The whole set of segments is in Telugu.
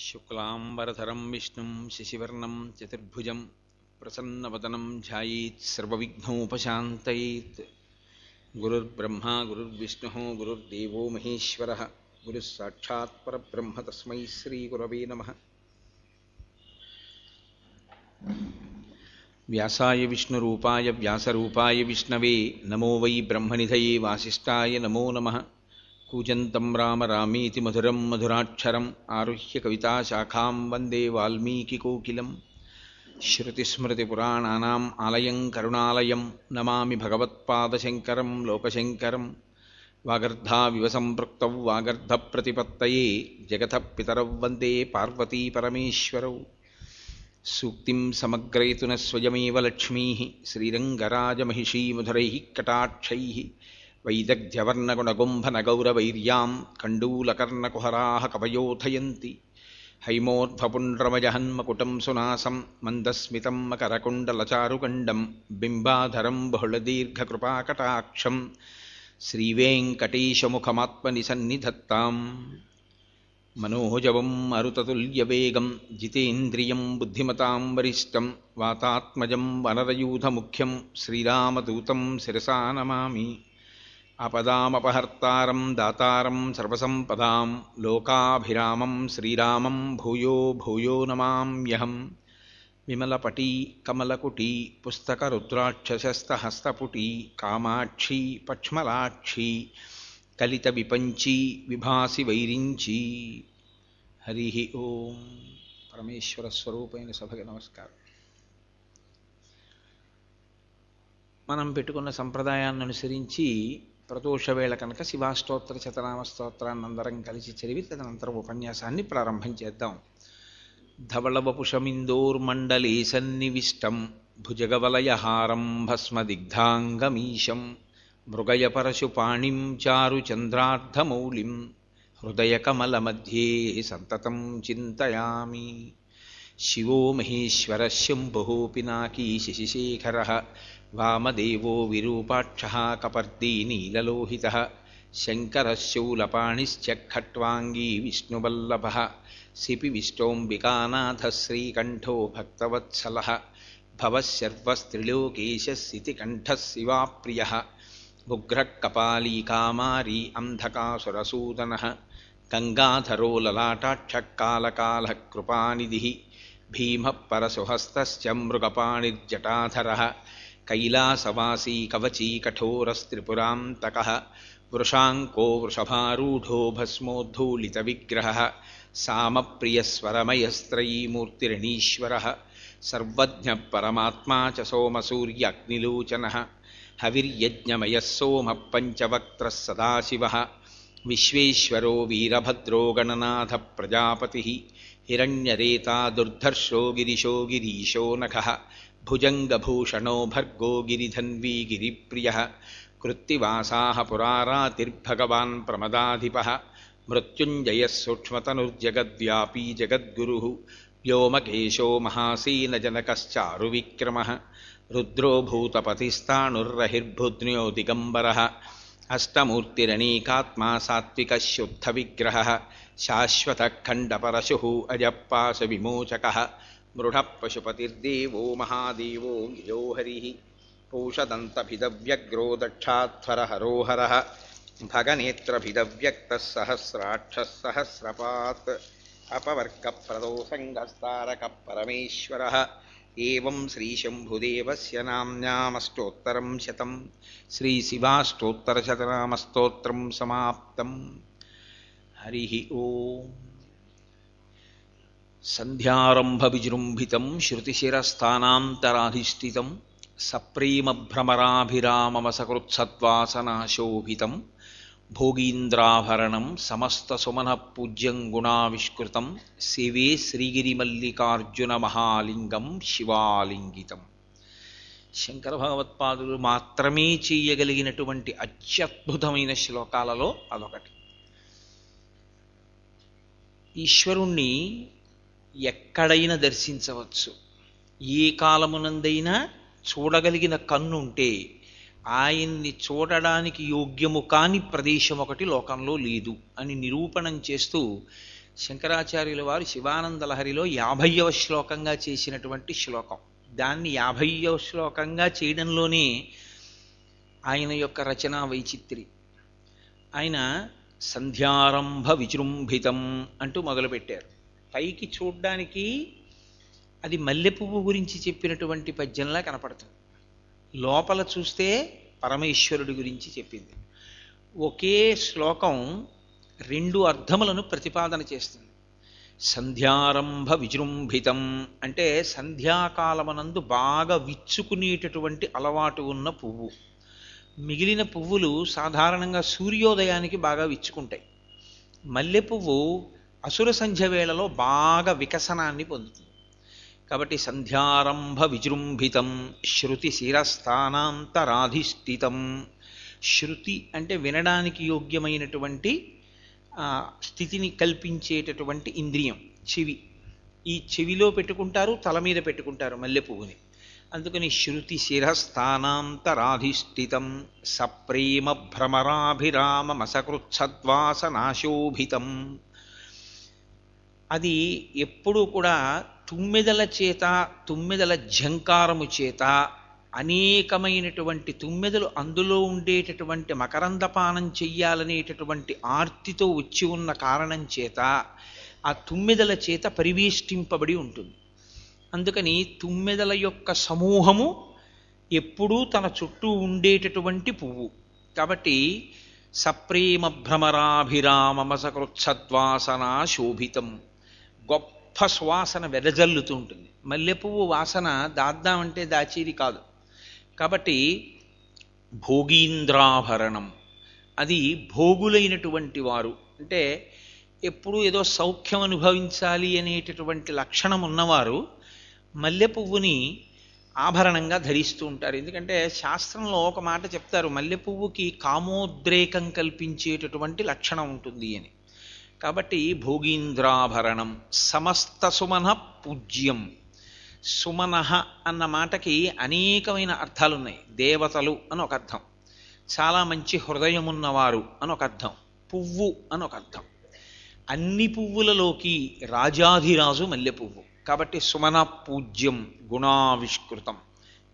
शुक्लांबरधरं विष्णुं शशिवर्णं चतुर्भुजं प्रसन्नवदनं ध्यायेत् सर्वविघ्नोपशान्तयेत्। गुरुर्ब्रह्मा गुरुर्विष्णुः गुरुर्देवो महेश्वरः गुरुस्साक्षात् परब्रह्म तस्मै श्रीगुरवे नमः। व्यासाय विष्णुरूपाय व्यासरूपाय विष्णवे नमो वै ब्रह्मनिधये वासिष्ठाय नमो नमः। कूजन्तं राम रामीति मधुरं मधुराक्षरम् आरुह्य कविताशाखां वन्दे वाल्मीकिकोकिलं। श्रुतिस्मृतिपुराणानाम् आलयं करुणालयं नमामि भगवत्पादशङ्करं लोकशङ्करं। वागर्धाविव सम्पृक्तौ वागर्धप्रतिपत्तये जगतः पितरौ वन्दे पार्वती परमेश्वरौ। सूक्तिं समग्रयतु न स्वयमेव लक्ष्मीः श्रीरङ्गराजमहिषी मधुरैः कटाक्षैः। वैदग्ध्यवर्णगुणगुम्भनगौरवैर्यां कण्डूलकर्णकुहराः कवयोथयन्ति। हैमोर्ध्वपुण्ड्रमजहन्मकुटं सुनासं मन्दस्मितं मकरकुण्डलचारुकण्डं बिम्बाधरं बहुलदीर्घकृपाकटाक्षं श्रीवेङ्कटेशमुखमात्मनिसन्निधत्तां। मनोजवं मरुततुल्यवेगं जितेन्द्रियं बुद्धिमतां वरिष्ठं वातात्मजं वनरयूथमुख्यं श्रीरामदूतं शिरसा नमामि। अपदामपहर्तारं दातारं सर्वसम्पदां लोकाभिरामं श्रीरामं भूयो भूयो नमाम्यहम्। विमलपटी कमलकुटी पुस्तकरुद्राक्षशस्तहस्तपुटी कामाक्षी पक्ष्मलाक्षी कलितविपञ्ची विभासि वैरिञ्ची। हरिः ओं। परमेश्वरस्वरूपैन सभके नमस्कारः। మనం పెట్టుకున్న సంప్రదాయాన్ని అనుసరించి ప్రదోషవేళ కనుక శివాస్తోత్ర శతనామ స్తోత్రాన్ని అందరం కలిసి చదివి తదనంతరం ఉపన్యాసాన్ని ప్రారంభం చేద్దాం. ధవళవపుషమిందోర్మండలే సన్నివిష్టం భుజగవలయహారం భస్మదిగ్ధాంగమీశం మృగయపరశుపాణిం చారుచంద్రార్ధమౌళిం హృదయకమలమధ్యే సంతతం చింతయామి। శివో మహేశ్వర శంభో పినాకీ శశిశేఖర वामदेवो विरूपाक्षः कपर्दी नीललोहितः शंकरः शूलपाणिश्च खट्वांगी विष्णुवल्लभः सिपिविष्टोऽम्बिकानाथः श्रीकण्ठो भक्तवत्सलः भवःसर्वस्त्रिलोकेशः सितिकण्ठः शिवाप्रियः उग्रः कपाली कामारी अन्धकासुरसूदनः गङ्गाधरो ललाटाक्षः कालकालः कृपानिधिः भीमः परशुहस्तश्च मृगपाणिर्जटाधरः कैलासवासी कवची कठोरस्त्रिपुरान्तकः वृषाङ्को वृषभारूढो भस्मोद्धूलितविग्रहः सामप्रियस्वरमयस्त्रयी मूर्तिरणीश्वरः सर्वज्ञः परमात्मा च सोमसूर्याग्निलोचनः हविर्यज्ञमयः सोमः पञ्चवक्त्रः सदाशिवः विश्वेश्वरो वीरभद्रो गणनाथः प्रजापतिः हिरण्यरेता दुर्धर्षो गिरिशो गिरीशो नखः भुजङ्गभूषणो भर्गो गिरिधन्वी गिरिप्रियः कृत्तिवासाः पुरारातिर्भगवान् प्रमदाधिपः मृत्युञ्जयः सूक्ष्मतनुर्जगद्व्यापी जगद्गुरुः व्योमकेशो महासीनजनकश्चारुविक्रमः रुद्रो भूतपतिस्ताणुर्रहिर्भुद्न्यो दिगम्बरः अष्टमूर्तिरणीकात्मा सात्विकः शुद्धविग्रहः शाश्वतः खण्डपरशुः अजपाशविमोचकः मृढः पशुपतिर्देवो महादेवो गिरो हरिः पूषदन्तभिदव्यग्रो दक्षाध्वरहरोहरः भगनेत्रभिदव्यक्तः सहस्राक्षः सहस्रपात् अपवर्गप्रदोषङ्गस्तारकः परमेश्वरः। एवं श्रीशम्भुदेवस्य नाम्नामष्टोत्तरं शतं श्रीशिवाष्टोत्तरशतनामस्तोत्रं समाप्तं। हरिः ओम्। संध्यारंभ विजृंभितं श्रुतिशिरस्थानान्तराधिष्ठितं सप्रेमभ्रमराभिराममसकृत्सद्वासनाशोभितं भोगीन्द्राभरणं समस्तसुमनःपूज्यं गुणाविष्कृतं शिवे श्रीगिरिमल्लिकार्जुनमहालिङ्गं शिवालिङ्गितं। శంకర భగవత్పాదులు మాత్రమే చేయగలిగినటువంటి అత్యద్భుతమైన శ్లోకాలలో అదొకటి. ఈశ్వరుణ్ణి ఎక్కడైనా దర్శించవచ్చు, ఏ కాలమునందైనా చూడగలిగిన కన్నుంటే ఆయన్ని చూడడానికి యోగ్యము కాని ప్రదేశం ఒకటి లోకంలో లేదు అని నిరూపణం చేస్తూ శంకరాచార్యుల వారు శివానందలహరిలో 50వ శ్లోకంగా చేసినటువంటి శ్లోకం. దాన్ని 50వ శ్లోకంగా చేయడంలోనే ఆయన యొక్క రచనా వైచిత్రి. ఆయన సంధ్యారంభ విజృంభితం అంటూ మొదలుపెట్టారు. పైకి చూడ్డానికి అది మల్లె పువ్వు గురించి చెప్పినటువంటి పద్యంలా కనపడుతుంది. లోపల చూస్తే పరమేశ్వరుడి గురించి చెప్పింది. ఒకే శ్లోకం రెండు అర్థములను ప్రతిపాదన చేస్తుంది. సంధ్యారంభ విజృంభితం అంటే సంధ్యాకాలమనందు బాగా విచ్చుకునేటటువంటి అలవాటు ఉన్న పువ్వు. మిగిలిన పువ్వులు సాధారణంగా సూర్యోదయానికి బాగా విచ్చుకుంటాయి. మల్లె పువ్వు అసుర సంధ్య వేళలో బాగా వికసనాన్ని పొందుతుంది. కాబట్టి సంధ్యారంభ విజృంభితం శృతి శిరస్థానాంతరాధిష్ఠితం. శృతి అంటే వినడానికి యోగ్యమైనటువంటి స్థితిని కల్పించేటటువంటి ఇంద్రియం చెవి. ఈ చెవిలో పెట్టుకుంటారు, తల మీద పెట్టుకుంటారు మల్లె పువ్వుని. అందుకని శృతి శిరస్థానాంతరాధిష్ఠితం సప్రేమ భ్రమరాభిరామ మసకృచ్ఛద్వాసనాశోభితం. అది ఎప్పుడూ కూడా తుమ్మెదల చేత, తుమ్మెదల ఝంకారము చేత, అనేకమైనటువంటి తుమ్మెదలు అందులో ఉండేటటువంటి మకరందపానం చెయ్యాలనేటటువంటి ఆర్తితో వచ్చి ఉన్న కారణం చేత, ఆ తుమ్మెదల చేత పరివేష్టింపబడి ఉంటుంది. అందుకని తుమ్మెదల యొక్క సమూహము ఎప్పుడూ తన చుట్టూ ఉండేటటువంటి పువ్వు. కాబట్టి సప్రేమ భ్రమరాభిరామ మసకృచ్ఛద్వాసనా శోభితం, గొప్ప సువాసన వెదజల్లుతూ ఉంటుంది. మల్లెపువ్వు వాసన దాద్దామంటే దాచేది కాదు. కాబట్టి భోగీంద్రాభరణం, అది భోగులైనటువంటి వారు అంటే ఎప్పుడూ ఏదో సౌఖ్యం అనుభవించాలి అనేటటువంటి లక్షణం ఉన్నవారు మల్లె పువ్వుని ఆభరణంగా ధరిస్తూ ఉంటారు. ఎందుకంటే శాస్త్రంలో ఒక మాట చెప్తారు, మల్లె పువ్వుకి కామోద్రేకం కల్పించేటటువంటి లక్షణం ఉంటుంది అని. కాబట్టి భోగీంద్రాభరణం సమస్త సుమన పూజ్యం. సుమనః అన్న మాటకి అనేకమైన అర్థాలున్నాయి. దేవతలు అని ఒక అర్థం, చాలా మంచి హృదయం ఉన్నవారు అని ఒక అర్థం, పువ్వు అని ఒక అర్థం. అన్ని పువ్వులలోకి రాజాధిరాజు మల్లె పువ్వు. కాబట్టి సుమన పూజ్యం గుణావిష్కృతం,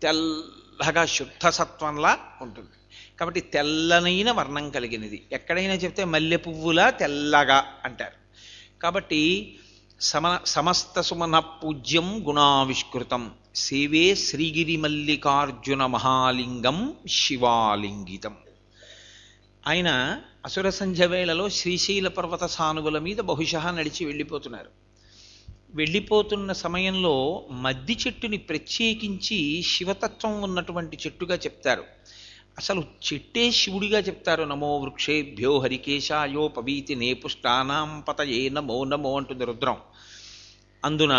తెల్లగా శుద్ధసత్వంలా ఉంటుంది. కాబట్టి తెల్లనైన వర్ణం కలిగినది. ఎక్కడైనా చెప్తే మల్లె పువ్వులా తెల్లగా అంటారు. కాబట్టి సమస్త సుమన పూజ్యం గుణావిష్కృతం సేవే శ్రీగిరి మల్లికార్జున మహాలింగం శివాలింగితం. ఆయన అసుర సంధ్య వేళలో శ్రీశైల పర్వత సానువుల మీద బహుశా నడిచి వెళ్ళిపోతున్నారు. వెళ్ళిపోతున్న సమయంలో మద్ది చెట్టుని ప్రత్యేకించి శివతత్వం ఉన్నటువంటి చెట్టుగా చెప్తారు. అసలు చెట్టే శివుడిగా చెప్తారు. నమో వృక్షేభ్యో హరికేశాయో పవీతి నేపుష్టానాం పతయే నమో నమో అంటుంది రుద్రం. అందున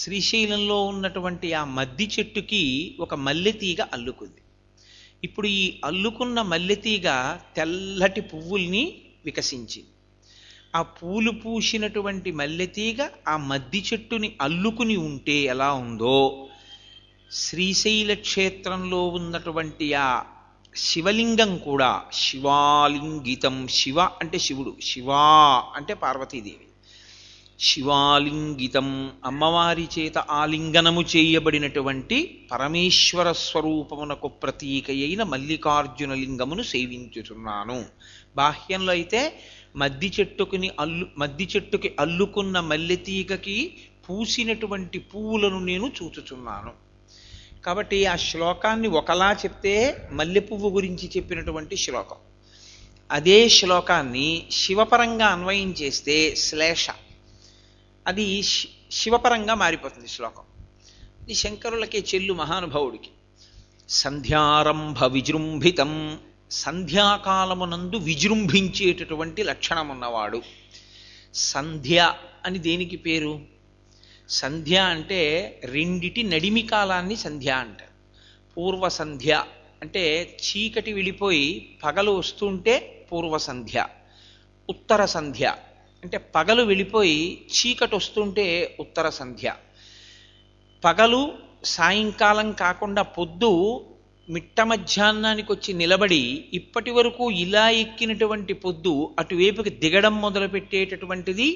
శ్రీశైలంలో ఉన్నటువంటి ఆ మద్ది చెట్టుకి ఒక మల్లెతీగ అల్లుకుంది. ఇప్పుడు ఈ అల్లుకున్న మల్లెతీగ తెల్లటి పువ్వుల్ని వికసించింది. ఆ పూలు పూసినటువంటి మల్లెతీగ ఆ మద్ది చెట్టుని అల్లుకుని ఉంటే ఎలా ఉందో, శ్రీశైల క్షేత్రంలో ఉన్నటువంటి ఆ శివలింగం కూడా శివాలింగితం. శివ అంటే శివుడు, శివా అంటే పార్వతీదేవి. శివాలింగితం అమ్మవారి చేత ఆలింగనము చేయబడినటువంటి పరమేశ్వర స్వరూపమునకు ప్రతీక అయిన మల్లికార్జున లింగమును సేవించుతున్నాను. బాహ్యంలో అయితే మద్ది చెట్టుకి అల్లుకున్న మల్లెతీగకి పూసినటువంటి పువ్వులను నేను చూచుచున్నాను. కాబట్టి ఆ శ్లోకాన్ని ఒకలా చెప్తే మల్లె పువ్వు గురించి చెప్పినటువంటి శ్లోకం. అదే శ్లోకాన్ని శివపరంగా అన్వయం చేస్తే శ్లేష, అది శివపరంగా మారిపోతుంది శ్లోకం. ఇది శంకరులకే చెల్లు, మహానుభావుడికి. సంధ్యారంభ విజృంభితం, సంధ్యాకాలమునందు విజృంభించేటటువంటి లక్షణం ఉన్నవాడు. సంధ్య అని దేనికి పేరు? సంధ్య అంటే రెండిటి నడిమి కాలాన్ని సంధ్య అంటారు. పూర్వ సంధ్య అంటే చీకటి విడిపోయి పగలు వస్తుంటే పూర్వ సంధ్య. ఉత్తర సంధ్య అంటే పగలు వెళ్ళిపోయి చీకటి వస్తుంటే ఉత్తర సంధ్య. పగలు సాయంకాలం కాకుండా పొద్దు మిట్ట మధ్యాహ్నానికి వచ్చి నిలబడి ఇప్పటి వరకు ఇలా ఎక్కినటువంటి పొద్దు అటువైపుకి దిగడం మొదలుపెట్టేటటువంటిది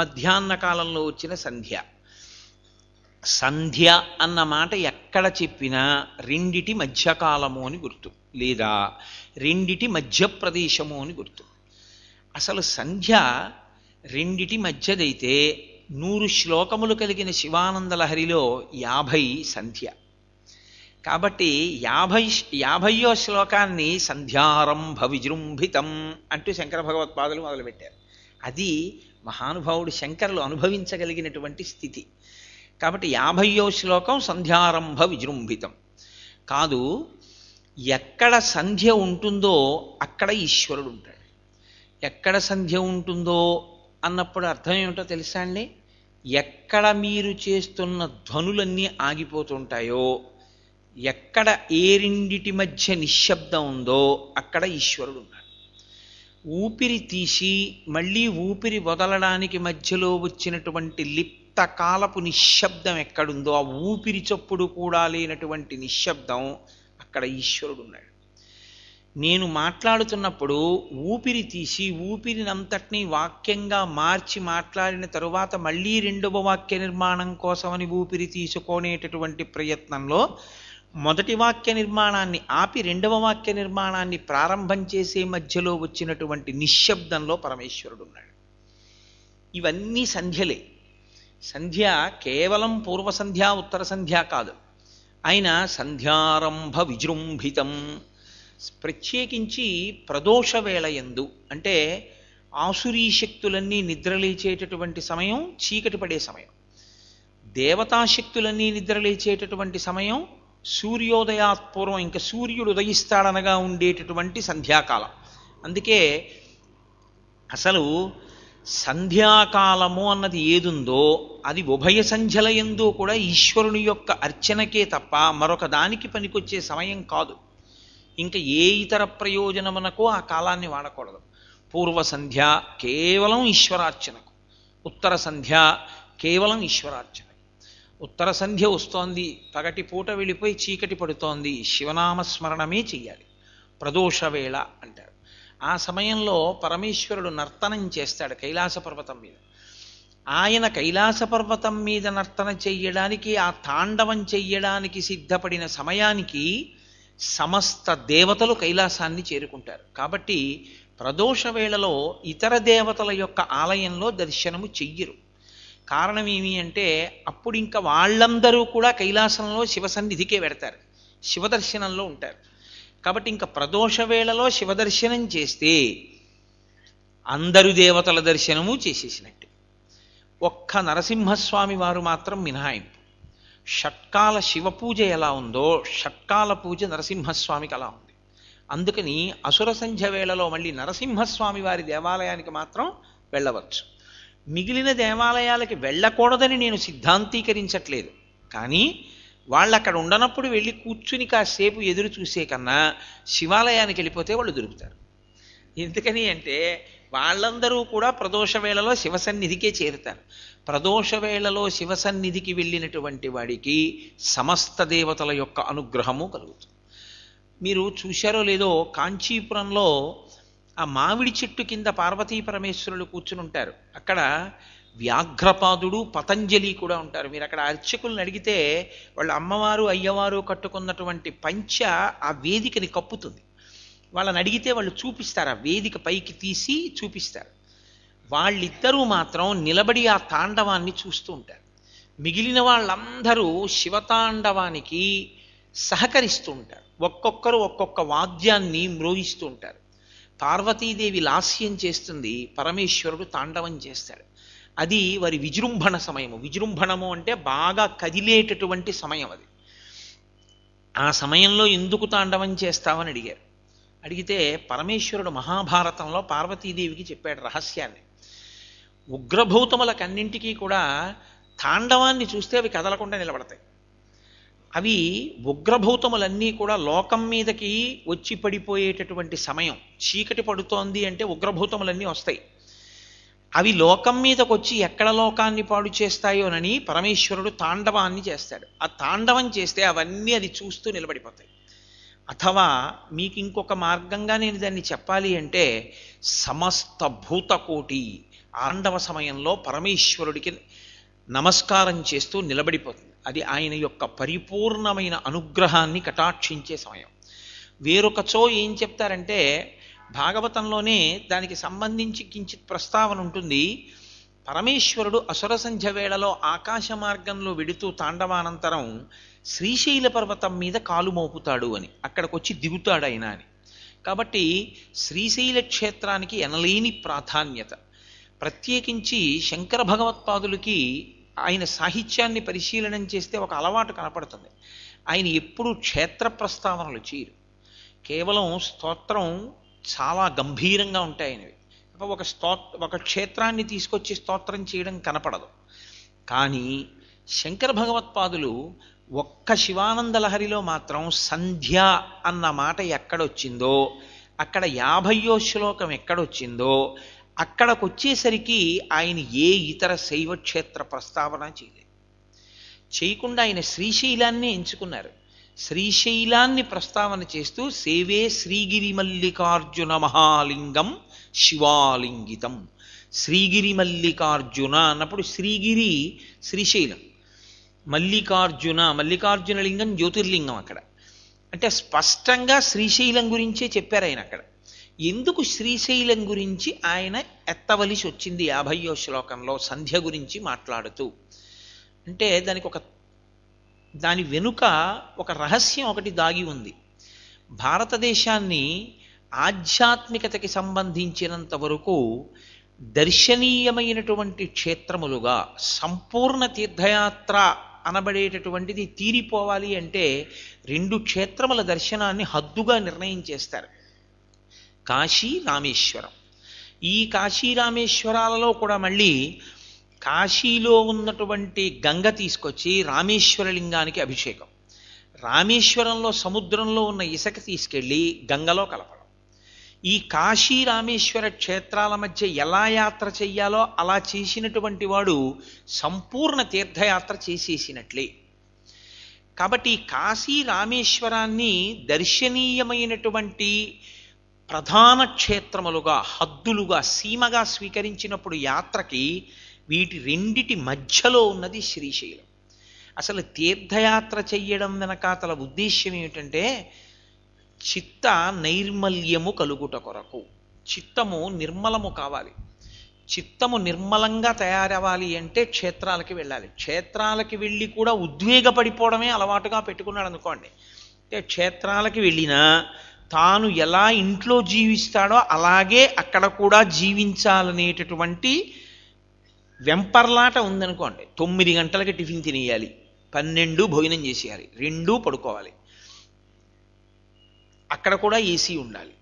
మధ్యాహ్న కాలంలో వచ్చిన సంధ్య. సంధ్య అన్న మాట ఎక్కడ చెప్పినా రెండిటి మధ్యకాలము అని గుర్తు, లేదా రెండిటి మధ్య ప్రదేశము అని గుర్తు. అసలు సంధ్య రెండిటి మధ్యదైతే 100 శ్లోకములు కలిగిన శివానందలహరిలో 50 సంధ్య. కాబట్టి 50వ శ్లోకాన్ని సంధ్యారంభ విజృంభితం అంటూ శంకర భగవత్పాదులు మొదలుపెట్టారు. అది మహానుభావుడు శంకరులు అనుభవించగలిగినటువంటి స్థితి. కాబట్టి 50వ శ్లోకం సంధ్యారంభ విజృంభితం కాదు. ఎక్కడ సంధ్య ఉంటుందో అక్కడ ఈశ్వరుడు ఉంటాడు. ఎక్కడ సంధ్య ఉంటుందో అన్నప్పుడు అర్థం ఏమిటో తెలుసా అండి? ఎక్కడ మీరు చేస్తున్న ధ్వనులన్నీ ఆగిపోతుంటాయో, ఎక్కడ ఏ రెండిటి మధ్య నిశ్శబ్దం ఉందో అక్కడ ఈశ్వరుడు ఉన్నాడు. ఊపిరి తీసి మళ్ళీ ఊపిరి వదలడానికి మధ్యలో వచ్చినటువంటి లిప్త కాలపు నిశ్శబ్దం ఎక్కడుందో, ఆ ఊపిరి చప్పుడు కూడా లేనటువంటి నిశ్శబ్దం, అక్కడ ఈశ్వరుడు ఉన్నాడు. నేను మాట్లాడుతున్నప్పుడు ఊపిరి తీసి ఊపిరినంతటినీ వాక్యంగా మార్చి మాట్లాడిన తరువాత మళ్ళీ రెండవ వాక్య నిర్మాణం కోసమని ఊపిరి తీసుకునేటటువంటి ప్రయత్నంలో మొదటి వాక్య నిర్మాణాన్ని ఆపి రెండవ వాక్య నిర్మాణాన్ని ప్రారంభం చేసే మధ్యలో వచ్చినటువంటి నిశ్శబ్దంలో పరమేశ్వరుడు ఉన్నాడు. ఇవన్నీ సంధ్యలే. సంధ్య కేవలం పూర్వ సంధ్య ఉత్తర సంధ్య కాదు. ఆయన సంధ్యారంభ విజృంభితం, ప్రత్యేకించి ప్రదోష వేళయందు, అంటే ఆసురీ శక్తులన్నీ నిద్రలేచేటటువంటి సమయం చీకటి పడే సమయం, దేవతాశక్తులన్నీ నిద్రలేచేటటువంటి సమయం, సూర్యోదయాత్పూర్వం ఇంకా సూర్యుడు ఉదయిస్తాడనగా ఉండేటటువంటి సంధ్యాకాలం. అందుకే అసలు సంధ్యాకాలము అన్నది ఏదుందో అది ఉభయ సంధ్యలయందు కూడా ఈశ్వరుని యొక్క అర్చనకే తప్ప మరొక దానికి పనికొచ్చే సమయం కాదు. ఇంకా ఏ ఇతర ప్రయోజనమునకు ఆ కాలాన్ని వాడకూడదు. పూర్వ సంధ్య కేవలం ఈశ్వరార్చనకు, ఉత్తర సంధ్య కేవలం ఈశ్వరార్చన. ఉత్తర సంధ్య వస్తోంది, పగటి పూట వెళ్ళిపోయి చీకటి పడుతోంది, శివనామస్మరణమే చెయ్యాలి, ప్రదోషవేళ అంటారు. ఆ సమయంలో పరమేశ్వరుడు నర్తనం చేస్తాడు కైలాస పర్వతం మీద. ఆయన కైలాస పర్వతం మీద నర్తన చెయ్యడానికి, ఆ తాండవం చెయ్యడానికి సిద్ధపడిన సమయానికి సమస్త దేవతలు కైలాసాన్ని చేరుకుంటారు. కాబట్టి ప్రదోష వేళలో ఇతర దేవతల యొక్క ఆలయంలో దర్శనము చెయ్యరు. కారణం ఏమి అంటే అప్పుడు ఇంకా వాళ్ళందరూ కూడా కైలాసంలో శివసన్నిధికే వెడతారు, శివదర్శనంలో ఉంటారు. కాబట్టి ఇంకా ప్రదోష వేళలో శివదర్శనం చేస్తే అందరు దేవతల దర్శనము చేసేసినట్టు. ఒక్క నరసింహస్వామి వారు మాత్రం మినహాయింపు. షట్కాల శివపూజ ఎలా ఉందో షట్కాల పూజ నరసింహస్వామికి అలా ఉంది. అందుకని అసుర సంధ్య వేళలో మళ్ళీ నరసింహస్వామి వారి దేవాలయానికి మాత్రం వెళ్ళవచ్చు. మిగిలిన దేవాలయాలకి వెళ్ళకూడదని నేను సిద్ధాంతీకరించట్లేదు, కానీ వాళ్ళు అక్కడ ఉండనప్పుడు వెళ్ళి కూర్చుని కాసేపు ఎదురు చూసే కన్నా శివాలయానికి వెళ్ళిపోతే వాళ్ళు దొరుకుతారు. ఎందుకని అంటే వాళ్ళందరూ కూడా ప్రదోష వేళలో శివసన్నిధికే చేరుతారు. ప్రదోష వేళలో శివసన్నిధికి వెళ్ళినటువంటి వాడికి సమస్త దేవతల యొక్క అనుగ్రహము కలుగుతుంది. మీరు చూశారో లేదో, కాంచీపురంలో ఆ మామిడి చెట్టు కింద పార్వతీ పరమేశ్వరులు కూర్చుని ఉంటారు. అక్కడ వ్యాఘ్రపాదుడు, పతంజలి కూడా ఉంటారు. మీరు అక్కడ అర్చకులను అడిగితే వాళ్ళ అమ్మవారు అయ్యవారు కట్టుకున్నటువంటి పంచ ఆ వేదికని కప్పుతుంది. వాళ్ళని అడిగితే వాళ్ళు చూపిస్తారు, ఆ వేదిక పైకి తీసి చూపిస్తారు. వాళ్ళిద్దరూ మాత్రం నిలబడి ఆ తాండవాన్ని చూస్తూ ఉంటారు. మిగిలిన వాళ్ళందరూ శివతాండవానికి సహకరిస్తూ ఉంటారు. ఒక్కొక్కరు ఒక్కొక్క వాద్యాన్ని మ్రోగిస్తూ ఉంటారు. పార్వతీదేవి లాస్యం చేస్తుంది, పరమేశ్వరుడు తాండవం చేస్తాడు. అది వారి విజృంభణ సమయము. విజృంభణము అంటే బాగా కదిలేటటువంటి సమయం అది. ఆ సమయంలో ఎందుకు తాండవం చేస్తావని అడిగారు. అడిగితే పరమేశ్వరుడు మహాభారతంలో పార్వతీదేవికి చెప్పాడు రహస్యాన్ని. ఉగ్రభూతములకన్నింటికీ కూడా తాండవాన్ని చూస్తే అవి కదలకుండా నిలబడతాయి. అవి ఉగ్రభూతములన్నీ కూడా లోకం మీదకి వచ్చి పడిపోయేటటువంటి సమయం, చీకటి పడుతోంది అంటే ఉగ్రభూతములన్నీ వస్తాయి. అవి లోకం మీదకి వచ్చి ఎక్కడ లోకాన్ని పాడు చేస్తాయోనని పరమేశ్వరుడు తాండవాన్ని చేస్తాడు. ఆ తాండవం చేస్తే అవన్నీ అది చూస్తూ నిలబడిపోతాయి. అథవా మీకు ఇంకొక మార్గంగా నేను దాన్ని చెప్పాలి అంటే, సమస్త భూతకోటి ఆండవ సమయంలో పరమేశ్వరుడికి నమస్కారం చేస్తూ నిలబడిపోతుంది. అది ఆయన యొక్క పరిపూర్ణమైన అనుగ్రహాన్ని కటాక్షించే సమయం. వేరొకచో ఏం చెప్తారంటే, భాగవతంలోనే దానికి సంబంధించి కించిత్ ప్రస్తావన ఉంటుంది. పరమేశ్వరుడు అసుర సంధ్య వేళలో ఆకాశ మార్గంలో వెడుతూ తాండవానంతరం శ్రీశైల పర్వతం మీద కాలు మోపుతాడు అని, అక్కడికి వచ్చి దిగుతాడు ఆయన అని. కాబట్టి శ్రీశైల క్షేత్రానికి ఎనలేని ప్రాధాన్యత. ప్రత్యేకించి శంకర భగవత్పాదులకి ఆయన సాహిత్యాన్ని పరిశీలనం చేస్తే ఒక అలవాటు కనపడుతుంది. ఆయన ఎప్పుడూ క్షేత్ర ప్రస్తావనలు చేయరు. కేవలం స్తోత్రం చాలా గంభీరంగా ఉంటాయనివి. ఒక క్షేత్రాన్ని తీసుకొచ్చి స్తోత్రం చేయడం కనపడదు. కానీ శంకర భగవత్పాదులు ఒక్క శివానందలహరిలో మాత్రం సంధ్య అన్న మాట ఎక్కడొచ్చిందో, అక్కడ 50వ శ్లోకం ఎక్కడొచ్చిందో, అక్కడికి వచ్చేసరికి ఆయన ఏ ఇతర శైవ క్షేత్ర ప్రస్తావన చేయలేదు. చేయకుండా ఆయన శ్రీశైలాన్ని ఎంచుకున్నారు. శ్రీశైలాన్ని ప్రస్తావన చేస్తూ సేవే శ్రీగిరి మల్లికార్జున మహాలింగం శివాలింగితం. శ్రీగిరి మల్లికార్జున అన్నప్పుడు శ్రీగిరి శ్రీశైలం, మల్లికార్జున మల్లికార్జున లింగం జ్యోతిర్లింగం. అక్కడ అంటే స్పష్టంగా శ్రీశైలం గురించే చెప్పారు ఆయన. అక్కడ ఎందుకు శ్రీశైలం గురించి ఆయన ఎత్తవలసి వచ్చింది 50వ శ్లోకంలో సంధ్య గురించి మాట్లాడుతూ? అంటే దాని వెనుక ఒక రహస్యం ఒకటి దాగి ఉంది. భారతదేశాన్ని ఆధ్యాత్మికతకి సంబంధించినంత వరకు దర్శనీయమైనటువంటి క్షేత్రములుగా సంపూర్ణ తీర్థయాత్ర అనబడేటటువంటిది తీరిపోవాలి అంటే 2 క్షేత్రముల దర్శనాన్ని హద్దుగా నిర్ణయం చేస్తారు. కాశీ, రామేశ్వరం. ఈ కాశీ రామేశ్వరాలలో కూడా మళ్ళీ కాశీలో ఉన్నటువంటి గంగ తీసుకొచ్చి రామేశ్వరలింగానికి అభిషేకం, రామేశ్వరంలో సముద్రంలో ఉన్న ఇసుక తీసుకెళ్ళి గంగలో కలపడం. ఈ కాశీ రామేశ్వర క్షేత్రాల మధ్య ఎలా యాత్ర చెయ్యాలో అలా చేసినటువంటి వాడు సంపూర్ణ తీర్థయాత్ర చేసేసినట్లే. కాబట్టి కాశీ రామేశ్వరాన్ని దర్శనీయమైనటువంటి ప్రధాన క్షేత్రములుగా, హద్దులుగా, సీమగా స్వీకరించినప్పుడు యాత్రకి వీటి రెండిటి మధ్యలో ఉన్నది శ్రీశైలం. అసలు తీర్థయాత్ర చెయ్యడం వెనకాతల ఉద్దేశ్యం ఏమిటంటే చిత్త నైర్మల్యము కలుగుట కొరకు. చిత్తము నిర్మలము కావాలి. చిత్తము నిర్మలంగా తయారవ్వాలి అంటే క్షేత్రాలకి వెళ్ళాలి. క్షేత్రాలకి వెళ్ళి కూడా ఉద్వేగపడిపోవడమే అలవాటుగా పెట్టుకున్నాడు అనుకోండి, అంటే క్షేత్రాలకి వెళ్ళినా తాను ఎలా ఇంట్లో జీవిస్తాడో అలాగే అక్కడ కూడా జీవించాలనేటటువంటి వెంపర్లాట ఉందనుకోండి. 9 గంటలకి టిఫిన్ తినేయాలి, 12 భోజనం చేసేయాలి, 2 పడుకోవాలి. అక్కడ కూడా ఏసీ ఉండాలి,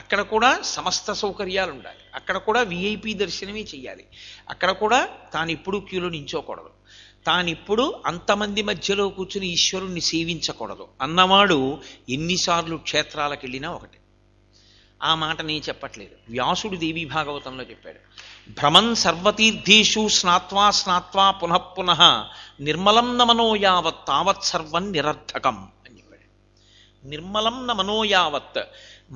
అక్కడ కూడా సమస్త సౌకర్యాలు ఉండాలి, అక్కడ కూడా విఐపి దర్శనమే చేయాలి, అక్కడ కూడా తాను ఎప్పుడు క్యూలో నించోకూడదు, తాను ఎప్పుడు అంతమంది మధ్యలో కూర్చుని ఈశ్వరుణ్ణి సేవించకూడదు అన్నవాడు ఎన్నిసార్లు క్షేత్రాలకు వెళ్ళినా ఒకటే. ఆ మాట నేను చెప్పట్లేదు, వ్యాసుడు దేవీ భాగవతంలో చెప్పాడు. భ్రమన్ సర్వతీర్థేషు స్నాత్వా స్నాత్వా పునః పునః నిర్మలం నమనో యావత్ తావత్ సర్వం నిరర్థకం అని చెప్పాడు. నిర్మలం నమనో యావత్,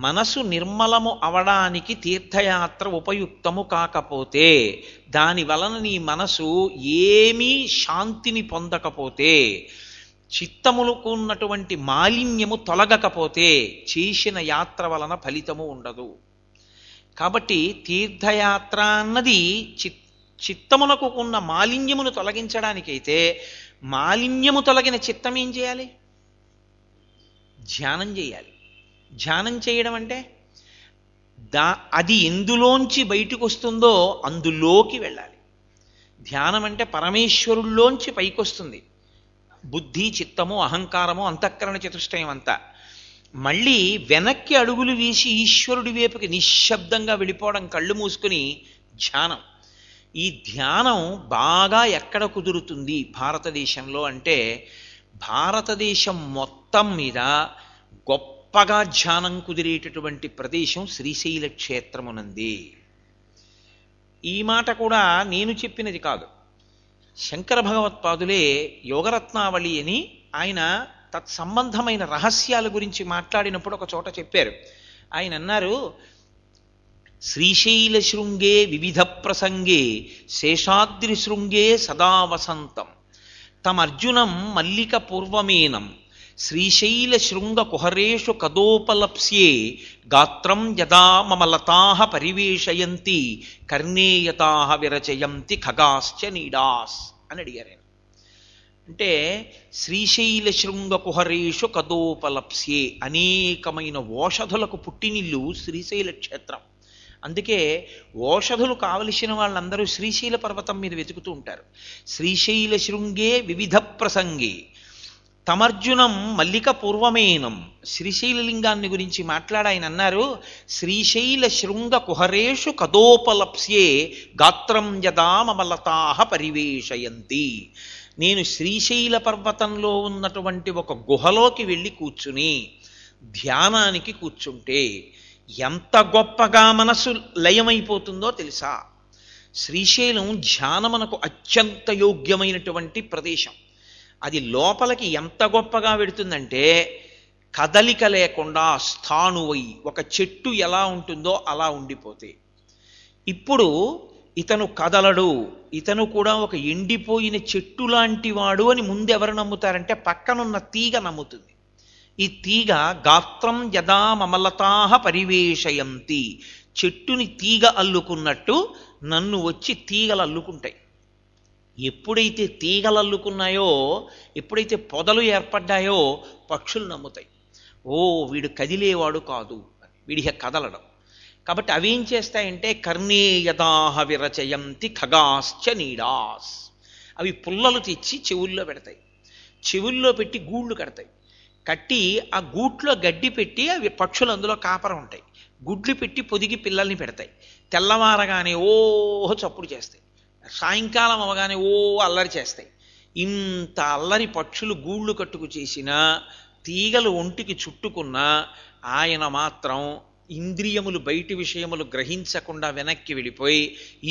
మనసు నిర్మలము అవడానికి తీర్థయాత్ర ఉపయుక్తము కాకపోతే, దానివలన నీ మనసు ఏమీ శాంతిని పొందకపోతే, చిత్తములకు ఉన్నటువంటి మాలిన్యము తొలగకపోతే చేసిన యాత్ర వలన ఫలితము ఉండదు. కాబట్టి తీర్థయాత్ర అన్నది చిత్తములకు ఉన్న మాలిన్యమును తొలగించడానికైతే, మాలిన్యము తొలగిన చిత్తం ఏం చేయాలి? ధ్యానం చేయాలి. ధ్యానం చేయడం అంటే అది ఎందులోంచి బయటకు వస్తుందో అందులోకి వెళ్ళాలి. ధ్యానం అంటే పరమేశ్వరుల్లోంచి పైకి వస్తుంది. బుద్ధి, చిత్తము, అహంకారము, అంతఃకరణ చతుష్టయం అంతా మళ్ళీ వెనక్కి అడుగులు వేసి ఈశ్వరుడి వైపుకి నిశ్శబ్దంగా వెళ్ళిపోవడం, కళ్ళు మూసుకుని ధ్యానం. ఈ ధ్యానం బాగా ఎక్కడ కుదురుతుంది భారతదేశంలో అంటే, భారతదేశం మొత్తం మీద గొప్పగా ధ్యానం కుదిరేటటువంటి ప్రదేశం శ్రీశైల క్షేత్రమునంది. ఈ మాట కూడా నేను చెప్పినది కాదు, శంకర భగవత్పాదులే యోగరత్నావళి అని ఆయన తత్సంబంధమైన రహస్యాల గురించి మాట్లాడినప్పుడు ఒక చోట చెప్పారు. ఆయన అన్నారు, श्रीशैलशृंगे विविध प्रसंगे शेषाद्रिशृंगे सदा वसंतम तम अर्जुनम मल्लिक पूर्वमेनम श्रीशैलशृंगकुहरेषु कदोपलप्स्ये गात्रं यदा ममलताः परिवेशयन्ति कर्णेयताः विरचयन्ति खगाश्च नीडास् అని అడిగారు। అంటే శ్రీశైలశృంగకుహరేషు కదోపలప్స్యే అనేకమైన ఓషధులకు పుట్టినిల్లు శ్రీశైల క్షేత్రం। అందుకే ఓషధులు కావలసిన వాళ్ళందరూ శ్రీశైల పర్వతం మీద వెతుకుతూ ఉంటారు। శ్రీశైల శృంగే వివిధ ప్రసంగే తమర్జునం మల్లిక పూర్వమేనం శ్రీశైలలింగాన్ని గురించి మాట్లాడాయన అన్నారు। శ్రీశైల శృంగ కుహరేషు కదోపలప్స్యే గాత్రం యదా మమలతాః పరివేశయంతి। నేను శ్రీశైల పర్వతంలో ఉన్నటువంటి ఒక గుహలోకి వెళ్ళి కూర్చుని ధ్యానానికి కూర్చుంటే ఎంత గొప్పగా మనసు లయమైపోతుందో తెలుసా। శ్రీశైలం ధ్యానమునకు అత్యంత యోగ్యమైనటువంటి ప్రదేశం। అది లోపలికి ఎంత గొప్పగా వెడుతుందంటే కదలిక లేకుండా స్థాణువై ఒక చెట్టు ఎలా ఉంటుందో అలా ఉండిపోతే, ఇప్పుడు ఇతను కదలడు, ఇతను కూడా ఒక ఎండిపోయిన చెట్టు లాంటి వాడు అని ముందెవరు నమ్ముతారంటే పక్కనున్న తీగ నమ్ముతుంది। ఈ తీగ గాత్రం యదా మమలతాః పరివేశయంతి, చెట్టుని తీగ అల్లుకున్నట్టు నన్ను వచ్చి తీగలు అల్లుకుంటాయి। ఎప్పుడైతే తీగలు అల్లుకున్నాయో, ఎప్పుడైతే పొదలు ఏర్పడ్డాయో పక్షులు నమ్ముతాయి, ఓ వీడు కదిలేవాడు కాదు, వీడిహ కదలడం। కాబట్టి అవేం చేస్తాయంటే కర్ణేయదాః విరచయంతి ఖగాశ్చ నీడాస్, అవి పుల్లలు తెచ్చి చెవుల్లో పెడతాయి, చెవుల్లో పెట్టి గూళ్ళు కడతాయి, కట్టి ఆ గూట్లో గడ్డి పెట్టి అవి పక్షులు అందులో కాపరం ఉంటాయి, గుడ్లు పెట్టి పొదిగి పిల్లల్ని పెడతాయి, తెల్లవారగానే ఓ చప్పుడు చేస్తాయి, సాయంకాలం అవగానే ఓ అల్లరి చేస్తాయి। ఇంత అల్లరి పక్షులు గూళ్ళు కట్టుకు చేసినా, తీగలు ఒంటికి చుట్టుకున్నా ఆయన మాత్రం ఇంద్రియములు బయటి విషయములు గ్రహించకుండా వెనక్కి వెళ్ళిపోయి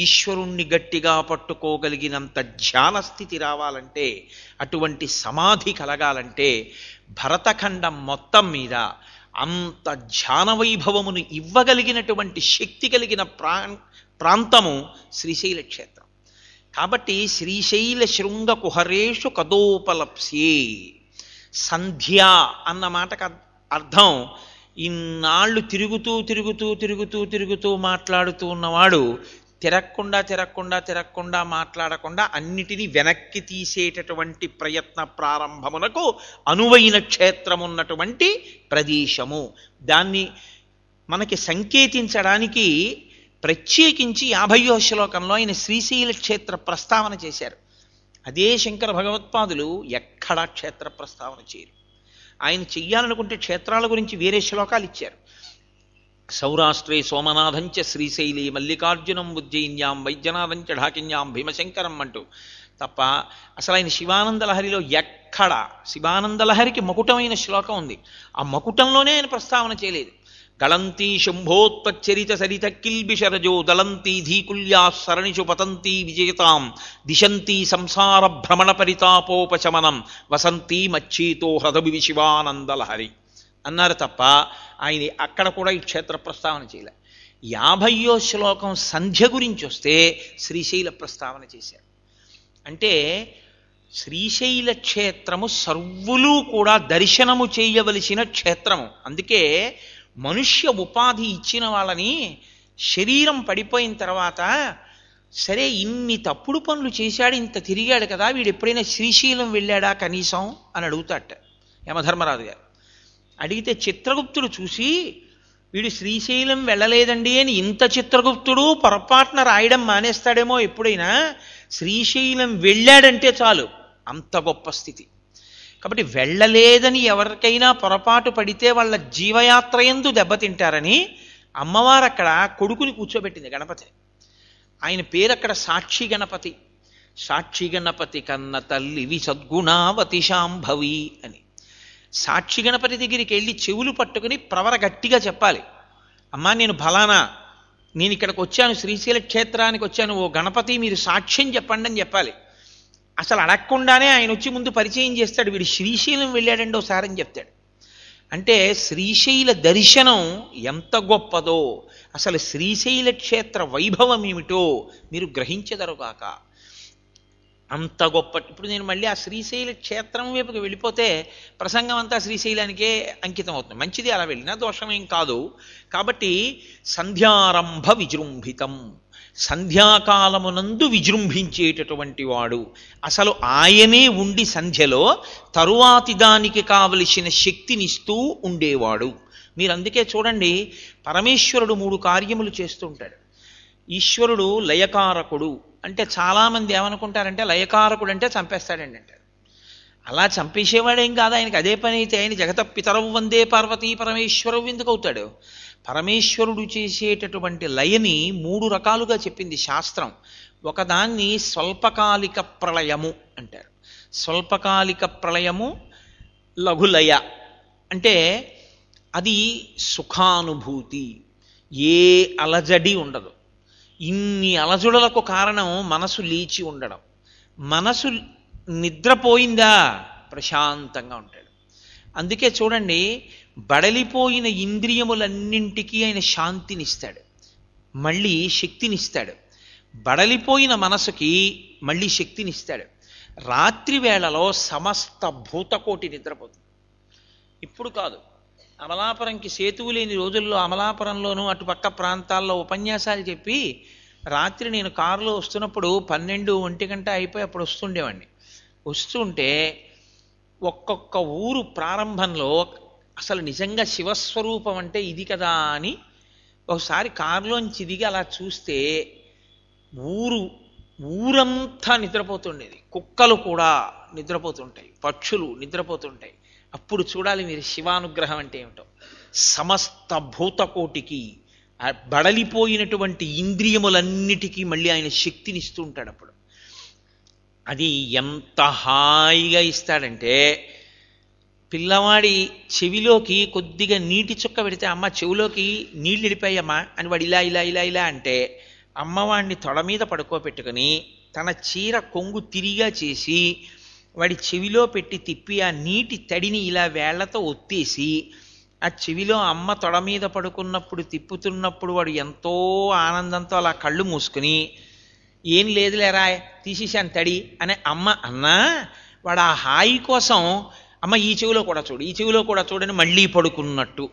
ఈశ్వరుణ్ణి గట్టిగా పట్టుకోగలిగినంత ధ్యాన స్థితి రావాలంటే, అటువంటి సమాధి కలగాలంటే భరతఖండం మొత్తం మీద అంత ధ్యాన వైభవమును ఇవ్వగలిగినటువంటి శక్తి కలిగిన ప్రాంతము శ్రీశైల క్షేత్రం। కాబట్టి శ్రీశైల శృంగ కుహరేషు కదోపలప్స్యే, సంధ్య అన్న మాటకు అర్థం ఇన్నాళ్ళు తిరుగుతూ తిరుగుతూ తిరుగుతూ తిరుగుతూ మాట్లాడుతూ ఉన్నవాడు తిరగకుండా తిరగకుండా తిరగకుండా మాట్లాడకుండా అన్నిటినీ వెనక్కి తీసేటటువంటి ప్రయత్న ప్రారంభమునకు అనువైన క్షేత్రమున్నటువంటి ప్రదేశము। దాన్ని మనకి సంకేతించడానికి ప్రత్యేకించి 50వ శ్లోకంలో ఆయన శ్రీశైల క్షేత్ర ప్రస్తావన చేశారు। అదే శంకర భగవత్పాదులు ఎక్కడా క్షేత్ర ప్రస్తావన చేయరు। ఆయన చెయ్యాలనుకుంటే క్షేత్రాల గురించి వేరే శ్లోకాలు ఇచ్చారు। సౌరాష్ట్రే సోమనాథంచ శ్రీశైలి మల్లికార్జునం ఉజ్జయిన్యాం వైద్యనాథంచ ఢాకిన్యాం భీమశంకరం అంటూ తప్ప, అసలు ఆయన శివానందలహరిలో ఎక్కడ, శివానందలహరికి మకుటమైన శ్లోకం ఉంది, ఆ మకుటంలోనే ఆయన ప్రస్తావన చేయలేదు। గళంతి శుంభోత్పచ్చరిత సరిత కిల్బిషరజో దళంతి ధీకుల్యా సరణిషు పతంతి విజేతాం దిశంతి సంసార భ్రమణ పరితాపోపశమనం వసంతి మచ్చీతో హ్రదభి శివానందలహరి అన్నారు తప్ప ఆయన అక్కడ కూడా ఈ క్షేత్ర ప్రస్తావన చేయలే। 50వ శ్లోకం సంధ్య గురించి వస్తే శ్రీశైల ప్రస్తావన చేశారు। అంటే శ్రీశైల క్షేత్రము సర్వులు కూడా దర్శనము చేయవలసిన క్షేత్రము। అందుకే మనుష్య ఉపాధి ఇచ్చిన వాళ్ళని శరీరం పడిపోయిన తర్వాత, సరే ఇన్ని తప్పుడు పనులు చేశాడు, ఇంత తిరిగాడు కదా, వీడు ఎప్పుడైనా శ్రీశైలం వెళ్ళాడా కనీసం అని అడుగుతాట యమధర్మరాజు గారు। అడిగితే చిత్రగుప్తుడు చూసి వీడు శ్రీశైలం వెళ్ళలేదండి అని, ఇంత చిత్రగుప్తుడు పొరపాటున రాయడం మానేస్తాడేమో, ఎప్పుడైనా శ్రీశైలం వెళ్ళాడంటే చాలు అంత గొప్ప స్థితి। కాబట్టి వెళ్ళలేదని ఎవరికైనా పొరపాటు పడితే వాళ్ళ జీవయాత్ర యందు దెబ్బతింటారని అమ్మవారు అక్కడ కొడుకుని కూర్చోబెట్టింది గణపతి। ఆయన పేరు అక్కడ సాక్షి గణపతి, సాక్షి గణపతి కన్న తల్లివి సద్గుణావతి శాంభవి అని। సాక్షి గణపతి దగ్గరికి వెళ్ళి చెవులు పట్టుకుని ప్రవర గట్టిగా చెప్పాలి, అమ్మా నేను ఫలానా, నేను ఇక్కడికి వచ్చాను, శ్రీశైల క్షేత్రానికి వచ్చాను, ఓ గణపతి మీరు సాక్ష్యం చెప్పండి అని చెప్పాలి। అసలు అడగకుండానే ఆయన వచ్చి ముందు పరిచయం చేస్తాడు, వీడు శ్రీశైలం వెళ్ళాడండి ఒకసారి అని చెప్తాడు। అంటే శ్రీశైల దర్శనం ఎంత గొప్పదో, అసలు శ్రీశైల క్షేత్ర వైభవం ఏమిటో మీరు గ్రహించదరుగాక. అంత గొప్ప. ఇప్పుడు నేను మళ్ళీ ఆ శ్రీశైల క్షేత్రం వైపుకి వెళ్ళిపోతే ప్రసంగం అంతా శ్రీశైలానికే అంకితం అవుతుంది. మంచిది, అలా వెళ్ళినా దోషమేం కాదు. కాబట్టి సంధ్యారంభ విజృంభితం, సంధ్యాకాలమునందు విజృంభించేటటువంటి వాడు అసలు ఆయనే ఉండి సంధ్యలో తరువాతి దానికి కావలసిన శక్తినిస్తూ ఉండేవాడు. మీరు అందుకే చూడండి, పరమేశ్వరుడు మూడు కార్యములు చేస్తూ ఉంటాడు. ఈశ్వరుడు లయకారకుడు అంటే చాలామంది ఏమనుకుంటారంటే లయకారకుడు అంటే చంపేస్తాడండి అంటారు. అలా చంపేసేవాడేం కాదు, ఆయనకి అదే పని అయితే ఆయన జగత పితరవు వందే పార్వతీ పరమేశ్వరవు ఎందుకు అవుతాడు? పరమేశ్వరుడు చేసేటటువంటి లయని మూడు రకాలుగా చెప్పింది శాస్త్రం. ఒకదాన్ని స్వల్పకాలిక ప్రళయము అంటారు. స్వల్పకాలిక ప్రళయము లఘులయ అంటే అది సుఖానుభూతి, ఏ అలజడి ఉండదు. ఇన్ని అలజడులకు కారణం మనసు లేచి ఉండడం. మనసు నిద్రపోయిందా ప్రశాంతంగా ఉంటాడు. అందుకే చూడండి, బడలిపోయిన ఇంద్రియములన్నింటికీ ఆయన శాంతినిస్తాడు, మళ్ళీ శక్తినిస్తాడు. బడలిపోయిన మనసుకి మళ్ళీ శక్తినిస్తాడు. రాత్రి వేళలో సమస్త భూతకోటి నిద్రపోతుంది. ఇప్పుడు కాదు, అమలాపురంకి సేతువు లేని రోజుల్లో అమలాపురంలోనూ అటుపక్క ప్రాంతాల్లో ఉపన్యాసాలు చెప్పి రాత్రి నేను కారులో వస్తున్నప్పుడు 12-1 గంట అయిపోయి అప్పుడు వస్తుండేవాడిని. వస్తుంటే ఒక్కొక్క ఊరు ప్రారంభంలో అసలు నిజంగా శివస్వరూపం అంటే ఇది కదా అని ఒకసారి కారులోంచి దిగి అలా చూస్తే ఊరంతా నిద్రపోతుండేది. కుక్కలు కూడా నిద్రపోతుంటాయి, పక్షులు నిద్రపోతుంటాయి. అప్పుడు చూడాలి మీరు శివానుగ్రహం అంటే ఏమిటో. సమస్త భూతకోటికి, బడలిపోయినటువంటి ఇంద్రియములన్నిటికీ మళ్ళీ ఆయన శక్తిని ఇస్తూ ఉంటాడు. అప్పుడు అది ఎంత హాయిగా ఇస్తాడంటే, పిల్లవాడి చెవిలోకి కొద్దిగా నీటి చుక్క పెడితే అమ్మ చెవిలోకి నీళ్ళు వెళ్ళిపోయామ్మా అని వాడు ఇలా ఇలా ఇలా ఇలా అంటే, అమ్మవాడిని తొడ మీద పడుకోబెట్టుకుని తన చీర కొంగు తిరిగా చేసి వాడి చెవిలో పెట్టి తిప్పి ఆ నీటి తడిని ఇలా వేళ్లతో ఒత్తేసి ఆ చెవిలో అమ్మ తొడ మీద పడుకున్నప్పుడు తిప్పుతున్నప్పుడు వాడు ఎంతో ఆనందంతో అలా కళ్ళు మూసుకుని ఏం లేదులేరా తీసేసాను తడి అనే అమ్మ అన్నా, వాడు ఆ హాయి కోసం అమ్మ ఈ చెవిలో కూడా చూడు, ఈ చెవిలో కూడా చూడని మళ్ళీ పడుకున్నట్టు.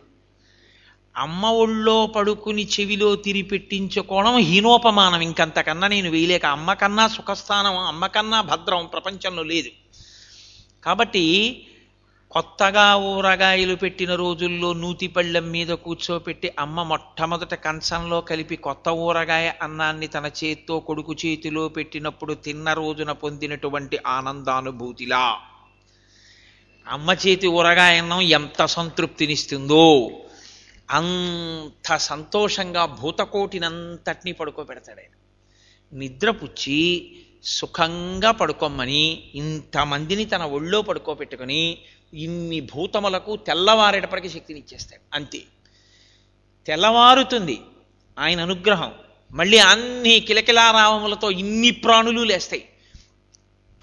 అమ్మ ఒళ్ళో పడుకుని చెవిలో తిరిపెట్టించుకోవడం హీనోపమానం, ఇంకంతకన్నా నేను వేయలేక. అమ్మ కన్నా సుఖస్థానం, అమ్మ కన్నా భద్రం ప్రపంచంలో లేదు. కాబట్టి కొత్తగా ఊరగాయలు పెట్టిన రోజుల్లో నూతిపళ్ళెం మీద కూర్చోపెట్టి అమ్మ మొట్టమొదట కంచంలో కలిపి కొత్త ఊరగాయ అన్నాన్ని తన చేత్తో కొడుకు చేతిలో పెట్టినప్పుడు తిన్న రోజున పొందినటువంటి ఆనందానుభూతిలా అమ్మ చేతి ఊరగాయన్నం ఎంత సంతృప్తినిస్తుందో అంత సంతోషంగా భూతకోటినంతటినీ పడుకోబెడతాడు ఆయన. నిద్రపుచ్చి సుఖంగా పడుకోమని ఇంతమందిని తన ఒళ్ళో పడుకోబెట్టుకుని ఇన్ని భూతములకు తెల్లవారేటప్పటికీ శక్తినిచ్చేస్తాడు. అంతే, తెల్లవారుతుంది ఆయన అనుగ్రహం. మళ్ళీ అన్ని కిలకిలారావములతో ఇన్ని ప్రాణులు లేస్తాయి.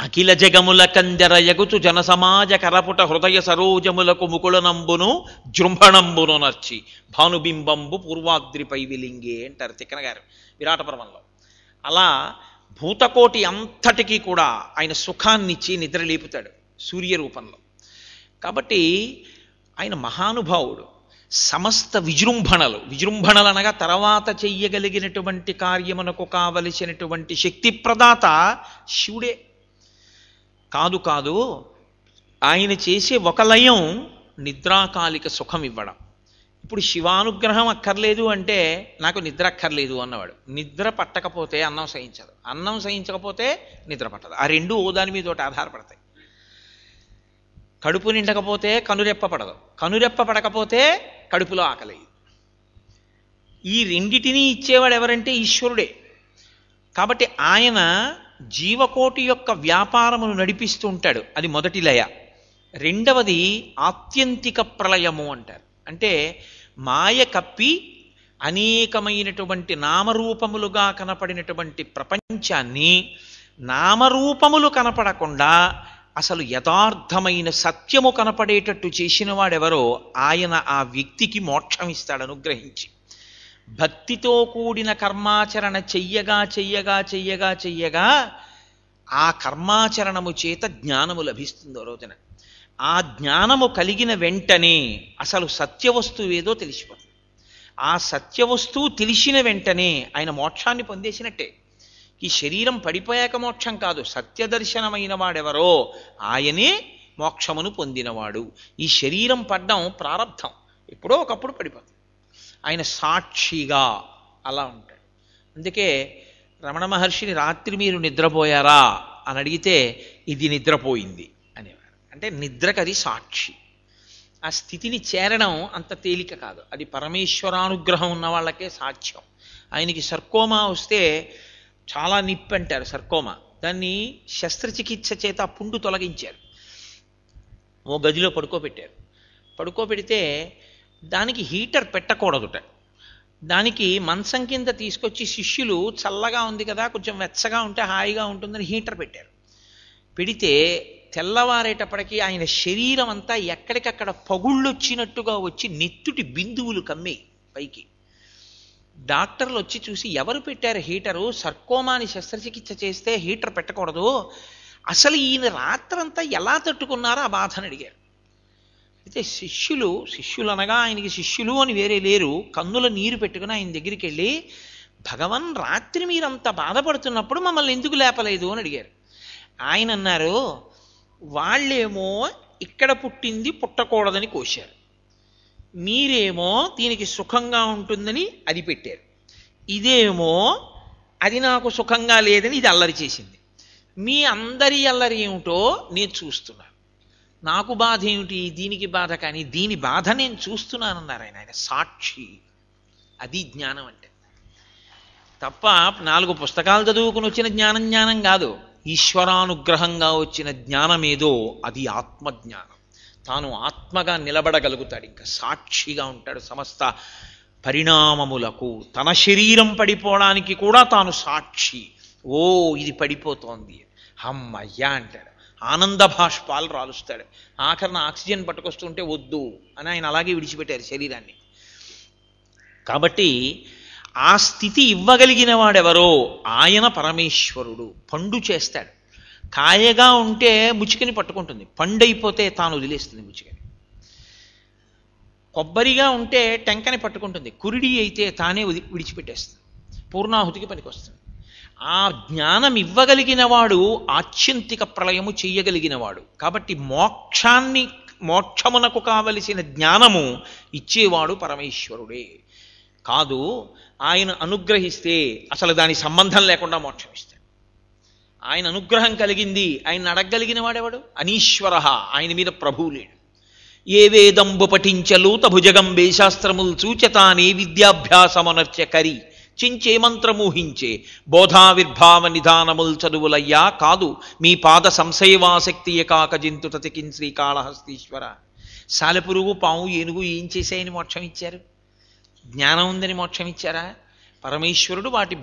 అఖిల జగముల కందర యగుచు జన సమాజ కరపుట హృదయ సరోజములకు ముకుళనంబును జృంభణంబును నర్చి భానుబింబంబు పూర్వాద్రిపై విలింగే అంటారు తిక్కన గారు విరాట పర్వంలో. అలా భూతకోటి అంతటికీ కూడా ఆయన సుఖాన్నిచ్చి నిద్రలేపుతాడు సూర్యరూపంలో. కాబట్టి ఆయన మహానుభావుడు. సమస్త విజృంభణలు, విజృంభణలు అనగా తర్వాత చెయ్యగలిగినటువంటి కార్యమునకు కావలసినటువంటి శక్తి ప్రదాత శివుడే. కాదు కాదు, ఆయన చేసే ఒక లయం నిద్రాకాలిక సుఖం ఇవ్వడం. ఇప్పుడు శివానుగ్రహం అక్కర్లేదు అంటే నాకు నిద్ర అక్కర్లేదు అన్నవాడు, నిద్ర పట్టకపోతే అన్నం సహించదు, అన్నం సహించకపోతే నిద్ర పట్టదు. ఆ రెండు ఓ దాని మీద ఒకటి ఆధారపడతాయి. కడుపు నిండకపోతే కనురెప్ప పడదు, కనురెప్ప పడకపోతే కడుపులో ఆకలి. ఈ రెండిటినీ ఇచ్చేవాడు ఎవరంటే ఈశ్వరుడే. కాబట్టి ఆయన జీవకోటి యొక్క వ్యాపారమును నడిపిస్తూ ఉంటాడు. అది మొదటి లయ. రెండవది ఆత్యంతిక ప్రళయము అంటారు. అంటే మాయ కప్పి అనేకమైనటువంటి నామరూపములుగా కనపడినటువంటి ప్రపంచాన్ని నామరూపములు కనపడకుండా అసలు యథార్థమైన సత్యము కనపడేటట్టు చేసిన వాడెవరో ఆయన ఆ వ్యక్తికి మోక్షం ఇస్తాడు అనుగ్రహించి. భక్తితో కూడిన కర్మాచరణ చెయ్యగా చెయ్యగా చెయ్యగా చెయ్యగా ఆ కర్మాచరణము చేత జ్ఞానము లభిస్తుంది. రోజున ఆ జ్ఞానము కలిగిన వెంటనే అసలు సత్యవస్తువు ఏదో తెలిసిపోతుంది. ఆ సత్యవస్తువు తెలిసిన వెంటనే ఆయన మోక్షాన్ని పొందేసినట్టే. ఈ శరీరం పడిపోయాక మోక్షం కాదు, సత్యదర్శనమైన వాడెవరో ఆయనే మోక్షమును పొందినవాడు. ఈ శరీరం పడ్డం ప్రారంధం, ఎప్పుడో ఒకప్పుడు పడిపోతుంది. ఆయన సాక్షిగా అలా ఉంటాడు. అందుకే రమణ మహర్షిని రాత్రి మీరు నిద్రపోయారా అని అడిగితే ఇది నిద్రపోయింది అనేవారు. అంటే నిద్రకు అది సాక్షి. ఆ స్థితిని చేరడం అంత తేలిక కాదు, అది పరమేశ్వరానుగ్రహం ఉన్న వాళ్ళకే సాధ్యం. ఆయనకి సర్కోమా వస్తే చాలా నిప్పు అంటారు, సర్కోమా. దాన్ని శస్త్రచికిత్స చేత పుండు తొలగించారు, ఓ గదిలో పడుకోబెట్టారు. పడుకోబెడితే దానికి హీటర్ పెట్టకూడదుట. దానికి మంచం కింద తీసుకొచ్చి శిష్యులు చల్లగా ఉంది కదా కొంచెం వెచ్చగా ఉంటే హాయిగా ఉంటుందని హీటర్ పెట్టారు. పెడితే తెల్లవారేటప్పటికీ ఆయన శరీరం అంతా ఎక్కడికక్కడ పగుళ్ళు వచ్చినట్టుగా వచ్చి నెత్తుటి బిందువులు కమ్మే పైకి. డాక్టర్లు వచ్చి చూసి ఎవరు పెట్టారు హీటరు, సర్కోమాని శస్త్రచికిత్స చేస్తే హీటర్ పెట్టకూడదు, అసలు ఈయన రాత్రంతా ఎలా తట్టుకున్నారో ఆ బాధను అడిగారు. అయితే శిష్యులు అనగా ఆయనకి శిష్యులు అని వేరే లేరు, కన్నుల నీరు పెట్టుకుని ఆయన దగ్గరికి వెళ్ళి, భగవన్ రాత్రి మీరంత బాధపడుతున్నప్పుడు మమ్మల్ని ఎందుకు లేపలేదు అని అడిగారు. ఆయన అన్నారు, వాళ్ళేమో ఇక్కడ పుట్టింది పుట్టకూడదని కోశారు, మీరేమో దీనికి సుఖంగా ఉంటుందని అది పెట్టారు, ఇదేమో అది నాకు సుఖంగా లేదని ఇది అల్లరి చేసింది, మీ అందరి అల్లరి ఏమిటో నేను చూస్తున్నాను, నాకు బాధ ఏమిటి దీనికి బాధ, కానీ దీని బాధ నేను చూస్తున్నానన్నారు ఆయన. ఆయన సాక్షి, అది జ్ఞానం అంటే. తప్ప నాలుగు పుస్తకాలు చదువుకుని వచ్చిన జ్ఞానం జ్ఞానం కాదు, ఈశ్వరానుగ్రహంగా వచ్చిన జ్ఞానమేదో అది ఆత్మజ్ఞానం. తాను ఆత్మగా నిలబడగలుగుతాడు, ఇంకా సాక్షిగా ఉంటాడు సమస్త పరిణామములకు. తన శరీరం పడిపోవడానికి కూడా తాను సాక్షి. ఓ ఇది పడిపోతోంది హమ్మయ్యా అంటాడు, ఆనంద భాష్పాలు రాలుస్తాడు. ఆఖరణ ఆక్సిజన్ పట్టుకొస్తుంటే వద్దు అని ఆయన అలాగే విడిచిపెట్టారు శరీరాన్ని. కాబట్టి ఆ స్థితి ఇవ్వగలిగిన వాడెవరో ఆయన పరమేశ్వరుడు. పండు చేస్తాడు, కాయగా ఉంటే ముచికని పట్టుకుంటుంది, పండైపోతే తాను వదిలేస్తుంది ముచికని. కొబ్బరిగా ఉంటే టెంకని పట్టుకుంటుంది, కురిడి అయితే తానే విడిచిపెట్టేస్తుంది, పూర్ణాహుతికి పనికొస్తుంది. ఆ జ్ఞానం ఇవ్వగలిగిన వాడు ఆత్యంతిక ప్రళయము చేయగలిగినవాడు. కాబట్టి మోక్షమునకు కావలసిన జ్ఞానము ఇచ్చేవాడు పరమేశ్వరుడే. కాదు ఆయన అనుగ్రహిస్తే అసలు దాని సంబంధం లేకుండా మోక్షం ఇస్తాడు. ఆయన అనుగ్రహం కలిగింది, ఆయన అడగగలిగిన వాడేవాడు అనీశ్వర, ఆయన మీద ప్రభువు లేడు. ఏ వేదంబు పఠించలూత భుజగంబే శాస్త్రములు చూచతానే విద్యాభ్యాసమనర్చ కరి చించే మంత్రమూహించే బోధావిర్భావ నిధానముల్ చదువులయ్యా కాదు మీ పాద సంశయవాసక్తియ కాక జింతు తతికిన్ శ్రీకాళహస్తీశ్వర. సాలెపురుగు పాము ఏనుగు ఏం చేశాయని మోక్షం ఇచ్చారు? జ్ఞానం ఉందని మోక్షం ఇచ్చారా? పరమేశ్వరుడు వాటి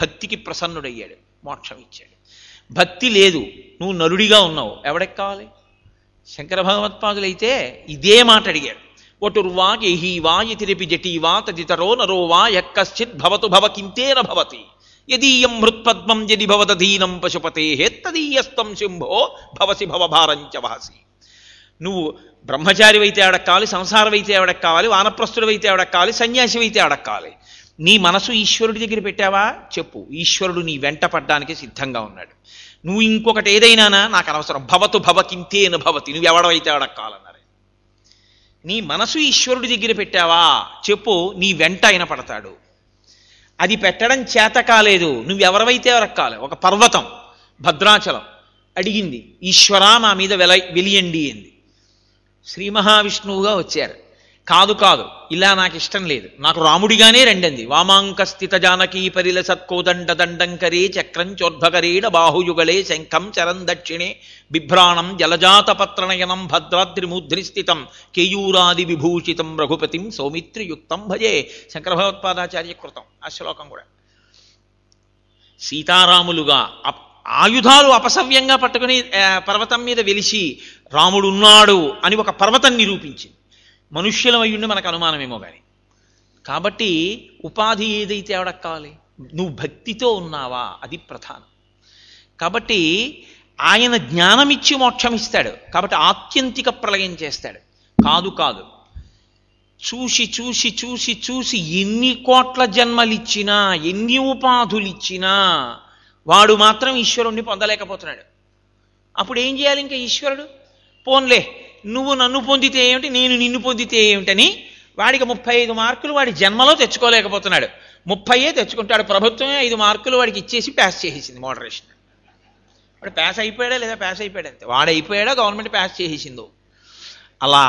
భక్తికి ప్రసన్నుడయ్యాడు, మోక్షం ఇచ్చాడు. భక్తి లేదు, నువ్వు నలుడిగా ఉన్నావు, ఎవడికి కావాలి? శంకర భగవత్పాదులైతే ఇదే మాట అడిగాడు. వటుర్వా యహీ వా యతిరిపి జటీవా తదితరో నరో వా యశ్చిత్ భవతు భవకింతేన భవతి యదీయం మృత్పద్మం యది భవదధీనం పశుపతే తదీయస్తం శుంభో భవసి భవభారంచ వహసి. నువ్వు బ్రహ్మచారివైతే అడక్కాలి, సంసారమైతే అడక్కాలి, వానప్రస్థుడివైతే అడక్కాలి, సన్యాసివైతే అడక్కాలి. నీ మనసు ఈశ్వరుడి దగ్గర పెట్టావా చెప్పు, ఈశ్వరుడు నీ వెంట పడ్డానికి సిద్ధంగా ఉన్నాడు. నువ్వు ఇంకొకటి ఏదైనానా నాకు అనవసరం, భవతు భవకింతేన భవతి, నువ్వు ఎవడవైతే అడక్కాలన్నారు. నీ మనసు ఈశ్వరుడి దగ్గర పెట్టావా చెప్పు, నీ వెంట ఆయన పడతాడు. అది పెట్టడం చేత కాలేదు, నువ్వెవరవైతే రక్కాలి. ఒక పర్వతం భద్రాచలం అడిగింది, ఈశ్వరా మా మీద వెలియండి అంది. శ్రీ మహావిష్ణువుగా వచ్చారు, కాదు కాదు ఇలా నాకు ఇష్టం లేదు, నాకు రాముడిగానే రెండింది. వామాంక స్థిత జానకీ పరిల సత్కోదండ దండంకరే చక్రం చోర్భకరీడ బాహుయుగళే శంఖం చరం దక్షిణే బిభ్రాణం జలజాత పత్రనయనం భద్రాద్రిమూర్ధ్ని స్థితం కేయూరాది విభూషితం రఘుపతిం సౌమిత్రియుక్తం భజే. శంకర భగవత్పాదాచార్య కృతం ఆ శ్లోకం కూడా. సీతారాములుగా ఆయుధాలు అపసవ్యంగా పట్టుకొని పర్వతం మీద వెలిసి రాముడు ఉన్నాడు అని ఒక పర్వతం నిరూపించింది. మనుష్యులమై ఉండి మనకు అనుమానమేమో కానీ. కాబట్టి ఉపాధి ఏదైతే ఎవడకు కావాలి, నువ్వు భక్తితో ఉన్నావా, అది ప్రధానం. కాబట్టి ఆయన జ్ఞానమిచ్చి మోక్షమిస్తాడు. కాబట్టి ఆత్యంతిక ప్రళయం చేస్తాడు. కాదు కాదు, చూసి చూసి చూసి చూసి ఎన్ని కోట్ల జన్మలిచ్చినా ఎన్ని ఉపాధులిచ్చినా వాడు మాత్రం ఈశ్వరుణ్ణి పొందలేకపోతున్నాడు. అప్పుడు ఏం చేయాలి? ఇంకా ఈశ్వరుడు పోన్లే నువ్వు నన్ను పొందితే ఏమిటి, నేను నిన్ను పొందితే ఏమిటని వాడికి 35 మార్కులు వాడి జన్మలో తెచ్చుకోలేకపోతున్నాడు. 30 తెచ్చుకుంటాడు, ప్రభుత్వమే 5 మార్కులు వాడికి ఇచ్చేసి ప్యాస్ చేసేసింది మోడరేషన్. వాడు ప్యాస్ అయిపోయాడా లేదా? ప్యాస్ అయిపోయాడు అంతే. వాడు అయిపోయాడా, గవర్నమెంట్ ప్యాస్ చేసేసిందో. అలా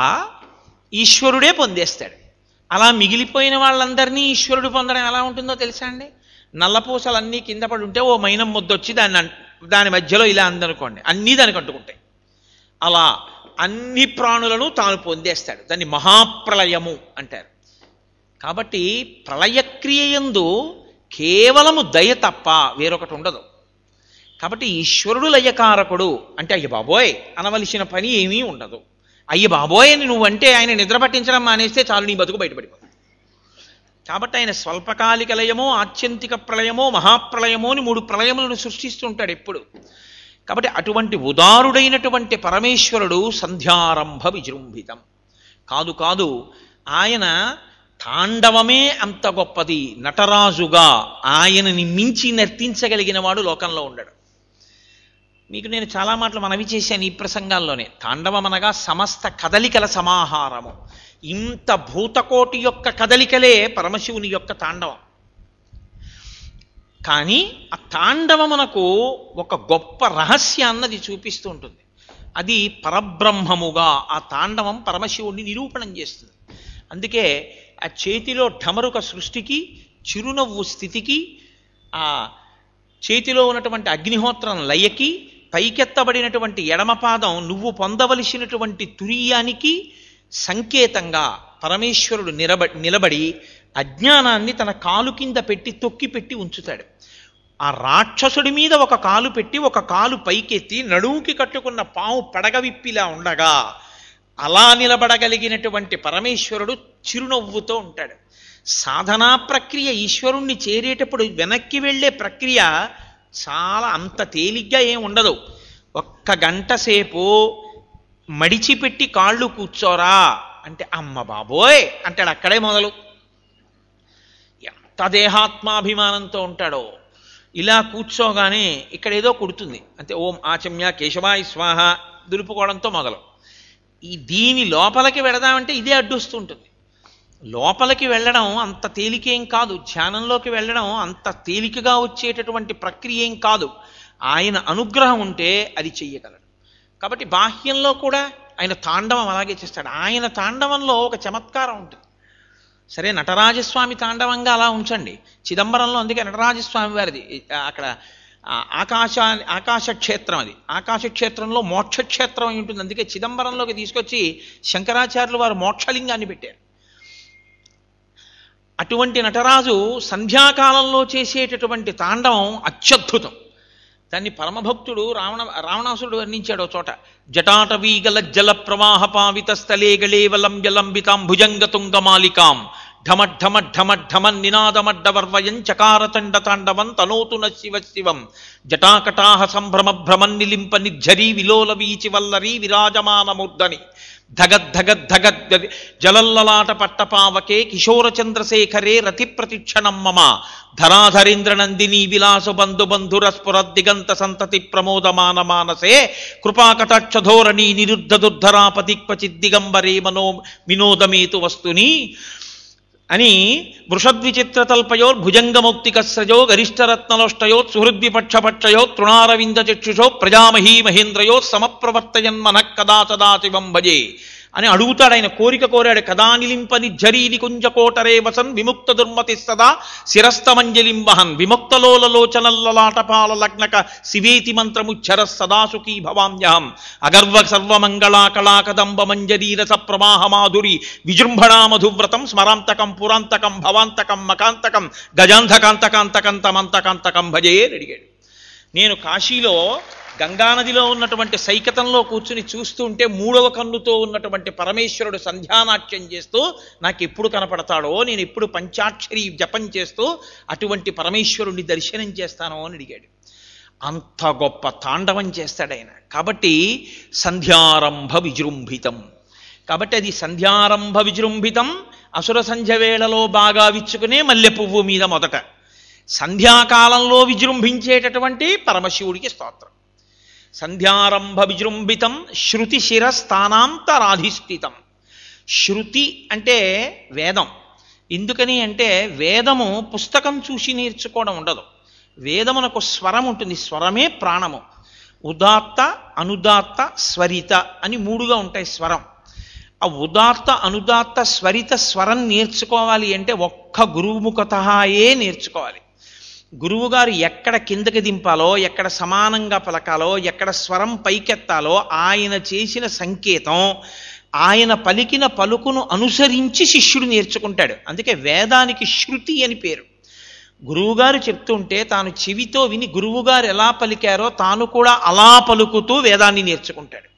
ఈశ్వరుడే పొందేస్తాడు. అలా మిగిలిపోయిన వాళ్ళందరినీ ఈశ్వరుడు పొందడం ఎలా ఉంటుందో తెలుసా అండి? నల్లపూసలన్నీ కింద పడి ఉంటే ఓ మైనం ముద్దొచ్చి దాని మధ్యలో ఇలా అందనుకోండి, అన్నీ దానికి అంటుకుంటాయి. అలా అన్ని ప్రాణులను తాను పొందేస్తాడు. దాన్ని మహాప్రళయము అంటారు. కాబట్టి ప్రళయక్రియయందు కేవలము దయ తప్ప వేరొకటి ఉండదు. కాబట్టి ఈశ్వరుడు లయకారకుడు అంటే అయ్య బాబోయ్ అనవలసిన పని ఏమీ ఉండదు. అయ్య బాబోయ్ అని నువ్వంటే ఆయన నిద్ర పట్టించడం మానేస్తే చాలు, నీ బతుకు బయటపడిపోతుంది. కాబట్టి ఆయన స్వల్పకాలిక లయమో ఆత్యంతిక ప్రళయమో మహాప్రళయమో అని 3 ప్రళయములను సృష్టిస్తూ ఉంటాడు ఎప్పుడు. కాబట్టి అటువంటి ఉదారుడైనటువంటి పరమేశ్వరుడు సంధ్యారంభ విజృంభితం. కాదు కాదు, ఆయన తాండవమే అంత గొప్పది. నటరాజుగా ఆయనని మించి నర్తించగలిగిన వాడు లోకంలో ఉండడు. మీకు నేను చాలా మాటలు మనవి చేశాను ఈ ప్రసంగాల్లోనే. తాండవమనగా సమస్త కదలికల సమాహారము. ఇంత భూతకోటి యొక్క కదలికలే పరమశివుని యొక్క తాండవం. కానీ ఆ తాండవమునకు ఒక గొప్ప రహస్యాన్నది చూపిస్తూ ఉంటుంది. అది పరబ్రహ్మముగా ఆ తాండవం పరమశివుణ్ణి నిరూపణం చేస్తుంది. అందుకే ఆ చేతిలో ఢమరుక సృష్టికి, చిరునవ్వు స్థితికి, ఆ చేతిలో ఉన్నటువంటి అగ్నిహోత్రం లయకి, పైకెత్తబడినటువంటి ఎడమపాదం నువ్వు పొందవలసినటువంటి తురీయానికి సంకేతంగా పరమేశ్వరుడు నిలబడి అజ్ఞానాన్ని తన కాలు కింద పెట్టి తొక్కి పెట్టి ఉంచుతాడు. ఆ రాక్షసుడి మీద ఒక కాలు పెట్టి ఒక కాలు పైకెత్తి నడువుకి కట్టుకున్న పాము పడగవిప్పిలా ఉండగా అలా నిలబడగలిగినటువంటి పరమేశ్వరుడు చిరునవ్వుతో ఉంటాడు. సాధనా ప్రక్రియ ఈశ్వరుణ్ణి చేరేటప్పుడు వెనక్కి వెళ్ళే ప్రక్రియ చాలా అంత తేలిగ్గా ఏం ఉండదు. ఒక్క గంట సేపు మడిచిపెట్టి కాళ్ళు కూర్చోరా అంటే అమ్మ బాబోయ్ అంటాడు. అక్కడే మొదలు ఎంత దేహాత్మాభిమానంతో ఉంటాడో. ఇలా కూర్చోగానే ఇక్కడ ఏదో కుడుతుంది అంటే ఓం ఆచమ్య కేశవాయ స్వాహ దులుపుకోవడంతో మొదలు. ఈ దీని లోపలికి వెళదామంటే ఇదే అడ్డొస్తూ ఉంటుంది. లోపలికి వెళ్ళడం అంత తేలికేం కాదు. ధ్యానంలోకి వెళ్ళడం అంత తేలికగా వచ్చేటటువంటి ప్రక్రియ ఏం కాదు. ఆయన అనుగ్రహం ఉంటే అది చెయ్యగలడు. కాబట్టి బాహ్యంలో కూడా ఆయన తాండవం అలాగే చేస్తాడు. ఆయన తాండవంలో ఒక చమత్కారం ఉంటుంది. సరే నటరాజస్వామి తాండవంగా అలా ఉంచండి. చిదంబరంలో అందుకే నటరాజస్వామి వారిది అక్కడ ఆకాశ క్షేత్రం, అది ఆకాశక్షేత్రంలో మోక్షక్షేత్రం అయి ఉంటుంది. అందుకే చిదంబరంలోకి తీసుకొచ్చి శంకరాచార్యులు వారు మోక్షలింగాన్ని పెట్టారు. అటువంటి నటరాజు సంధ్యాకాలంలో చేసేటటువంటి తాండవం అత్యద్భుతం. దాన్ని పరమభక్తుడు రావణాసురుడు వర్ణించాడు చోట. జటాటవీ గల జల ప్రవాహ పావిత స్థలే గళేవలంబితాం భుజంగతుంగమాలికాం ఢమఢమఢమఢమన్ నినాదమడ్డవర్వయం చకారతండ తాండవం తనోతు న శివ శివం జటాకటాహ సంభ్రమ భ్రమన్ నిలింప నిఝరీ విలోల వీచి వల్లరీ విరాజమానమూర్ధని ధగద్ధగద్ధగద్ జలల్లలాట పట్టపావకే కిశోరచంద్రశేఖరే రతి ప్రతిక్షణం మమ ధరాధరేంద్ర నందిని విలాసు బంధు బంధుర స్ఫుర దిగంత సంతతి ప్రమోదమాన మానసే కృపాకటాక్షధోరణి నిరుద్ధ దుర్ధరాపతి క్వచిద్దిగంబరే మనో వినోదమేతు వస్తుని అని వృషద్విచిత్రతల్పయోర్భుజంగమౌక్తికస్రజో గరిష్టరత్నలోష్టయో సుహృద్విపక్షపక్షయో తృణారవిందచక్షుషో ప్రజామహీ మహేంద్రయో సమప్రవర్తయన్మనః కదా సదాశివం భజే అని అడుగుతాడు. ఆయన కోరిక కోరాడు. కదా నిలింపని జరీని కుంజకోటరే వసన్ విముక్త దుర్మతి సదా శిరస్తమంజలిం వహన్ విముక్తలోలలోచనల్లలాటపాల లగ్నక శివేతి మంత్రముచ్చర సదాసుఖీ భవామ్యహం అగర్వ సర్వమంగళా కళాకదంబ మంజరీరస ప్రవాహ మాధురి విజృంభణా మధువ్రతం స్మరాంతకం పురాంతకం భవాంతకం మకాంతకం గజాంధకాంతకాంతకంతమంతకాంతకం భజే అడిగాడు. నేను కాశీలో గంగానదిలో ఉన్నటువంటి సైకతంలో కూర్చుని చూస్తూ ఉంటే మూడవ కన్నుతో ఉన్నటువంటి పరమేశ్వరుడు సంధ్యానాట్యం చేస్తూ నాకు ఎప్పుడు కనపడతాడో, నేను ఎప్పుడు పంచాక్షరి జపం చేస్తూ అటువంటి పరమేశ్వరుణ్ణి దర్శనం చేస్తానో అని అడిగాడు. అంత గొప్ప తాండవం చేస్తాడైన. కాబట్టి సంధ్యారంభ విజృంభితం, కాబట్టి అది సంధ్యారంభ విజృంభితం. అసుర సంధ్య వేళలో బాగా విచ్చుకునే మల్లె పువ్వు మీద మొదట సంధ్యాకాలంలో విజృంభించేటటువంటి పరమశివుడికి స్తోత్రం. సంధ్యారంభ విజృంభితం శృతి శిర స్థానాంతరాధిష్ఠితం. శృతి అంటే వేదం. ఎందుకని అంటే వేదము పుస్తకం చూసి నేర్చుకోవడం ఉండదు. వేదమునకు స్వరం ఉంటుంది, స్వరమే ప్రాణము. ఉదాత్త, అనుదాత్త, స్వరిత అని మూడుగా ఉంటాయి స్వరం. ఆ ఉదాత్త, అనుదాత్త, స్వరిత స్వరం నేర్చుకోవాలి అంటే ఒక్క గురుముఖతహాయే నేర్చుకోవాలి. గురువుగారు ఎక్కడ కిందకి దింపాలో, ఎక్కడ సమానంగా పలకాలో, ఎక్కడ స్వరం పైకెత్తాలో ఆయన చేసిన సంకేతం, ఆయన పలికిన పలుకును అనుసరించి శిష్యుడు నేర్చుకుంటాడు. అందుకే వేదానికి శృతి అని పేరు. గురువుగారు చెప్తుంటే తాను చెవితో విని గురువుగారు ఎలా పలికారో తాను కూడా అలా పలుకుతూ వేదాన్ని నేర్చుకుంటాడు.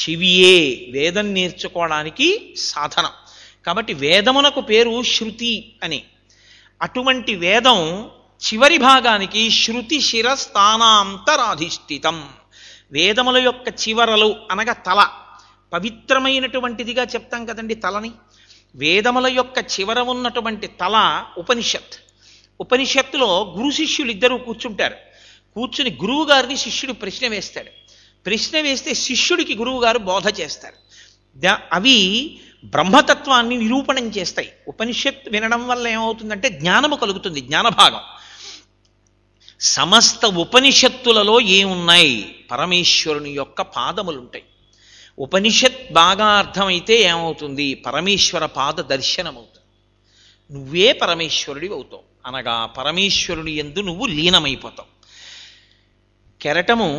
చెవియే వేదం నేర్చుకోవడానికి సాధనం. కాబట్టి వేదమునకు పేరు శృతి అని. అటువంటి వేదం చివరి భాగానికి శృతి శిర స్థానాంతరాధిష్ఠితం. వేదముల యొక్క చివరలు అనగా తల. పవిత్రమైనటువంటిదిగా చెప్తాం కదండి తలని. వేదముల యొక్క చివర ఉన్నటువంటి తల ఉపనిషత్. ఉపనిషత్తులో గురు శిష్యులు ఇద్దరు కూర్చుంటారు. కూర్చుని గురువు గారిని శిష్యుడు ప్రశ్న వేస్తాడు. ప్రశ్న వేస్తే శిష్యుడికి గురువుగారు బోధ చేస్తారు. అవి బ్రహ్మతత్వాన్ని నిరూపణం చేస్తాయి. ఉపనిషత్తు వినడం వల్ల ఏమవుతుందంటే జ్ఞానము కలుగుతుంది, జ్ఞానభాగం. సమస్త ఉపనిషత్తులలో ఏమున్నాయి? పరమేశ్వరుని యొక్క పాదములుంటాయి. ఉపనిషత్ బాగా అర్థమైతే ఏమవుతుంది? పరమేశ్వర పాద దర్శనం అవుతుంది. నువ్వే పరమేశ్వరుడివి అవుతావు, అనగా పరమేశ్వరుని యందు నువ్వు లీనమైపోతావు. కెరటము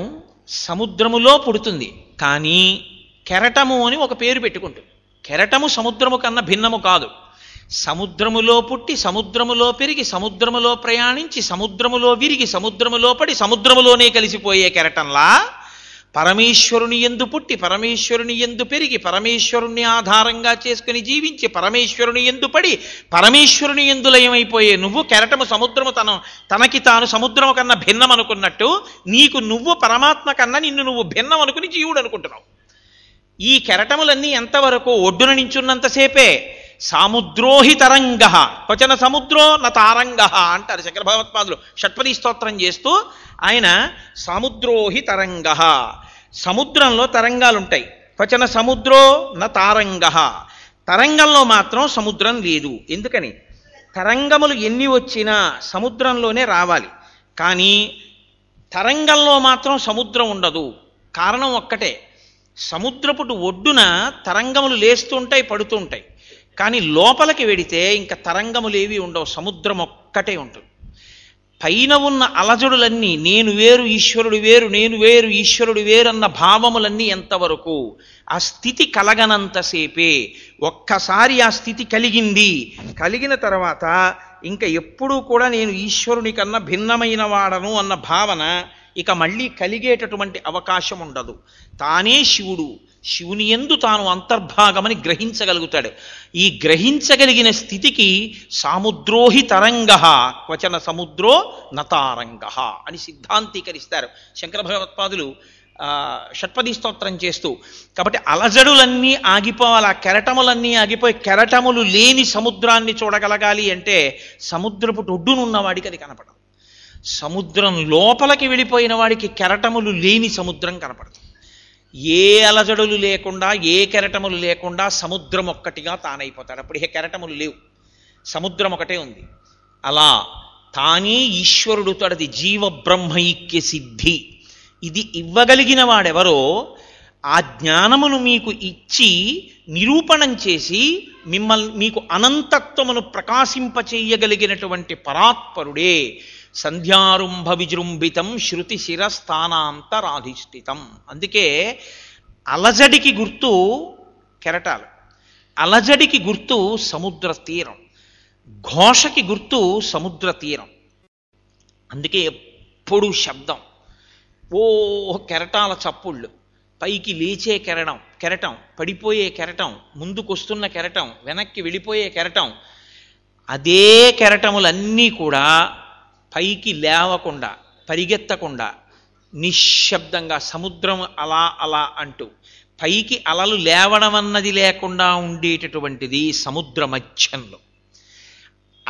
సముద్రములో పుడుతుంది, కానీ కెరటము అని ఒక పేరు పెట్టుకుంటుంది. కెరటము సముద్రము కన్నా భిన్నము కాదు. సముద్రములో పుట్టి, సముద్రములో పెరిగి, సముద్రములో ప్రయాణించి, సముద్రములో విరిగి, సముద్రములో పడి, సముద్రములోనే కలిసిపోయే కెరటంలా పరమేశ్వరుని యందు పుట్టి, పరమేశ్వరుని యందు పెరిగి, పరమేశ్వరుణ్ణి ఆధారంగా చేసుకుని జీవించి, పరమేశ్వరుని యందు పడి, పరమేశ్వరుని యందు లయమైపోయే నువ్వు, కెరటము సముద్రము తనకి తాను సముద్రము కన్నా భిన్నం అనుకున్నట్టు, నీకు నువ్వు పరమాత్మ కన్నా నిన్ను నువ్వు భిన్నం అనుకుని జీవుడు అనుకుంటున్నావు. ఈ కెరటములన్నీ ఎంతవరకు? ఒడ్డున నించున్నంతసేపే. సాముద్రోహి తరంగ క్వచన సముద్రో న తారంగ అంటారు శంకర భగవత్పాదులు షట్పదీ స్తోత్రం చేస్తూ. ఆయన సాముద్రోహి తరంగ, సముద్రంలో తరంగాలుంటాయి. క్వచన సముద్రో న తారంగ, తరంగంలో మాత్రం సముద్రం లేదు. ఎందుకని? తరంగములు ఎన్ని వచ్చినా సముద్రంలోనే రావాలి, కానీ తరంగంలో మాత్రం సముద్రం ఉండదు. కారణం ఒక్కటే, సముద్రపుటు ఒడ్డున తరంగములు లేస్తూ ఉంటాయి, పడుతూ ఉంటాయి, కానీ లోపలికి వెడితే ఇంకా తరంగములేవి ఉండవు, సముద్రం ఒక్కటే ఉంటుంది. పైన ఉన్న అలజడులన్నీ నేను వేరు ఈశ్వరుడు వేరు, నేను వేరు ఈశ్వరుడు వేరన్న భావములన్నీ ఎంతవరకు? ఆ స్థితి కలగనంతసేపే. ఒక్కసారి ఆ స్థితి కలిగింది, కలిగిన తర్వాత ఇంకా ఎప్పుడూ కూడా నేను ఈశ్వరుని కన్నా భిన్నమైన వాడను అన్న భావన ఇక మళ్ళీ కలిగేటటువంటి అవకాశం ఉండదు. తానే శివుడు, శివుని యందు తాను అంతర్భాగమని గ్రహించగలుగుతాడు. ఈ గ్రహించగలిగిన స్థితికి సాముద్రోహి తరంగ క్వచన సముద్రో నతారంగ అని సిద్ధాంతీకరిస్తారు శంకర భగవత్పాదులు షట్పదీ స్తోత్రం చేస్తూ. కాబట్టి అలజడులన్నీ ఆగిపోవాలి, ఆ కెరటములన్నీ ఆగిపోయి కెరటములు లేని సముద్రాన్ని చూడగలగాలి అంటే సముద్రపు ఒడ్డునున్నవాడికి అది కనపడదు. సముద్రం లోపలికి వెళ్ళిపోయిన వాడికి కెరటములు లేని సముద్రం కనపడదు. ఏ అలజడులు లేకుండా, ఏ కెరటములు లేకుండా సముద్రం ఒక్కటిగా తానైపోతాడు. అప్పుడు ఏ కెరటములు లేవు, సముద్రం ఒకటే ఉంది. అలా తానే ఈశ్వరుడుతాడది జీవ బ్రహ్మైక్య సిద్ధి. ఇది ఇవ్వగలిగిన వాడెవరో ఆ జ్ఞానమును మీకు ఇచ్చి నిరూపణం చేసి మీకు అనంతత్వమును ప్రకాశింపచేయగలిగినటువంటి పరాత్పరుడే సంధ్యారంభ విజృంభితం శృతి శిర స్థానాంతరాధిష్ఠితం. అందుకే అలజడికి గుర్తు కెరటాలు, అలజడికి గుర్తు సముద్ర తీరం, ఘోషకి గుర్తు సముద్ర తీరం. అందుకే ఎప్పుడు శబ్దం, ఓ కెరటాల చప్పుళ్ళు, పైకి లేచే కెరటం కెరటం, పడిపోయే కెరటం, ముందుకొస్తున్న కెరటం, వెనక్కి వెళ్ళిపోయే కెరటం, అదే కెరటములన్నీ కూడా పైకి లేవకుండా పరిగెత్తకుండా నిశ్శబ్దంగా సముద్రం అలా అలా అంటూ పైకి అలలు లేవడం అన్నది లేకుండా ఉండేటటువంటిది సముద్ర మధ్యంలో.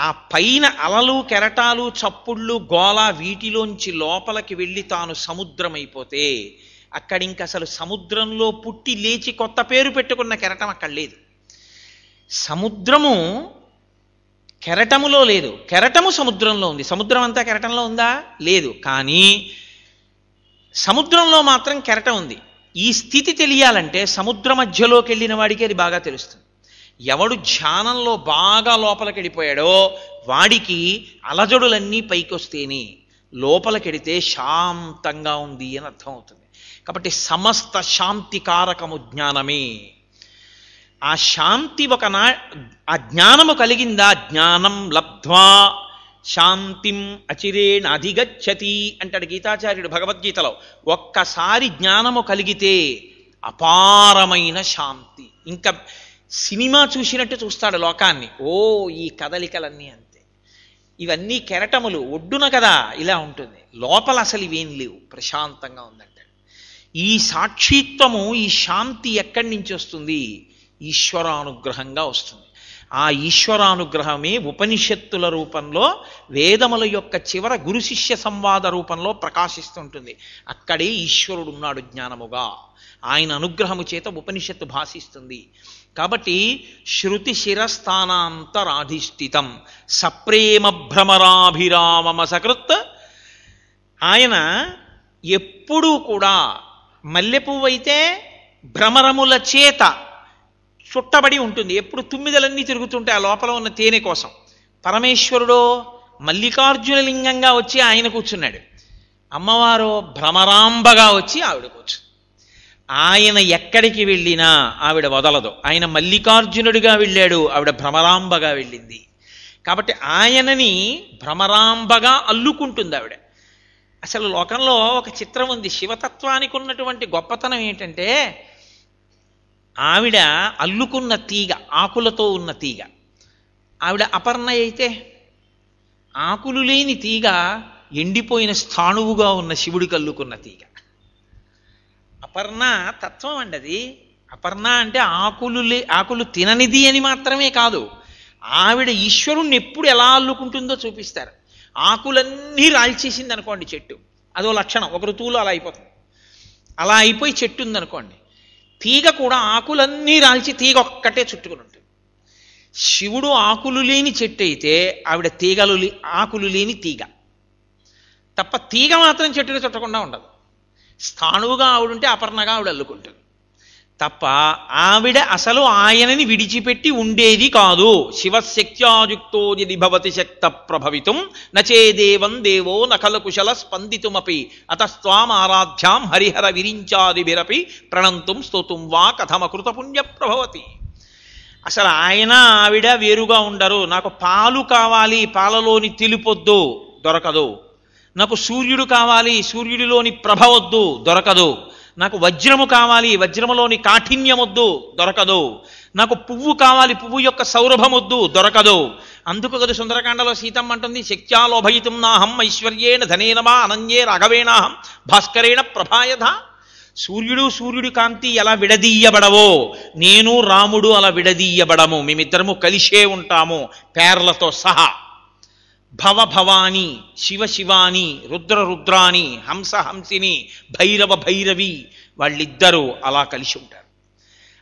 ఆ పైన అలలు కెరటాలు చప్పుళ్ళు గోళ వీటిలోంచి లోపలికి వెళ్ళి తాను సముద్రమైపోతే అక్కడ ఇంక అసలు సముద్రంలో పుట్టి లేచి కొత్త పేరు పెట్టుకున్న కెరటం అక్కడ లేదు. సముద్రము కెరటములో లేదు, కెరటము సముద్రంలో ఉంది. సముద్రం అంతా కెరటంలో ఉందా? లేదు. కానీ సముద్రంలో మాత్రం కెరటం ఉంది. ఈ స్థితి తెలియాలంటే సముద్ర మధ్యలోకి వెళ్ళిన వాడికి అది బాగా తెలుస్తుంది. ఎవడు ధ్యానంలో బాగా లోపలికి వెళ్ళిపోయాడో వాడికి అలజడులన్నీ పైకి వస్తేనే, లోపలికెడితే శాంతంగా ఉంది అని అర్థం అవుతుంది. కాబట్టి సమస్త శాంతికారకము జ్ఞానమే. ఆ శాంతి ఆ జ్ఞానము కలిగిందా? జ్ఞానం లబ్ధ్వా శాంతిం అచిరేణ అధిగచ్చతి అంటాడు గీతాచార్యుడు భగవద్గీతలో. ఒక్కసారి జ్ఞానము కలిగితే అపారమైన శాంతి. ఇంకా సినిమా చూసినట్టు చూస్తాడు లోకాన్ని. ఓ ఈ కదలికలన్నీ అంతే, ఇవన్నీ కెరటములు, ఒడ్డున కదా ఇలా ఉంటుంది, లోపల అసలు ఇవేం లేవు, ప్రశాంతంగా ఉందంటాడు. ఈ సాక్షిత్వము ఈ శాంతి ఎక్కడి నుంచి వస్తుంది? ఈశ్వరానుగ్రహంగా వస్తుంది. ఆ ఈశ్వరానుగ్రహమే ఉపనిషత్తుల రూపంలో వేదముల యొక్క చివర గురు శిష్య సంవాద రూపంలో ప్రకాశిస్తుంటుంది. అక్కడే ఈశ్వరుడు ఉన్నాడు జ్ఞానముగా. ఆయన అనుగ్రహము చేత ఉపనిషత్తు భాషిస్తుంది. కాబట్టి శృతి శిరస్థానాంతరాధిష్ఠితం సప్రేమ భ్రమరాభిరామమ సకృత్. ఆయన ఎప్పుడూ కూడా మల్లెపువ్వు అయితే భ్రమరముల చేత చుట్టబడి ఉంటుంది, ఎప్పుడు తుమ్మిదలన్నీ తిరుగుతుంటాయి ఆ లోపల ఉన్న తేనె కోసం. పరమేశ్వరుడో మల్లికార్జునలింగంగా వచ్చి ఆయన కూర్చున్నాడు, అమ్మవారో భ్రమరాంబగా వచ్చి ఆవిడ కూర్చుంది. ఆయన ఎక్కడికి వెళ్ళినా ఆవిడ వదలదు. ఆయన మల్లికార్జునుడిగా వెళ్ళాడు, ఆవిడ భ్రమరాంబగా వెళ్ళింది. కాబట్టి ఆయనని భ్రమరాంబగా అల్లుకుంటుంది ఆవిడ. అసలు లోకంలో ఒక చిత్రం ఉంది, శివతత్వానికి ఉన్నటువంటి గొప్పతనం ఏంటంటే ఆవిడ అల్లుకున్న తీగ, ఆకులతో ఉన్న తీగ. ఆవిడ అపర్ణ అయితే ఆకులు లేని తీగ, ఎండిపోయిన స్థాణువుగా ఉన్న శివుడికి అల్లుకున్న తీగ. అపర్ణ తత్వం అండి అది. అపర్ణ అంటే ఆకులు తిననిది అని మాత్రమే కాదు, ఆవిడ ఈశ్వరుణ్ణి ఎప్పుడు ఎలా అల్లుకుంటుందో చూపిస్తారు. ఆకులన్నీ రాల్చేసింది అనుకోండి చెట్టు, అదో లక్షణం, ఒక ఋతువులో అలా అయిపోతుంది. అలా అయిపోయి చెట్టు ఉందనుకోండి, తీగ కూడా ఆకులన్నీ రాల్చి తీగ ఒక్కటే చుట్టుకుని ఉంటుంది. శివుడు ఆకులు లేని చెట్టు అయితే ఆవిడ ఆకులు లేని తీగ తప్ప తీగ మాత్రం చెట్టుని చుట్టకుండా ఉండదు. స్థాణువుగా ఆవిడుంటే అపర్ణగా ఆవిడ అల్లుకుంటుంది తప్ప ఆవిడ అసలు ఆయనని విడిచిపెట్టి ఉండేది కాదు. శివశక్త్యాయుక్తో యది భవతి శక్త ప్రభవితుం నచేదేవం దేవో నకల కుశల స్పందితుమపి అతస్వాం ఆరాధ్యాం హరిహర విరించాదిభిరపి ప్రణంతుం స్తోతుం వా కథమకృత పుణ్య ప్రభవతి. అసలు ఆయన ఆవిడ వేరుగా ఉండరు. నాకు పాలు కావాలి, పాలలోని తెలుపొద్దు, దొరకదు. నాకు సూర్యుడు కావాలి, సూర్యుడిలోని ప్రభవద్దు, దొరకదు. నాకు వజ్రము కావాలి, వజ్రములోని కాఠిన్యమొద్దు, దొరకదు. నాకు పువ్వు కావాలి, పువ్వు యొక్క సౌరభమొద్దు, దొరకదు. అందుకు కదా సుందరకాండలో సీతమ్మ అంటుంది, శక్త్యాలోభయితం నాహం ఐశ్వర్యేణ ధనేనమా అనన్యే రాఘవేణాహం భాస్కరేణ ప్రభాయధ. సూర్యుడు సూర్యుడి కాంతి ఎలా విడదీయబడవో నేను రాముడు అలా విడదీయబడము, మేమిద్దరము కలిసే ఉంటాము పేర్లతో సహా. భవ భవాని, శివ శివాని, రుద్ర రుద్రాని, హంస హంసిని, భైరవ భైరవి, వాళ్ళిద్దరూ అలా కలిసి ఉంటారు.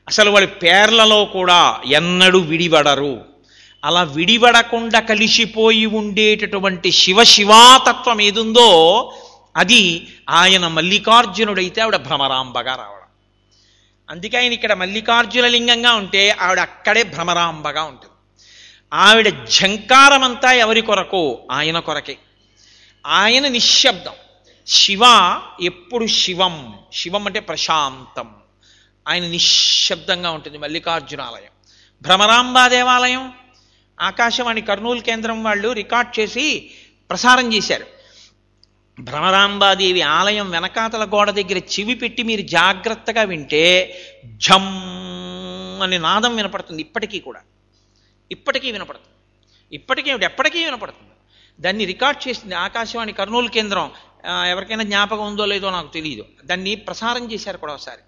అసలు వాళ్ళ పేర్లలో కూడా ఎన్నడూ విడివడరు. అలా విడివడకుండా కలిసిపోయి ఉండేటటువంటి శివ శివాతత్వం ఏదుందో అది ఆయన మల్లికార్జునుడైతే ఆవిడ భ్రమరాంబగా రావడం. అందుకే ఆయన ఇక్కడ మల్లికార్జున లింగంగా ఉంటే ఆవిడ అక్కడే భ్రమరాంబగా ఉంటుంది. ఆవిడ ఝంకారమంతా ఎవరి కొరకు? ఆయన కొరకే. ఆయన నిశ్శబ్దం. శివ ఎప్పుడు శివం, శివం అంటే ప్రశాంతం. ఆయన నిశ్శబ్దంగా ఉంటుంది మల్లికార్జునాలయం. భ్రమరాంబా దేవాలయం ఆకాశవాణి కర్నూలు కేంద్రం వాళ్ళు రికార్డ్ చేసి ప్రసారం చేశారు. భ్రమరాంబాదేవి ఆలయం వెనకాతల గోడ దగ్గర చెవి పెట్టి మీరు జాగ్రత్తగా వింటే ఝం అనే నాదం వినపడుతుంది. ఇప్పటికీ కూడా ఇప్పటికీ వినపడుతుంది. దాన్ని రికార్డ్ చేసింది ఆకాశవాణి కర్నూలు కేంద్రం. ఎవరికైనా జ్ఞాపకం ఉందో లేదో నాకు తెలియదు. దాన్ని ప్రసారం చేశారు కూడా ఒకసారి,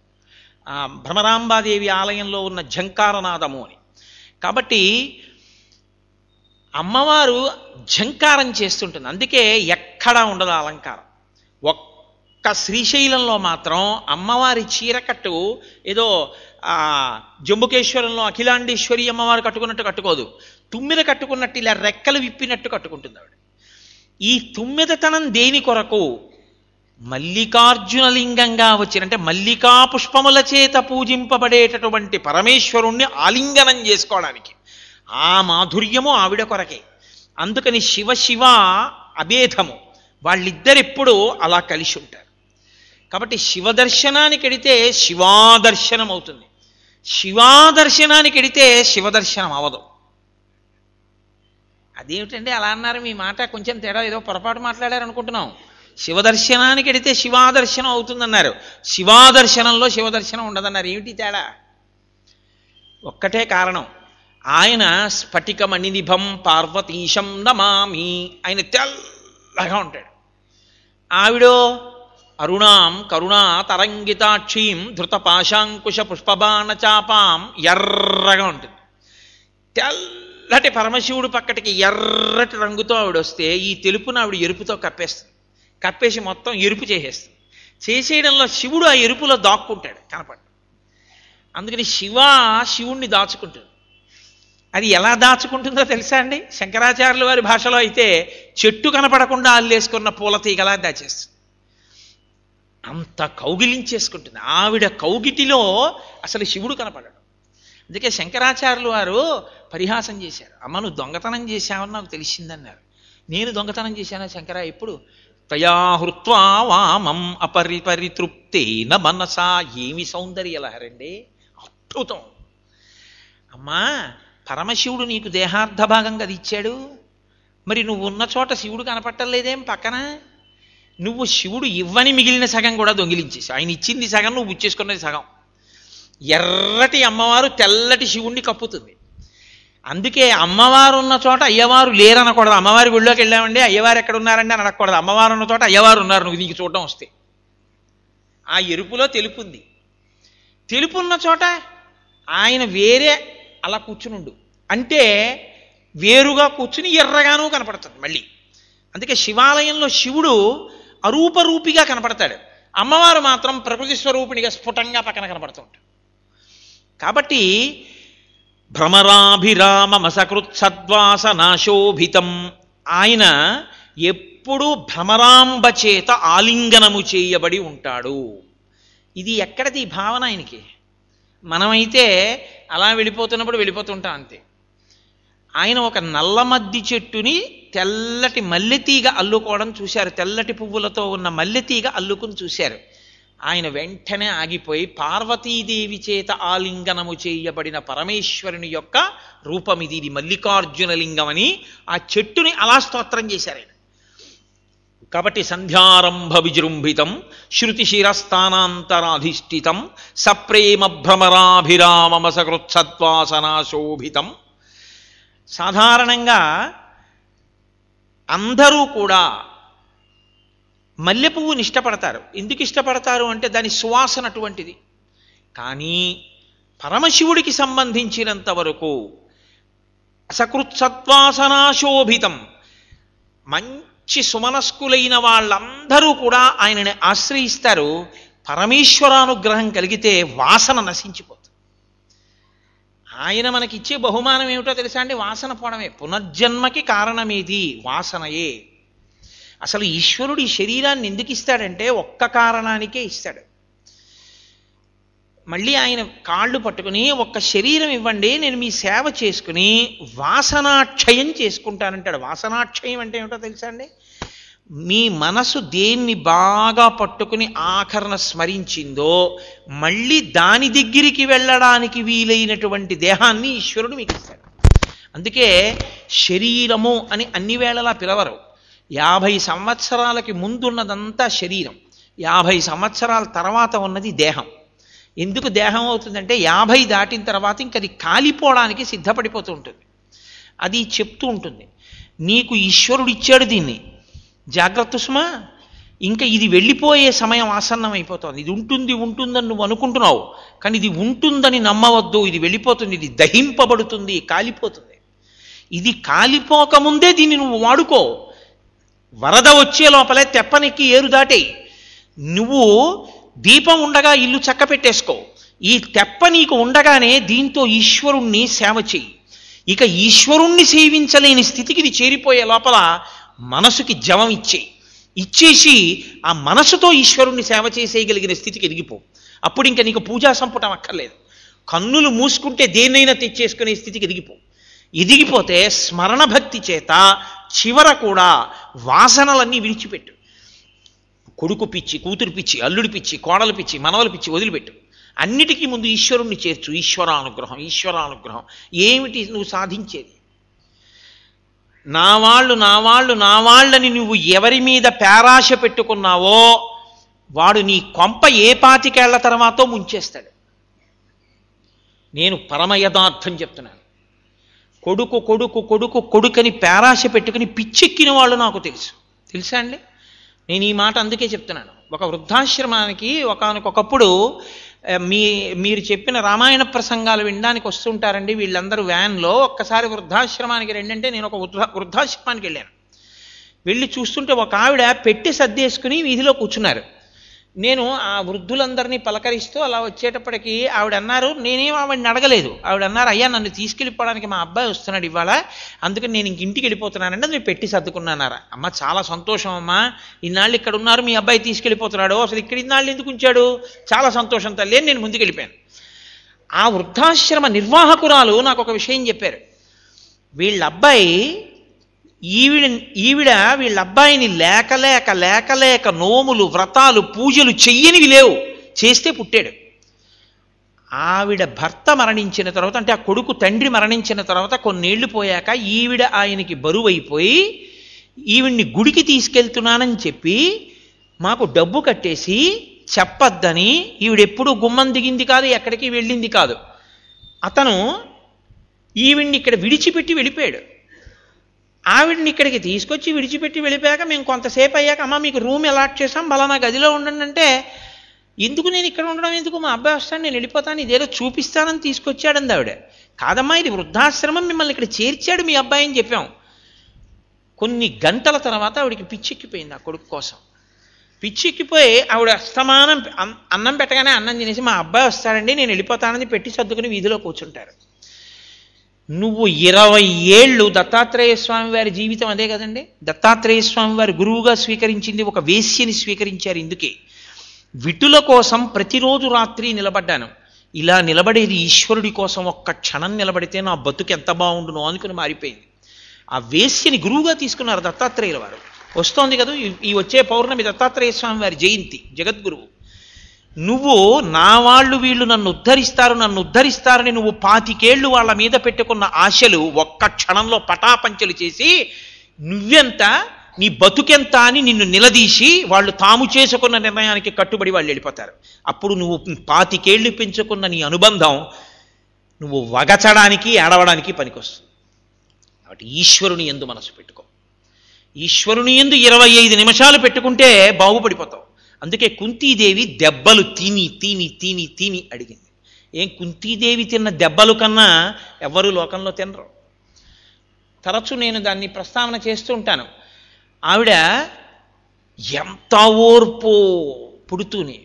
భ్రమరాంబాదేవి ఆలయంలో ఉన్న ఝంకారనాదము అని. కాబట్టి అమ్మవారు ఝంకారం చేస్తుంటుంది. అందుకే ఎక్కడా ఉండదు అలంకారం. ఒక్క శ్రీశైలంలో మాత్రం అమ్మవారి చీరకట్టు ఏదో జంబుకేశ్వరంలో అఖిలాండేశ్వరి అమ్మవారు కట్టుకున్నట్టు కట్టుకోదు. తుమ్మిద కట్టుకున్నట్టు ఇలా రెక్కలు విప్పినట్టు కట్టుకుంటుంది ఆవిడ. ఈ తుమ్మిదతనం దేని కొరకు? మల్లికార్జునలింగంగా వచ్చినంటే మల్లికా పుష్పముల చేత పూజింపబడేటటువంటి పరమేశ్వరుణ్ణి ఆలింగనం చేసుకోవడానికి ఆ మాధుర్యము ఆవిడ కొరకే. అందుకని శివ శివ అభేదము, వాళ్ళిద్దరెప్పుడు అలా కలిసి ఉంటారు. కాబట్టి శివదర్శనానికి వెడితే శివాదర్శనం అవుతుంది, శివాదర్శనానికి వెడితే శివదర్శనం అవదు. అదేమిటండి అలా అన్నారు? మీ మాట కొంచెం తేడా, ఏదో పొరపాటు మాట్లాడారనుకుంటున్నాం. శివదర్శనానికి వెడితే శివాదర్శనం అవుతుందన్నారు, శివాదర్శనంలో శివదర్శనం ఉండదన్నారు. ఏమిటి తేడా? ఒక్కటే కారణం, ఆయన స్ఫటికమణి నిభం పార్వతీశం నమామి, ఆయన తెల్లగా ఉంటాడు. ఆవిడో అరుణాం కరుణా తరంగితాక్షీం ధృతపాశాంకుశ పుష్పబాణ చాపాం, ఎర్రగా ఉంటుంది. తెల్లటి పరమశివుడు పక్కటికి ఎర్రటి రంగుతో ఆవిడ వస్తే ఈ తెలుపును ఆవిడ ఎరుపుతో కప్పేస్తుంది, కప్పేసి మొత్తం ఎరుపు చేసేస్తుంది. చేసేయడంలో శివుడు ఆ ఎరుపులో దాక్కుంటాడు, కనపడ్డాడు. అందుకని శివ శివుణ్ణి దాచుకుంటాడు. అది ఎలా దాచుకుంటుందో తెలుసా అండి? శంకరాచార్యుల వారి భాషలో అయితే చెట్టు కనపడకుండా అల్లేసుకున్న పూల తీగలా దాచేస్తుంది, అంత కౌగిలించేసుకుంటుంది. ఆవిడ కౌగిటిలో అసలు శివుడు కనపడడు. అందుకే శంకరాచార్యుల వారు పరిహాసం చేశారు, అమ్మ నువ్వు దొంగతనం చేశావని నాకు తెలిసిందన్నారు. నేను దొంగతనం చేశానా శంకరా? ఎప్పుడు? తయా హృత్వా వామం అపరిపరితృప్తేన మనసా. ఏమి సౌందర్యలహరండి, అద్భుతం. అమ్మా పరమశివుడు నీకు దేహార్థ భాగంగా అది ఇచ్చాడు, మరి నువ్వు ఉన్న చోట శివుడు కనపట్టలేదేం? పక్కన నువ్వు శివుడు ఇవ్వని మిగిలిన సగం కూడా దొంగిలించేసి, ఆయన ఇచ్చింది సగం, నువ్వు బుచ్చేసుకున్నది సగం. ఎర్రటి అమ్మవారు తెల్లటి శివుణ్ణి కప్పుతుంది. అందుకే అమ్మవారు ఉన్న చోట అయ్యవారు లేరనకూడదు. అమ్మవారి గుళ్ళోకి వెళ్ళామండి, అయ్యవారు ఎక్కడ ఉన్నారండి అని అనకూడదు. అమ్మవారు ఉన్న చోట అయ్యవారు ఉన్నారు, నువ్వు నీకు చూడడం వస్తే. ఆ ఎరుపులో తెలుపుంది, తెలుపున్న చోట ఆయన వేరే అలా కూర్చునుండు అంటే వేరుగా కూర్చుని ఎర్రగానూ కనపడతాడు మళ్ళీ. అందుకే శివాలయంలో శివుడు అరూపరూపిగా కనపడతాడు, అమ్మవారు మాత్రం ప్రకృతి స్వరూపిణిగా స్ఫుటంగా పక్కన కనపడుతూ ఉంటాడు. కాబట్టి భ్రమరాభిరామసకృత్సద్వాసనాశోభితం, ఆయన ఎప్పుడూ భ్రమరాంబ చేత ఆలింగనము చేయబడి ఉంటాడు. ఇది ఎక్కడిది భావన ఆయనకి? మనమైతే అలా వెళ్ళిపోతున్నప్పుడు వెళ్ళిపోతుంటాం అంతే. ఆయన ఒక నల్లమద్ది చెట్టుని తెల్లటి మల్లెతీగ అల్లుకోవడం చూశారు, తెల్లటి పువ్వులతో ఉన్న మల్లెతీగ అల్లుకుని చూశారు. ఆయన వెంటనే ఆగిపోయి పార్వతీదేవి చేత ఆలింగనము చేయబడిన పరమేశ్వరుని యొక్క రూపం ఇది, ఇది మల్లికార్జునలింగం అని ఆ చెట్టుని అలా స్తోత్రం చేశారు ఆయన. కాబట్టి సంధ్యారంభ విజృంభితం శృతిశిరస్థానాంతరాధిష్ఠితం సప్రేమ భ్రమరాభిరామమసకృత్సత్వాసనాశోభితం. సాధారణంగా అందరూ కూడా మల్లె పువ్వుని ఇష్టపడతారు. ఎందుకు ఇష్టపడతారు అంటే దాని సువాసన అటువంటిది. కానీ పరమశివుడికి సంబంధించినంత వరకు అసకృత్సత్వాసనాశోభితం, మంచి సుమనస్కులైన వాళ్ళందరూ కూడా ఆయనని ఆశ్రయిస్తారు. పరమేశ్వరానుగ్రహం కలిగితే వాసన నశించిపోతుంది. ఆయన మనకిచ్చే బహుమానం ఏమిటో తెలుసా అండి? వాసన పోవడమే. పునర్జన్మకి కారణమేది వాసనయే. అసలు ఈశ్వరుడు ఈ శరీరాన్ని ఎందుకు ఇస్తాడంటే ఒక్క కారణానికే ఇస్తాడు. మళ్ళీ ఆయన కాళ్ళు పట్టుకుని ఒక్క శరీరం ఇవ్వండి, నేను మీ సేవ చేసుకుని వాసనాక్షయం చేసుకుంటానంటాడు. వాసనాక్షయం అంటే ఏమిటో తెలుసా అండి? మీ మనసు దేన్ని బాగా పట్టుకుని ఆఖరణ స్మరించిందో మళ్ళీ దాని దగ్గరికి వెళ్ళడానికి వీలైనటువంటి దేహాన్ని ఈశ్వరుడు మీకు ఇస్తాడు. అందుకే శరీరము అని అన్ని వేళలా పిలవరు, 50 సంవత్సరాలకి ముందున్నదంతా శరీరం, 50 సంవత్సరాల తర్వాత ఉన్నది దేహం. ఎందుకు దేహం అవుతుందంటే 50 దాటిన తర్వాత ఇంక అది కాలిపోవడానికి సిద్ధపడిపోతూ ఉంటుంది. అది చెప్తూ ఉంటుంది, నీకు ఈశ్వరుడు ఇచ్చాడు దీన్ని, జాగ్రత్త సుమా, ఇంకా ఇది వెళ్ళిపోయే సమయం ఆసన్నం అయిపోతుంది. ఇది ఉంటుంది ఉంటుందని నువ్వు అనుకుంటున్నావు, కానీ ఇది ఉంటుందని నమ్మవద్దు, ఇది వెళ్ళిపోతుంది, ఇది దహింపబడుతుంది, కాలిపోతుంది. ఇది కాలిపోకముందే దీన్ని నువ్వు వాడుకో. వరద వచ్చే లోపలే తెప్పనెక్కి ఏరు దాటేయి. నువ్వు దీపం ఉండగా ఇల్లు చక్క పెట్టేసుకో. ఈ తెప్ప నీకు ఉండగానే దీంతో ఈశ్వరుణ్ణి సేవ చెయ్యి. ఇక ఈశ్వరుణ్ణి సేవించలేని స్థితికి ఇది చేరిపోయే లోపల మనసుకి జవం ఇచ్చేయి. ఇచ్చేసి ఆ మనసుతో ఈశ్వరుణ్ణి సేవ చేసేయగలిగిన స్థితికి ఎదిగిపో. అప్పుడు ఇంకా నీకు పూజా సంపుటం అక్కర్లేదు. కన్నులు మూసుకుంటే దేన్నైనా తెచ్చేసుకునే స్థితికి ఎదిగిపో. ఎదిగిపోతే స్మరణ భక్తి చేత చివర కూడా వాసనలన్నీ విడిచిపెట్టు. కొడుకు పిచ్చి, కూతురు పిచ్చి, అల్లుడి పిచ్చి, కోడల పిచ్చి, మనవల పిచ్చి వదిలిపెట్టు. అన్నిటికీ ముందు ఈశ్వరుణ్ణి చేర్చు. ఈశ్వరానుగ్రహం, ఈశ్వరానుగ్రహం. ఏమిటి నువ్వు సాధించేది? నా వాళ్ళు నా వాళ్ళు నా వాళ్ళని నువ్వు ఎవరి మీద పేరాశ పెట్టుకున్నావో వాడు నీ కొంప ఏ 25 ఏళ్ల తర్వాతో ముంచేస్తాడు. నేను పరమ యథార్థం చెప్తున్నాను. కొడుకు కొడుకు కొడుకు కొడుకని పేరాశ పెట్టుకుని పిచ్చెక్కిన వాళ్ళు నాకు తెలుసా అండి. నేను ఈ మాట అందుకే చెప్తున్నాను. ఒక వృద్ధాశ్రమానికి ఒకానొకప్పుడు మీరు చెప్పిన రామాయణ ప్రసంగాలు వినడానికి వస్తుంటారండి వీళ్ళందరూ వ్యాన్లో. ఒక్కసారి వృద్ధాశ్రమానికి రెండంటే నేను ఒక వృద్ధాశ్రమానికి వెళ్ళాను. వెళ్ళి చూస్తుంటే ఒక ఆవిడ పెట్టి సర్దేసుకుని వీధిలో కూర్చున్నారు. నేను ఆ వృద్ధులందరినీ పలకరిస్తూ అలా వచ్చేటప్పటికి ఆవిడ అన్నారు, నేనేం ఆవిడని అడగలేదు, ఆవిడ అన్నారు, అయ్యా నన్ను తీసుకెళ్ళిపోవడానికి మా అబ్బాయి వస్తున్నాడు ఇవాళ, అందుకని నేను ఇంటికి వెళ్ళిపోతున్నానంటే నేను పెట్టి సర్దుకున్నానారా. అమ్మ చాలా సంతోషం అమ్మా, ఇన్నాళ్ళు ఇక్కడ ఉన్నారు, మీ అబ్బాయి తీసుకెళ్ళిపోతున్నాడు, అసలు ఇక్కడ ఇన్నాళ్ళు ఎందుకు ఉంచాడు, చాలా సంతోషం తల్లి అని నేను ముందుకెళ్ళిపోయాను. ఆ వృద్ధాశ్రమ నిర్వాహకురాలు నాకు ఒక విషయం చెప్పారు. వీళ్ళ అబ్బాయి వీళ్ళ అబ్బాయిని లేక నోములు, వ్రతాలు, పూజలు చెయ్యనివి లేవు, చేస్తే పుట్టాడు. ఆవిడ భర్త మరణించిన తర్వాత, అంటే ఆ కొడుకు తండ్రి మరణించిన తర్వాత కొన్నేళ్లు పోయాక ఈవిడ ఆయనకి బరువైపోయి, ఈవిడ్ని గుడికి తీసుకెళ్తున్నానని చెప్పి మాకు డబ్బు కట్టేసి చెప్పొద్దని, ఈవిడెప్పుడు గుమ్మం దిగింది కాదు, ఎక్కడికి వెళ్ళింది కాదు. అతను ఈవిడ్ని ఇక్కడ విడిచిపెట్టి వెళ్ళిపోయాడు. ఆవిడని ఇక్కడికి తీసుకొచ్చి విడిచిపెట్టి వెళ్ళిపోయాక మేము కొంతసేపు అయ్యాక, అమ్మ మీకు రూమ్ అలాట్ చేసాం, బలానా గదిలో ఉండండి అంటే, ఎందుకు నేను ఇక్కడ ఉండడం ఎందుకు, మా అబ్బాయి వస్తాను నేను వెళ్ళిపోతాను, ఇదేదో చూపిస్తానని తీసుకొచ్చాడంది ఆవిడ. కాదమ్మా, ఇది వృద్ధాశ్రమం, మిమ్మల్ని ఇక్కడ చేర్చాడు మీ అబ్బాయి అని చెప్పాం. కొన్ని గంటల తర్వాత ఆవిడికి పిచ్చెక్కిపోయింది ఆ కొడుకు కోసం. పిచ్చెక్కిపోయి ఆవిడ అస్తమానం అన్నం పెట్టగానే అన్నం తినేసి, మా అబ్బాయి వస్తాడండి నేను వెళ్ళిపోతానని పెట్టి సర్దుకుని వీధిలో కూర్చుంటారు. నువ్వు 20 ఏళ్ళు, దత్తాత్రేయ స్వామి వారి జీవితం అదే కదండి. దత్తాత్రేయ స్వామి వారి గురువుగా స్వీకరించింది ఒక వేశ్యని స్వీకరించారు. ఇందుకే విటుల కోసం ప్రతిరోజు రాత్రి నిలబడ్డాను. ఇలా నిలబడేది ఈశ్వరుడి కోసం ఒక్క క్షణం నిలబడితే నా బతుకు ఎంత బాగుండును అనుకుని మారిపోయింది. ఆ వేశ్యని గురువుగా తీసుకున్నారు దత్తాత్రేయుల వారు. వస్తోంది కదా ఈ వచ్చే పౌర్ణమి దత్తాత్రేయ స్వామి వారి జయంతి, జగద్గురువు. నువ్వు నా వాళ్ళు వీళ్ళు నన్ను ఉద్ధరిస్తారని నువ్వు 25 ఏళ్ళు వాళ్ళ మీద పెట్టుకున్న ఆశలు ఒక్క క్షణంలో పటాపంచలు చేసి, నువ్వెంత నీ బతుకెంత అని నిన్ను నిలదీసి వాళ్ళు తాము చేసుకున్న నిర్ణయానికి కట్టుబడి వాళ్ళు వెళ్ళిపోతారు. అప్పుడు నువ్వు 25 ఏళ్ళు పెంచుకున్న నీ అనుబంధం నువ్వు వగచడానికి, ఏడవడానికి పనికొస్తుంది. కాబట్టి ఈశ్వరుని యందు మనసు పెట్టుకో. ఈశ్వరుని యందు 25 నిమిషాలు పెట్టుకుంటే బాగుపడిపోతావు. అందుకే కుంతీదేవి దెబ్బలు తిని తిని తిని తిని అడిగింది. ఏం కుంతీదేవి తిన్న దెబ్బలు కన్నా ఎవరు లోకంలో తినరు. తరచు నేను దాన్ని ప్రస్తావన చేస్తూ ఉంటాను. ఆవిడ ఎంత ఓర్పు, పుడుతూనే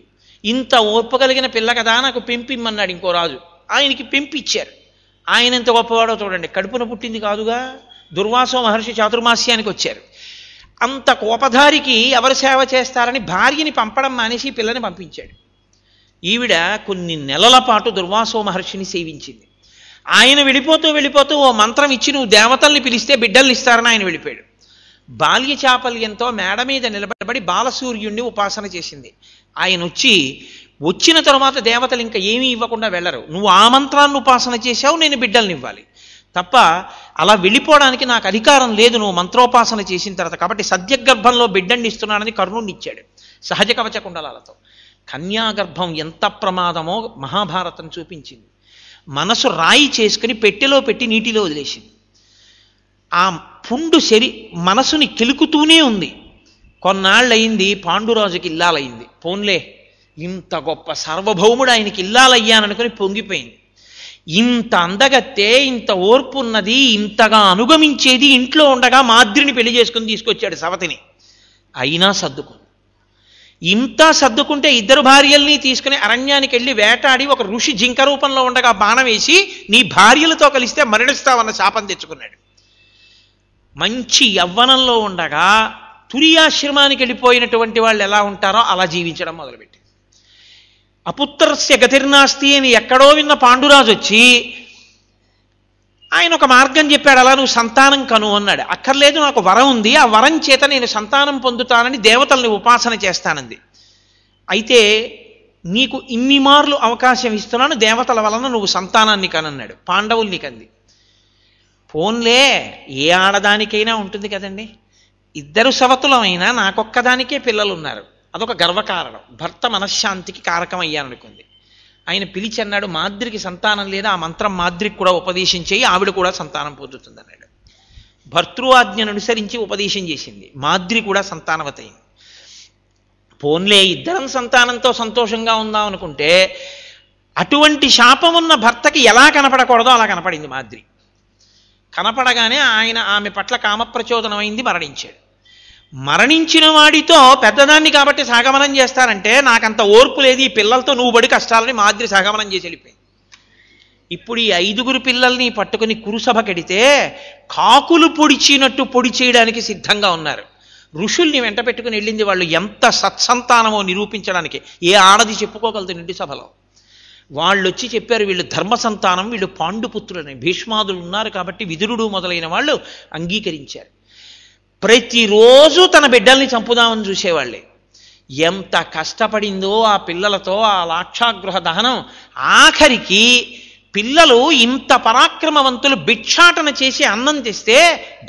ఇంత ఓర్పు కలిగిన పిల్ల కదా, నాకు పెంపిమ్మన్నాడు ఇంకో రాజు. ఆయనకి పెంపిచ్చారు. ఆయన ఎంత గొప్పవాడో చూడండి. కడుపున పుట్టింది కాదుగా, దుర్వాస మహర్షి చాతుర్మాస్యానికి వచ్చారు. అంత కోపధారికి ఎవరు సేవ చేస్తారని భార్యని పంపడం మానేసి పిల్లని పంపించాడు. ఈవిడ కొన్ని నెలల పాటు దుర్వాసో మహర్షిని సేవించింది. ఆయన వెళ్ళిపోతూ ఓ మంత్రం ఇచ్చి, నువ్వు దేవతల్ని పిలిస్తే బిడ్డల్ని ఇస్తారని ఆయన వెళ్ళిపోయాడు. బాల్య చాపల్యంతో మేడ మీద నిలబడి బాలసూర్యుడిని ఉపాసన చేసింది. ఆయన వచ్చిన తర్వాత దేవతలు ఇంకా ఏమీ ఇవ్వకుండా వెళ్ళరు. నువ్వు ఆ మంత్రాన్ని ఉపాసన చేశావు, నేను బిడ్డల్ని ఇవ్వాలి. తప్ప అలా వెళ్ళిపోవడానికి నాకు అధికారం లేదు నువ్వు మంత్రోపాసన చేసిన తర్వాత కాబట్టి సద్యగర్భంలో బిడ్డని ఇస్తున్నానని కర్ణుణ్ణి ఇచ్చాడు సహజ కవచ కుండలాలతో కన్యాగర్భం ఎంత ప్రమాదమో మహాభారతం చూపించింది మనసు రాయి చేసుకుని పెట్టెలో పెట్టి నీటిలో వదిలేసింది ఆ పుండు శరీ మనసుని కిలుకుతూనే ఉంది కొన్నాళ్ళయింది పాండురాజుకి ఇల్లాలైంది పోన్లే ఇంత గొప్ప సర్వభౌముడు ఆయనకి ఇల్లాలయ్యాననుకుని పొంగిపోయింది ఇంత అందగతే ఇంత ఓర్పు ఉన్నది ఇంతగా అనుగమించేది ఇంట్లో ఉండగా మాద్రిని పెళ్లి చేసుకుని తీసుకొచ్చాడు సవతిని అయినా సర్దుకుంది ఇంత సర్దుకుంటే ఇద్దరు భార్యల్ని తీసుకుని అరణ్యానికి వెళ్ళి వేటాడి ఒక ఋషి జింక రూపంలో ఉండగా బాణం వేసి నీ భార్యలతో కలిస్తే మరణిస్తావన్న శాపం తెచ్చుకున్నాడు మంచి యవ్వనంలో ఉండగా తురియాశ్రమానికి వెళ్ళిపోయినటువంటి వాళ్ళు ఎలా ఉంటారో అలా జీవించడం మొదలుపెట్టారు అపుత్రస్య గతిర్నాస్తి అని ఎక్కడో విన్న పాండురాజు వచ్చి ఆయన ఒక మార్గం చెప్పాడు అలా నువ్వు సంతానం కను అన్నాడు అక్కర్లేదు నాకు వరం ఉంది ఆ వరం చేత నేను సంతానం పొందుతానని దేవతల్ని ఉపాసన చేస్తానంది అయితే నీకు ఇన్ని మార్లు అవకాశం ఇస్తున్నాను దేవతల వలన నువ్వు సంతానాన్ని కనన్నాడు పాండవుల్ని కంది పోన్లే ఏ ఆడదానికైనా ఉంటుంది కదండి ఇద్దరు సవతులమైనా నాకొక్కదానికే పిల్లలు ఉన్నారు అదొక గర్వకారణం భర్త మనశ్శాంతికి కారకం అయ్యాననుకుంది ఆయన పిలిచి అన్నాడు మాద్రికి సంతానం లేదా ఆ మంత్రం మాద్రికి కూడా ఉపదేశం చేయి ఆవిడ కూడా సంతానం పొందుతుంది అన్నాడు భర్తృవాజ్ఞను అనుసరించి ఉపదేశం చేసింది మాద్రి కూడా సంతానవతయింది పోన్లే ఇద్దరం సంతానంతో సంతోషంగా ఉందాం అనుకుంటే అటువంటి శాపం ఉన్న భర్తకి ఎలా కనపడకూడదో అలా కనపడింది మాద్రి కనపడగానే ఆయన ఆమె పట్ల కామప్రచోదనమైంది మరణించాడు మరణించిన వాడితో పెద్దదాన్ని కాబట్టి సాగమనం చేస్తారంటే నాకంత ఓర్పు లేదు ఈ పిల్లలతో నువ్వు బడి కష్టాలని మాద్రి సాగమనం చేసి వెళ్ళిపోయింది ఇప్పుడు ఈ 5 పిల్లల్ని పట్టుకుని కురుసభ కడితే కాకులు పొడిచినట్టు పొడి చేయడానికి సిద్ధంగా ఉన్నారు ఋషుల్ని వెంట పెట్టుకుని వెళ్ళింది వాళ్ళు ఎంత సత్సంతానమో నిరూపించడానికి ఏ ఆడది చెప్పుకోగలదు నిండి సభలో వాళ్ళు వచ్చి చెప్పారు వీళ్ళు ధర్మ సంతానం వీళ్ళు పాండుపుత్రులని భీష్మాదులు ఉన్నారు కాబట్టి విదురుడు మొదలైన వాళ్ళు అంగీకరించారు ప్రతిరోజు తన బిడ్డల్ని చంపుదామని చూసేవాళ్ళే ఎంత కష్టపడిందో ఆ పిల్లలతో ఆ లాక్షాగృహ దహనం ఆఖరికి పిల్లలు ఇంత పరాక్రమవంతులు భిక్షాటన చేసి అన్నం తెస్తే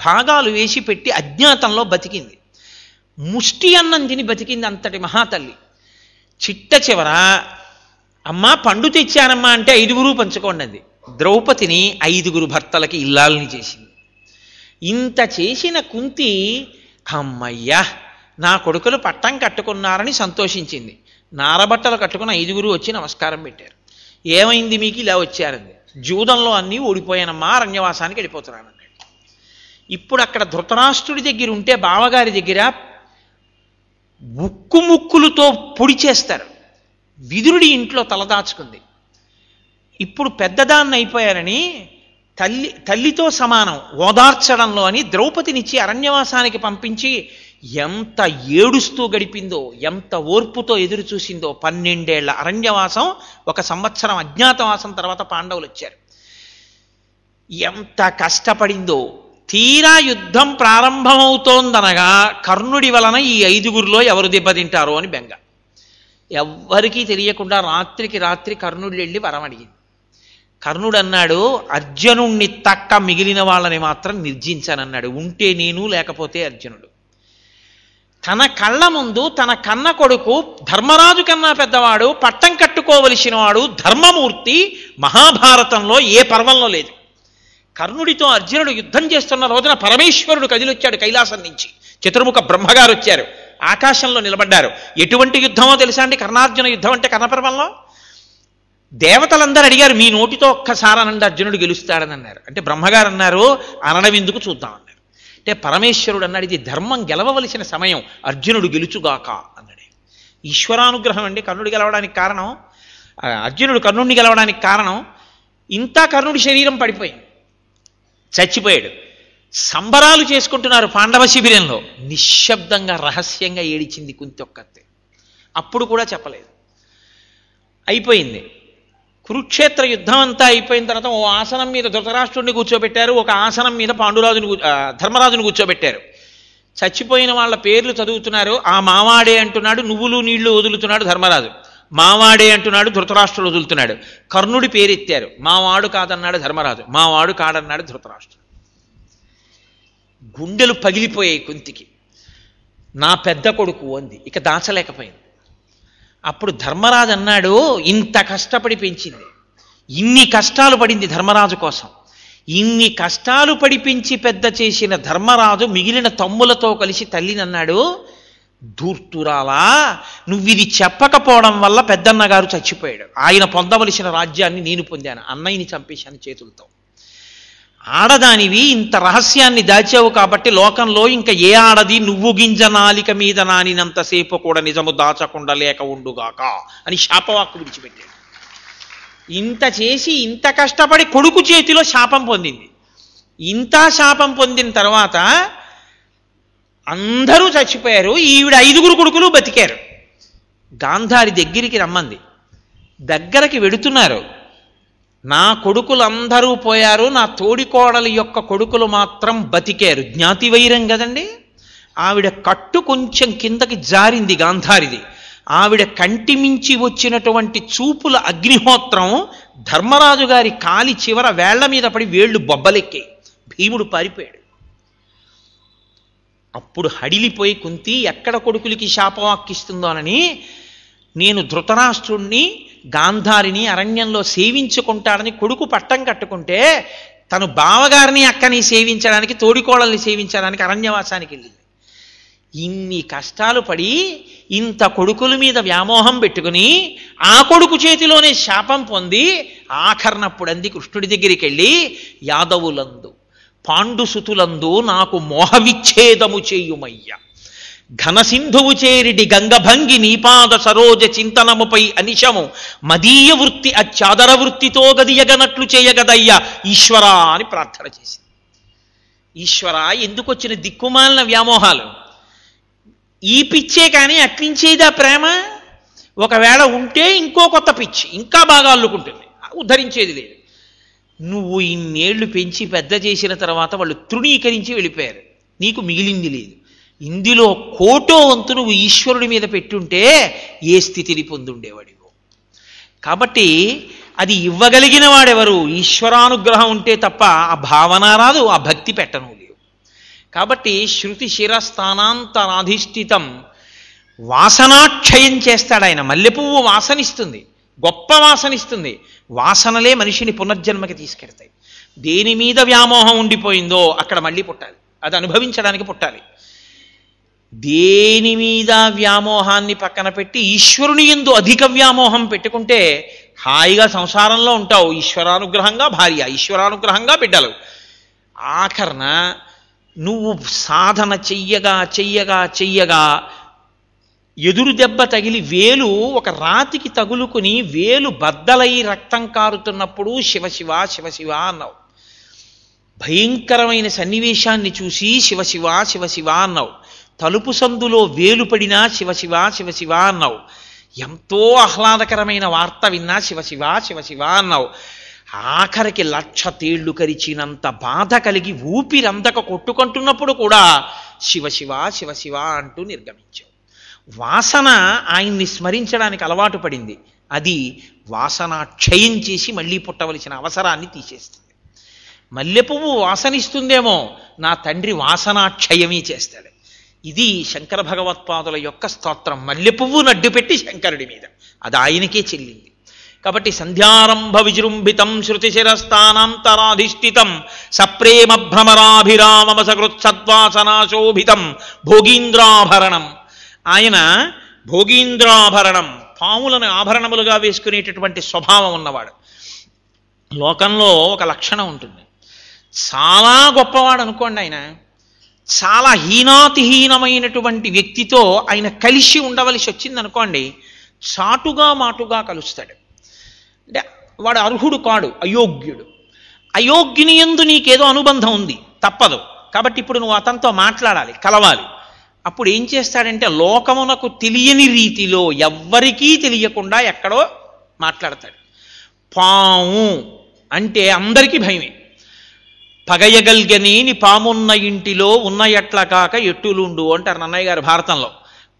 భాగాలు వేసి పెట్టి అజ్ఞాతంలో బతికింది ముష్టి అన్నం తిని బతికింది అంతటి మహాతల్లి చిట్ట చివర అమ్మ పండు తెచ్చానమ్మా అంటే 5 పంచుకోండి ద్రౌపదిని 5 భర్తలకి ఇల్లాలని చేసింది ఇంత చేసిన కుంతి అమ్మయ్యా నా కొడుకులు పట్టం కట్టుకున్నారని సంతోషించింది నారబట్టలు కట్టుకున్న 5 వచ్చి నమస్కారం పెట్టారు ఏమైంది మీకు ఇలా వచ్చారండి జూదంలో అన్నీ ఓడిపోయానమ్మా అరణ్యవాసానికి వెళ్ళిపోతున్నానండి ఇప్పుడు అక్కడ ధృతరాష్ట్రుడి దగ్గర ఉంటే బావగారి దగ్గర ముక్కుముక్కులతో పొడి చేస్తారు విదురుడి ఇంట్లో తలదాచుకుంది ఇప్పుడు పెద్దదాన్ని అయిపోయారని తల్లితో సమానం ఓదార్చడంలో అని ద్రౌపదినిచ్చి అరణ్యవాసానికి పంపించి ఎంత ఏడుస్తూ గడిపిందో ఎంత ఓర్పుతో ఎదురు చూసిందో 12 అరణ్యవాసం 1 సంవత్సరం అజ్ఞాతవాసం తర్వాత పాండవులు వచ్చారు ఎంత కష్టపడిందో తీరా యుద్ధం ప్రారంభమవుతోందనగా కర్ణుడి వలన ఈ 5 ఎవరు దెబ్బతింటారో అని బెంగ ఎవ్వరికీ తెలియకుండా రాత్రికి రాత్రి కర్ణుడు వెళ్ళి వరం అడిగింది కర్ణుడు అన్నాడు అర్జునుణ్ణి తక్క మిగిలిన వాళ్ళని మాత్రం నిర్జించానన్నాడు ఉంటే నేను లేకపోతే అర్జునుడు తన కళ్ళ ముందు తన కన్న కొడుకు ధర్మరాజు కన్నా పెద్దవాడు పట్టం కట్టుకోవలసిన వాడు ధర్మమూర్తి మహాభారతంలో ఏ పర్వంలో లేదు కర్ణుడితో అర్జునుడు యుద్ధం చేస్తున్న రోజున పరమేశ్వరుడు కదిలొచ్చాడు కైలాసం నుంచి చతుర్ముఖ బ్రహ్మగారు వచ్చారు ఆకాశంలో నిలబడ్డారు ఎటువంటి యుద్ధమో తెలుసా అండి కర్ణార్జున యుద్ధం అంటే కర్ణపర్వంలో దేవతలందరూ అడిగారు మీ నోటితో ఒక్కసారనండి అర్జునుడు గెలుస్తాడని అన్నారు అంటే బ్రహ్మగారు అన్నారు అనడవిందుకు చూద్దామన్నారు అంటే పరమేశ్వరుడు అన్నాడు ఇది ధర్మం గెలవవలసిన సమయం అర్జునుడు గెలుచుగాక అన్నాడు ఈశ్వరానుగ్రహం అండి కర్ణుడు గెలవడానికి కారణం అర్జునుడు కర్ణుడిని గెలవడానికి కారణం ఇంత కర్ణుడి శరీరం పడిపోయింది చచ్చిపోయాడు సంబరాలు చేసుకుంటున్నారు పాండవ శిబిరంలో నిశ్శబ్దంగా రహస్యంగా ఏడిచింది కుంతి ఒక్కతే అప్పుడు కూడా చెప్పలేదు అయిపోయింది కురుక్షేత్ర యుద్ధం అంతా అయిపోయిన తర్వాత ఓ ఆసనం మీద ధృతరాష్ట్రుడిని కూర్చోబెట్టారు ఒక ఆసనం మీద ధర్మరాజును కూర్చోబెట్టారు చచ్చిపోయిన వాళ్ళ పేర్లు చదువుతున్నారు ఆ మావాడే అంటున్నాడు నువ్వులు నీళ్లు వదులుతున్నాడు ధర్మరాజు మావాడే అంటున్నాడు ధృతరాష్ట్రుడు వదులుతున్నాడు. కర్ణుడి పేరు ఎత్తారు, మావాడు కాదన్నాడు ధర్మరాజు, మావాడు కాడన్నాడు ధృతరాష్ట్రుడు. గుండెలు పగిలిపోయాయి కొంతికి. నా పెద్ద కొడుకు అంది, ఇక దాచలేకపోయింది. అప్పుడు ధర్మరాజు అన్నాడు, ఇంత కష్టపడి పెంచింది, ఇన్ని కష్టాలు పడింది ధర్మరాజు కోసం, ఇన్ని కష్టాలు పడి పెంచి పెద్ద చేసిన ధర్మరాజు మిగిలిన తమ్ములతో కలిసి తల్లినన్నాడు, ధూర్తురాలా నువ్విది చెప్పకపోవడం వల్ల పెద్దన్న గారు చచ్చిపోయాడు, ఆయన పొందవలసిన రాజ్యాన్ని నేను పొందాను, అన్నయ్యని చంపేశాను చేతులతో. ఆడదానివి ఇంత రహస్యాన్ని దాచావు కాబట్టి లోకంలో ఇంకా ఏ ఆడది నువ్వు గింజ నాలిక మీద నానినంతసేపు కూడా నిజము దాచకుండా లేక ఉండుగాక అని శాపవాక్కు విడిచిపెట్టాడు. ఇంత చేసి ఇంత కష్టపడి కొడుకు చేతిలో శాపం పొందింది. ఇంత శాపం పొందిన తర్వాత అందరూ చచ్చిపోయారు, ఈవిడ ఐదుగురు కొడుకులు బతికారు. గాంధారి దగ్గరికి రమ్మంది, దగ్గరికి వెడుతున్నారు. నా కొడుకులందరూ పోయారు, నా తోడికోడల యొక్క కొడుకులు మాత్రం బతికారు, జ్ఞాతి వైరం కదండి. ఆవిడ కట్టు కొంచెం కిందకి జారింది గాంధారిది. ఆవిడ కంటి మించి వచ్చినటువంటి చూపుల అగ్నిహోత్రం ధర్మరాజు గారి కాలి చివర వేళ్ల మీద పడి వేళ్ళు బొబ్బలెక్కాయి. భీముడు పారిపోయాడు. అప్పుడు హడిలిపోయి కుంతి ఎక్కడ కొడుకులకి శాపవాక్కిస్తుందోనని, నేను ధృతరాష్ట్రుణ్ణి గాంధారిని అరణ్యంలో సేవించుకుంటాడని కొడుకు పట్టం కట్టుకుంటే తను బావగారిని అక్కని సేవించడానికి తోడికోడల్ని సేవించడానికి అరణ్యవాసానికి వెళ్ళింది. ఇన్ని కష్టాలు పడి ఇంత కొడుకుల మీద వ్యామోహం పెట్టుకుని ఆ కొడుకు చేతిలోనే శాపం పొంది ఆఖరినప్పుడు అంది కృష్ణుడి దగ్గరికి వెళ్ళి, యాదవులందు పాండుసుతులందు నాకు మోహవిచ్ఛేదము చేయుమయ్య, ఘనసింధువు చేరిడి గంగభంగి నీపాద సరోజ చింతనముపై అనిశము మదీయ వృత్తి అత్యాదర వృత్తితో గదియగనట్లు చేయగదయ్యా ఈశ్వరా అని ప్రార్థన చేసింది. ఈశ్వరా ఎందుకు వచ్చిన దిక్కుమాలిన వ్యామోహాలు, ఈ పిచ్చే కానీ అట్లించేదా ప్రేమ, ఒకవేళ ఉంటే ఇంకో కొత్త పిచ్చి ఇంకా బాగా అల్లుకుంటుంది, ఉద్ధరించేది లేదు. నువ్వు ఇన్నేళ్లు పెంచి పెద్ద చేసిన తర్వాత వాళ్ళు తృణీకరించి వెళ్ళిపోయారు, నీకు మిగిలింది లేదు. ఇందులో కోటో వంతు నువ్వు ఈశ్వరుడి మీద పెట్టుంటే ఏ స్థితిని పొందుండేవాడివో. కాబట్టి అది ఇవ్వగలిగిన వాడెవరు, ఈశ్వరానుగ్రహం ఉంటే తప్ప ఆ భావన రాదు, ఆ భక్తి పెట్టను లేవు. కాబట్టి శృతి శిరస్థానాంతరాధిష్ఠితం వాసనాక్షయం చేస్తాడు ఆయన. మల్లెపువ్వు వాసనిస్తుంది, గొప్ప వాసనిస్తుంది. వాసనలే మనిషిని పునర్జన్మకి తీసుకెడతాయి. దేని మీద వ్యామోహం ఉండిపోయిందో అక్కడ మళ్ళీ పుట్టాలి, అది అనుభవించడానికి పుట్టాలి. దేని మీద వ్యామోహాన్ని పక్కన పెట్టి ఈశ్వరుని యందు అధిక వ్యామోహం పెట్టుకుంటే హాయిగా సంసారంలో ఉంటావు. ఈశ్వరానుగ్రహంగా భార్య, ఈశ్వరానుగ్రహంగా బిడ్డలు. ఆఖరణ నువ్వు సాధన చెయ్యగా చెయ్యగా చెయ్యగా ఎదురు దెబ్బ తగిలి వేలు ఒక రాతికి తగులుకుని వేలు బద్దలై రక్తం కారుతున్నప్పుడు శివశివ శివశివ అన్నావు. భయంకరమైన సన్నివేశాన్ని చూసి శివశివ శివశివ అన్నావు. తలుపు సందులో వేలు పడినా శివశివ శివశివ అన్నావు. ఎంతో ఆహ్లాదకరమైన వార్త విన్నా శివశివ శివశివ అన్నావు. ఆఖరికి లక్ష తేళ్లు కరిచినంత బాధ కలిగి ఊపిరందక కొట్టుకుంటున్నప్పుడు కూడా శివశివ శివశివ అంటూ నిర్గమించావు. వాసన ఆయన్ని స్మరించడానికి అలవాటు పడింది, అది వాసన క్షయం చేసి మళ్ళీ పుట్టవలసిన అవసరాన్ని తీసేస్తుంది. మల్లెపువ్వు వాసనిస్తుందేమో, నా తండ్రి వాసన క్షయమే చేస్తాడు. ఇది శంకర భగవత్పాదుల యొక్క స్తోత్రం, మల్లెపువ్వు నడ్డు పెట్టి శంకరుడి మీద, అది ఆయనకే చెల్లింది. కాబట్టి సంధ్యారంభ విజృంభితం శృతిశిరస్థానాంతరాధిష్ఠితం సప్రేమ భ్రమరాభిరామ సకృత్సద్వాసనాశోభితం భోగీంద్రాభరణం. ఆయన భోగీంద్రాభరణం, పాములను ఆభరణములుగా వేసుకునేటటువంటి స్వభావం ఉన్నవాడు. లోకంలో ఒక లక్షణం ఉంటుంది, చాలా గొప్పవాడు అనుకోండి ఆయన, చాలా హీనాతిహీనమైనటువంటి వ్యక్తితో ఆయన కలిసి ఉండవలసి వచ్చిందనుకోండి, చాటుగా మాటుగా కలుస్తాడు. అంటే వాడు అర్హుడు కాడు, అయోగ్యుడు. అయోగ్యుని యందు నీకేదో అనుబంధం ఉంది, తప్పదు, కాబట్టి ఇప్పుడు నువ్వు అతనితో మాట్లాడాలి, కలవాలి. అప్పుడు ఏం చేస్తాడంటే లోకమునకు తెలియని రీతిలో ఎవ్వరికీ తెలియకుండా ఎక్కడో మాట్లాడతాడు. పాము అంటే అందరికీ భయమే. పగయగలిగనేని పామున్న ఇంటిలో ఉన్న ఎట్లా కాక ఎట్టులుండు అంటారు నన్నయ్య గారు భారతంలో.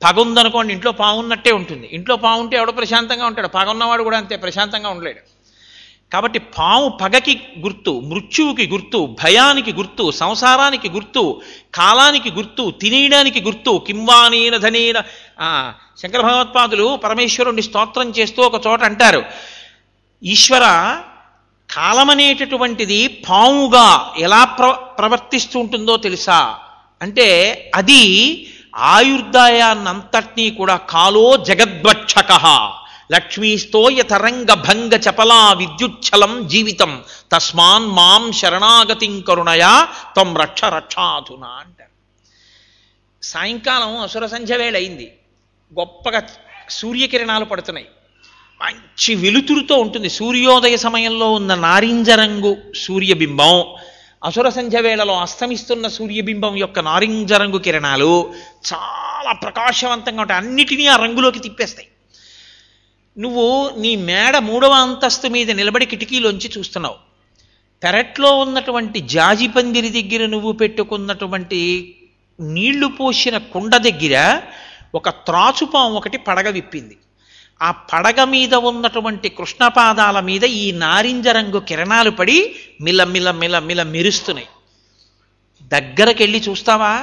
పగ ఉందనుకోండి ఇంట్లో పాము ఉన్నట్టే ఉంటుంది. ఇంట్లో పాము ఉంటే ఎవడో ప్రశాంతంగా ఉంటాడు, పగ ఉన్నవాడు కూడా అంతే ప్రశాంతంగా ఉండలేడు. కాబట్టి పాము పగకి గుర్తు, మృత్యువుకి గుర్తు, భయానికి గుర్తు, సంసారానికి గుర్తు, కాలానికి గుర్తు, తినేయడానికి గుర్తు. కింవానీన ధనీన శంకర భగవత్పాదులు పరమేశ్వరుణ్ణి స్తోత్రం చేస్తూ ఒక చోట అంటారు, ఈశ్వర కాలమనేటటువంటిది పాముగా ఎలా ప్రవర్తిస్తూ ఉంటుందో తెలుసా అంటే అది ఆయుర్దాయాన్నంతటినీ కూడా కాలో జగద్వక్షక లక్ష్మీస్తో యథరంగ భంగ చపలా విద్యుచ్ఛలం జీవితం తస్మాన్ మాం శరణాగతిం కరుణయా తం రక్ష రక్షాధునా అంటారు. సాయంకాలం అసుర సంధ్య వేళ అయింది, గొప్పగా సూర్యకిరణాలు పడుతున్నాయి, మంచి వెలుతురుతో ఉంటుంది. సూర్యోదయ సమయంలో ఉన్న నారింజ రంగు సూర్యబింబం, అసుర సంధ్య వేళలో అస్తమిస్తున్న సూర్యబింబం యొక్క నారింజ రంగు కిరణాలు చాలా ప్రకాశవంతంగా ఉంటాయి, అన్నిటినీ ఆ రంగులోకి తిప్పేస్తాయి. నువ్వు నీ మేడ 3వ అంతస్తు మీద నిలబడి కిటికీలోంచి చూస్తున్నావు, పెరట్లో ఉన్నటువంటి జాజిపందిరి దగ్గర నువ్వు పెట్టుకున్నటువంటి నీళ్లు పోసిన కుండ దగ్గర ఒక త్రాచుపాము ఒకటి పడగ విప్పింది. ఆ పడగ మీద ఉన్నటువంటి కృష్ణపాదాల మీద ఈ నారింజ రంగు కిరణాలు పడి మిల మిల మిల మిల మెరుస్తున్నాయి. దగ్గరకు వెళ్ళి చూస్తావా?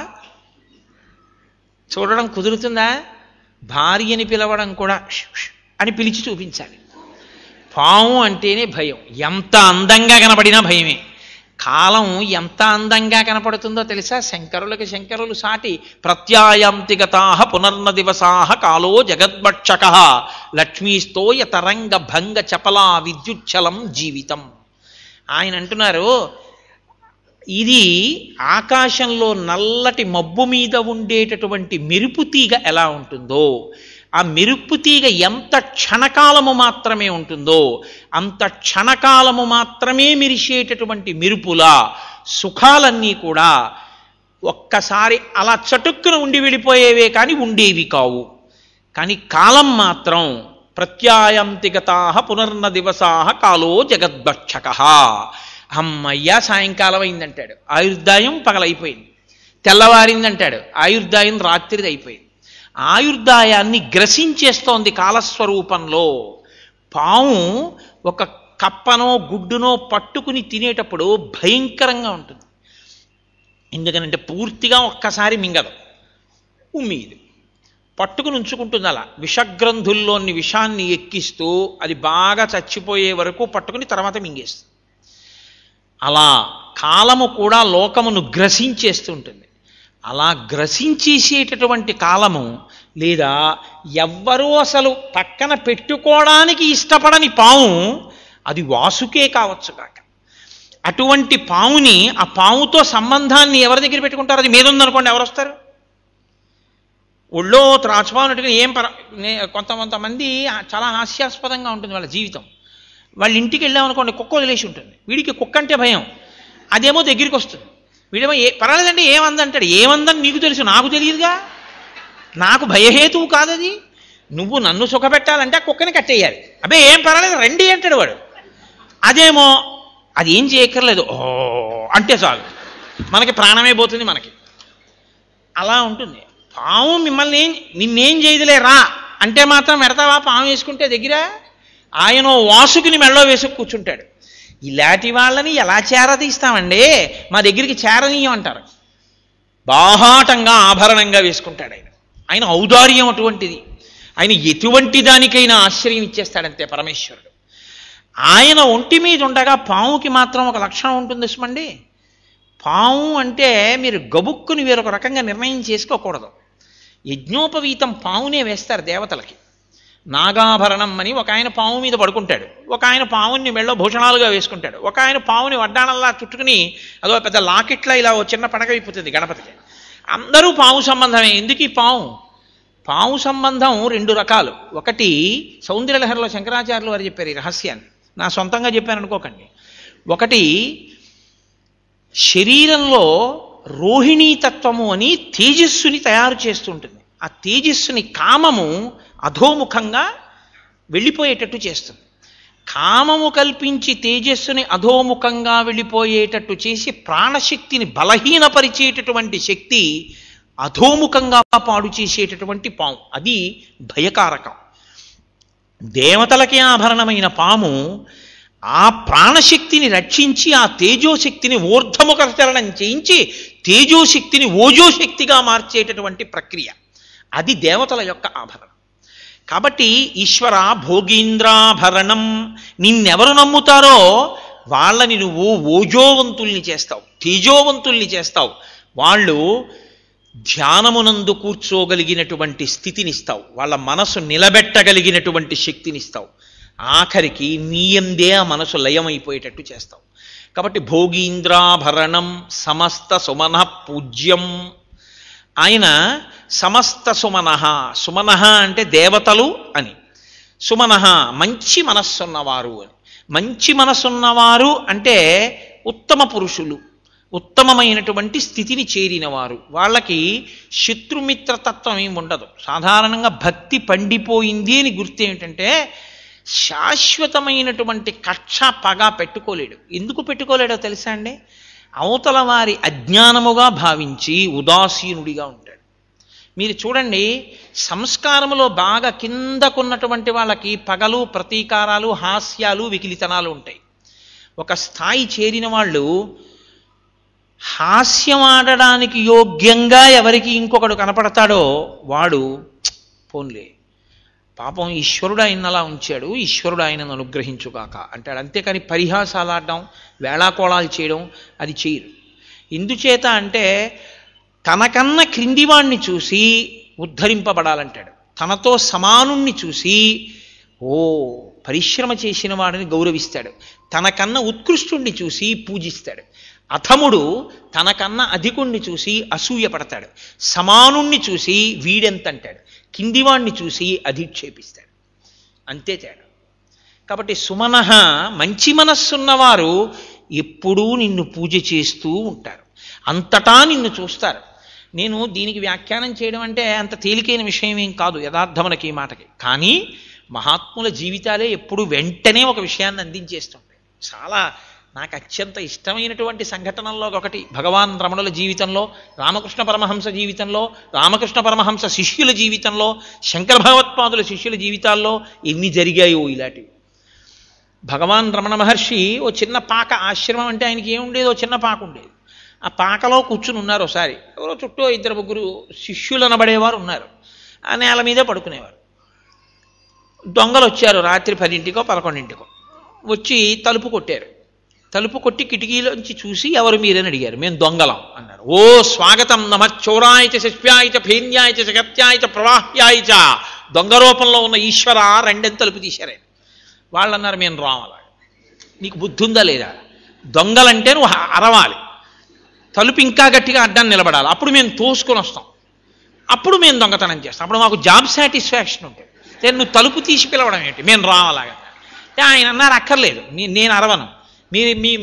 చూడడం కుదురుతుందా? భార్యని పిలవడం కూడా అని పిలిచి చూపించాలి. పాము అంటేనే భయం, ఎంత అందంగా కనపడినా భయమే. కాలం ఎంత అందంగా కనపడుతుందో తెలుసా? శంకరులకి శంకరులు సాటి, ప్రత్యాయాంతి గతాః పునర్నదివసాః కాలో జగద్భక్షకః లక్ష్మీస్తో యతరంగ భంగ చపలా విద్యుచ్ఛలం జీవితం. ఆయన అంటున్నారు, ఇది ఆకాశంలో నల్లటి మబ్బు మీద ఉండేటటువంటి మెరుపు తీగ ఎలా ఉంటుందో, ఆ మెరుపు తీగ ఎంత క్షణకాలము మాత్రమే ఉంటుందో అంత క్షణకాలము మాత్రమే మెరిసేటటువంటి మెరుపుల సుఖాలన్నీ కూడా ఒక్కసారి అలా చటుక్కున ఉండి వెళ్ళిపోయేవే కానీ ఉండేవి కావు. కానీ కాలం మాత్రం ప్రత్యాయాంతి గతాః పునర్న దివసాః కాలో జగద్భక్షకః. అమ్మయ్యా సాయంకాలం అయిందంటాడు, ఆయుర్దాయం పగలైపోయింది. తెల్లవారిందంటాడు, ఆయుర్దాయం రాత్రిది అయిపోయింది. ఆయుర్దాయాన్ని గ్రసించేస్తోంది కాలస్వరూపంలో. పాము ఒక కప్పనో గుడ్డునో పట్టుకుని తినేటప్పుడు భయంకరంగా ఉంటుంది, ఎందుకనంటే పూర్తిగా ఒక్కసారి మింగదు, ఉమ్మిది, పట్టుకుని ఉంచుకుంటుంది. అలా విషగ్రంథుల్లోని విషాన్ని ఎక్కిస్తూ అది బాగా చచ్చిపోయే వరకు పట్టుకుని తర్వాత మింగేస్తుంది. అలా కాలము కూడా లోకమును గ్రసించేస్తూ ఉంటుంది. అలా గ్రసించేసేటటువంటి కాలము, లేదా ఎవ్వరూ అసలు పక్కన పెట్టుకోవడానికి ఇష్టపడని పాము, అది వాసుకే కావచ్చు కాక. అటువంటి పాముని, ఆ పాముతో సంబంధాన్ని ఎవరి దగ్గర పెట్టుకుంటారు? అది మీద ఉందనుకోండి, ఎవరు వస్తారు? ఒళ్ళో త్రాచుపామునట్టుగా ఏం కొంతమంది చాలా హాస్యాస్పదంగా ఉంటుంది వాళ్ళ జీవితం. వాళ్ళ ఇంటికి వెళ్ళామనుకోండి, కుక్క వదిలేసి ఉంటుంది, వీడికి కుక్క అంటే భయం, అదేమో దగ్గరికి వస్తుంది. వీడేమో ఏ పర్వాలేదండి ఏమందంటాడు, ఏమందని నీకు తెలుసు, నాకు తెలియదుగా, నాకు భయహేతువు కాదది, నువ్వు నన్ను సుఖపెట్టాలంటే ఆ కుక్కని కట్టేయాలి. అబ్బే ఏం పర్వాలేదు రండి అంటాడు వాడు, అదేమో అది ఏం చేయక్కర్లేదు ఓ అంటే చాలు మనకి ప్రాణమే పోతుంది మనకి. అలా ఉంటుంది పాము. మిమ్మల్ని నిన్నేం చేయదులే రా అంటే మాత్రం పెడతావా? పాము వేసుకుంటే దగ్గర ఆయన వాసుకుని మెళ్ళో వేసుకు కూర్చుంటాడు. ఇలాంటి వాళ్ళని ఎలా చేరదీస్తామండి? మా దగ్గరికి చేరనీయం అంటారు, బాహాటంగా ఆభరణంగా వేసుకుంటాడు ఆయన. ఆయన ఔదార్యం అటువంటిది, ఆయన ఎటువంటి దానికైనా ఆశ్రయం ఇచ్చేస్తాడంతే పరమేశ్వరుడు. ఆయన ఒంటి మీద ఉండగా పాముకి మాత్రం ఒక లక్షణం ఉంటుంది సుమండి. పాము అంటే మీరు గబుక్కుని వేరొక రకంగా నిర్ణయం చేసుకోకూడదు. యజ్ఞోపవీతం పామునే వేస్తారు దేవతలకి. నాగాభరణం అని ఒక ఆయన పాము మీద పడుకుంటాడు, ఒక ఆయన పావుని మెళ్ళో భూషణాలుగా వేసుకుంటాడు, ఒక ఆయన పావుని వడ్డాణంలా చుట్టుకుని అదో పెద్ద లాకెట్లా ఇలా చిన్న పడగ అయిపోతుంది గణపతికి. అందరూ పాము సంబంధమే. ఎందుకు ఈ పాము? పాము సంబంధం 2 రకాలు. ఒకటి సౌందర్యలహరిలో శంకరాచార్యులు వారు చెప్పారు ఈ రహస్యాన్ని, నా సొంతంగా చెప్పాను అనుకోకండి. ఒకటి శరీరంలో రోహిణీతత్వము అని తేజస్సుని తయారు చేస్తుంటుంది. ఆ తేజస్సుని కామము అధోముఖంగా వెళ్ళిపోయేటట్టు చేస్తుంది. కామము కల్పించి తేజస్సుని అధోముఖంగా వెళ్ళిపోయేటట్టు చేసి ప్రాణశక్తిని బలహీనపరిచేటటువంటి శక్తి అధోముఖంగా పాడు చేసేటటువంటి పాము, అది భయకారకం. దేవతలకే ఆభరణమైన పాము ఆ ప్రాణశక్తిని రక్షించి ఆ తేజోశక్తిని ఊర్ధముఖచరణం చేయించి తేజోశక్తిని ఓజోశక్తిగా మార్చేటటువంటి ప్రక్రియ, అది దేవతల యొక్క ఆభరణం. కాబట్టి ఈశ్వర భోగీంద్రాభరణం, నిన్నెవరు నమ్ముతారో వాళ్ళని నువ్వు ఓజోవంతుల్ని చేస్తావు, తేజోవంతుల్ని చేస్తావు, వాళ్ళు ధ్యానమునందు కూర్చోగలిగినటువంటి స్థితినిస్తావు, వాళ్ళ మనసు నిలబెట్టగలిగినటువంటి శక్తినిస్తావు, ఆఖరికి నీ ఎందే ఆ మనసు లయమైపోయేటట్టు చేస్తావు. కాబట్టి భోగీంద్రాభరణం సమస్త సుమన పూజ్యం. ఆయన సమస్త సుమన, సుమన అంటే దేవతలు అని, సుమన మంచి మనస్సున్నవారు అని. మంచి మనసున్నవారు అంటే ఉత్తమ పురుషులు, ఉత్తమమైనటువంటి స్థితిని చేరినవారు, వాళ్ళకి శత్రుమిత్రతత్వం ఏమి ఉండదు. సాధారణంగా భక్తి పండిపోయింది అని గుర్తు ఏమిటంటే శాశ్వతమైనటువంటి కక్ష పగ పెట్టుకోలేడు. ఎందుకు పెట్టుకోలేడో తెలుసా అండి? అవతల వారి అజ్ఞానముగా భావించి ఉదాసీనుడిగా ఉంటాడు. మీరు చూడండి, సంస్కారములో బాగా కిందకున్నటువంటి వాళ్ళకి పగలు, ప్రతీకారాలు, హాస్యాలు, వికిలితనాలు ఉంటాయి. ఒక స్థాయి చేరిన వాళ్ళు హాస్యం ఆడడానికి యోగ్యంగా ఎవరికి ఇంకొకడు కనపడతాడో వాడు పోన్లే పాపం ఈశ్వరుడు ఆయన అలా ఉంచాడు, ఈశ్వరుడు ఆయనను అనుగ్రహించుగాక అంటాడు. అంతేకాని పరిహాసాలు ఆడడం, వేళాకోళాలు చేయడం అది చేయరు. ఎందుచేత అంటే తనకన్నా క్రిందివాణ్ణి చూసి ఉద్ధరింపబడాలంటాడు, తనతో సమానుణ్ణి చూసి ఓ పరిశ్రమ చేసిన వాడిని గౌరవిస్తాడు, తనకన్నా ఉత్కృష్టుణ్ణి చూసి పూజిస్తాడు. అథముడు తనకన్నా అధికుణ్ణి చూసి అసూయపడతాడు, సమానుణ్ణి చూసి వీడెంతంటాడు, కిందివాణ్ణి చూసి అధిక్షేపిస్తాడు. అంతే తేడా. కాబట్టి సుమనః మంచి మనస్సున్నవారు ఎప్పుడూ నిన్ను పూజ చేస్తూ ఉంటారు, అంతటా నిన్ను చూస్తారు. నేను దీనికి వ్యాఖ్యానం చేయడం అంటే అంత తేలికైన విషయం ఏం కాదు యథార్థమునకి ఈ మాటకి, కానీ మహాత్ముల జీవితాలే ఎప్పుడు వెంటనే ఒక విషయాన్ని అందించేస్తుంటాయి. చాలా నాకు అత్యంత ఇష్టమైనటువంటి సంఘటనల్లో ఒకటి భగవాన్ రమణుల జీవితంలో, రామకృష్ణ పరమహంస జీవితంలో, రామకృష్ణ పరమహంస శిష్యుల జీవితంలో, శంకర భగవత్పాదుల శిష్యుల జీవితాల్లో ఎన్ని జరిగాయో ఇలాంటివి. భగవాన్ రమణ మహర్షి ఓ చిన్న పాక, ఆశ్రమం అంటే ఆయనకి ఏముండేదో చిన్న పాక ఉండేది, ఆ పాకలో కూర్చుని ఉన్నారు. ఒకసారి ఎవరో చుట్టూ ఇద్దరు ముగ్గురు శిష్యులు అనబడేవారు ఉన్నారు, ఆ నేల మీదే పడుకునేవారు. దొంగలు వచ్చారు రాత్రి 10 గంటలకో 11 గంటలకో వచ్చి తలుపు కొట్టారు. తలుపు కొట్టి కిటికీలోంచి చూసి ఎవరు మీరని అడిగారు. మేము దొంగలం అన్నారు. ఓ స్వాగతం, నమశ్చోరాయచ శిష్యాయచ భేన్యాయచ జగత్యాయచ ప్రవాహ్యాయచ, దొంగ రూపంలో ఉన్న ఈశ్వర రెండెంత తలుపు తీశారే. వాళ్ళు అన్నారు మేము రామలా, నీకు బుద్ధి ఉందా లేదా, దొంగలంటే నువ్వు అరవాలి, తలుపు ఇంకా గట్టిగా అడ్డాన్ని నిలబడాలి, అప్పుడు మేము తోసుకొని వస్తాం, అప్పుడు మేము దొంగతనం చేస్తాం, అప్పుడు మాకు జాబ్ సాటిస్ఫాక్షన్ ఉంటుంది. నువ్వు తలుపు తీసి పిలవడం ఏంటి, మేము రావాలాగా. ఆయన అన్నారు అక్కర్లేదు, నేను అరవను,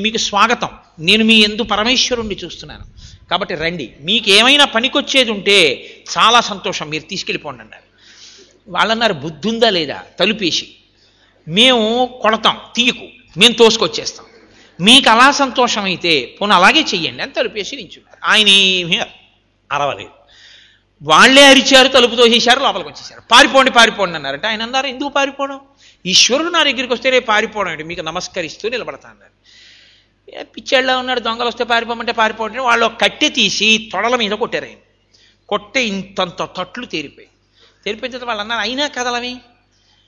మీకు స్వాగతం, నేను మీ యందు పరమేశ్వరుణ్ణి చూస్తున్నాను కాబట్టి రండి, మీకు ఏమైనా పనికొచ్చేది ఉంటే చాలా సంతోషం, మీరు తీసుకెళ్ళిపోండి అన్నారు. వాళ్ళన్నారు బుద్ధి ఉందా లేదా, తలుపేసి మేము కొడతాం తీయకు, మేము తోసుకొచ్చేస్తాం, మీకు అలా సంతోషం అయితే పోనీ అలాగే చెయ్యండి అని తలుపేసి నించున్నారు. ఆయన ఏమీ అరవలేదు, వాళ్లే అరిచారు, తలుపు తోసేశారు, లోపలికి వచ్చేసారు. పారిపోండి పారిపోండి అన్నారంటే ఆయన అన్నారు ఎందుకు పారిపోవడం, ఈశ్వరుడు నా దగ్గరికి వస్తే రేపు పారిపోవడం ఏంటి, మీకు నమస్కరిస్తూ నిలబడతా అన్నారు. పిచ్చేళ్ళ ఉన్నాడు, దొంగలు వస్తే పారిపోమంటే పారిపోవడం, వాళ్ళు కట్టె తీసి తొడల మీద కొట్టారు. ఆయన కొట్టే ఇంతంత తట్లు తేరిపోయి, తేరిపోయిన తర్వాత వాళ్ళు అన్నారు అయినా కదలవి,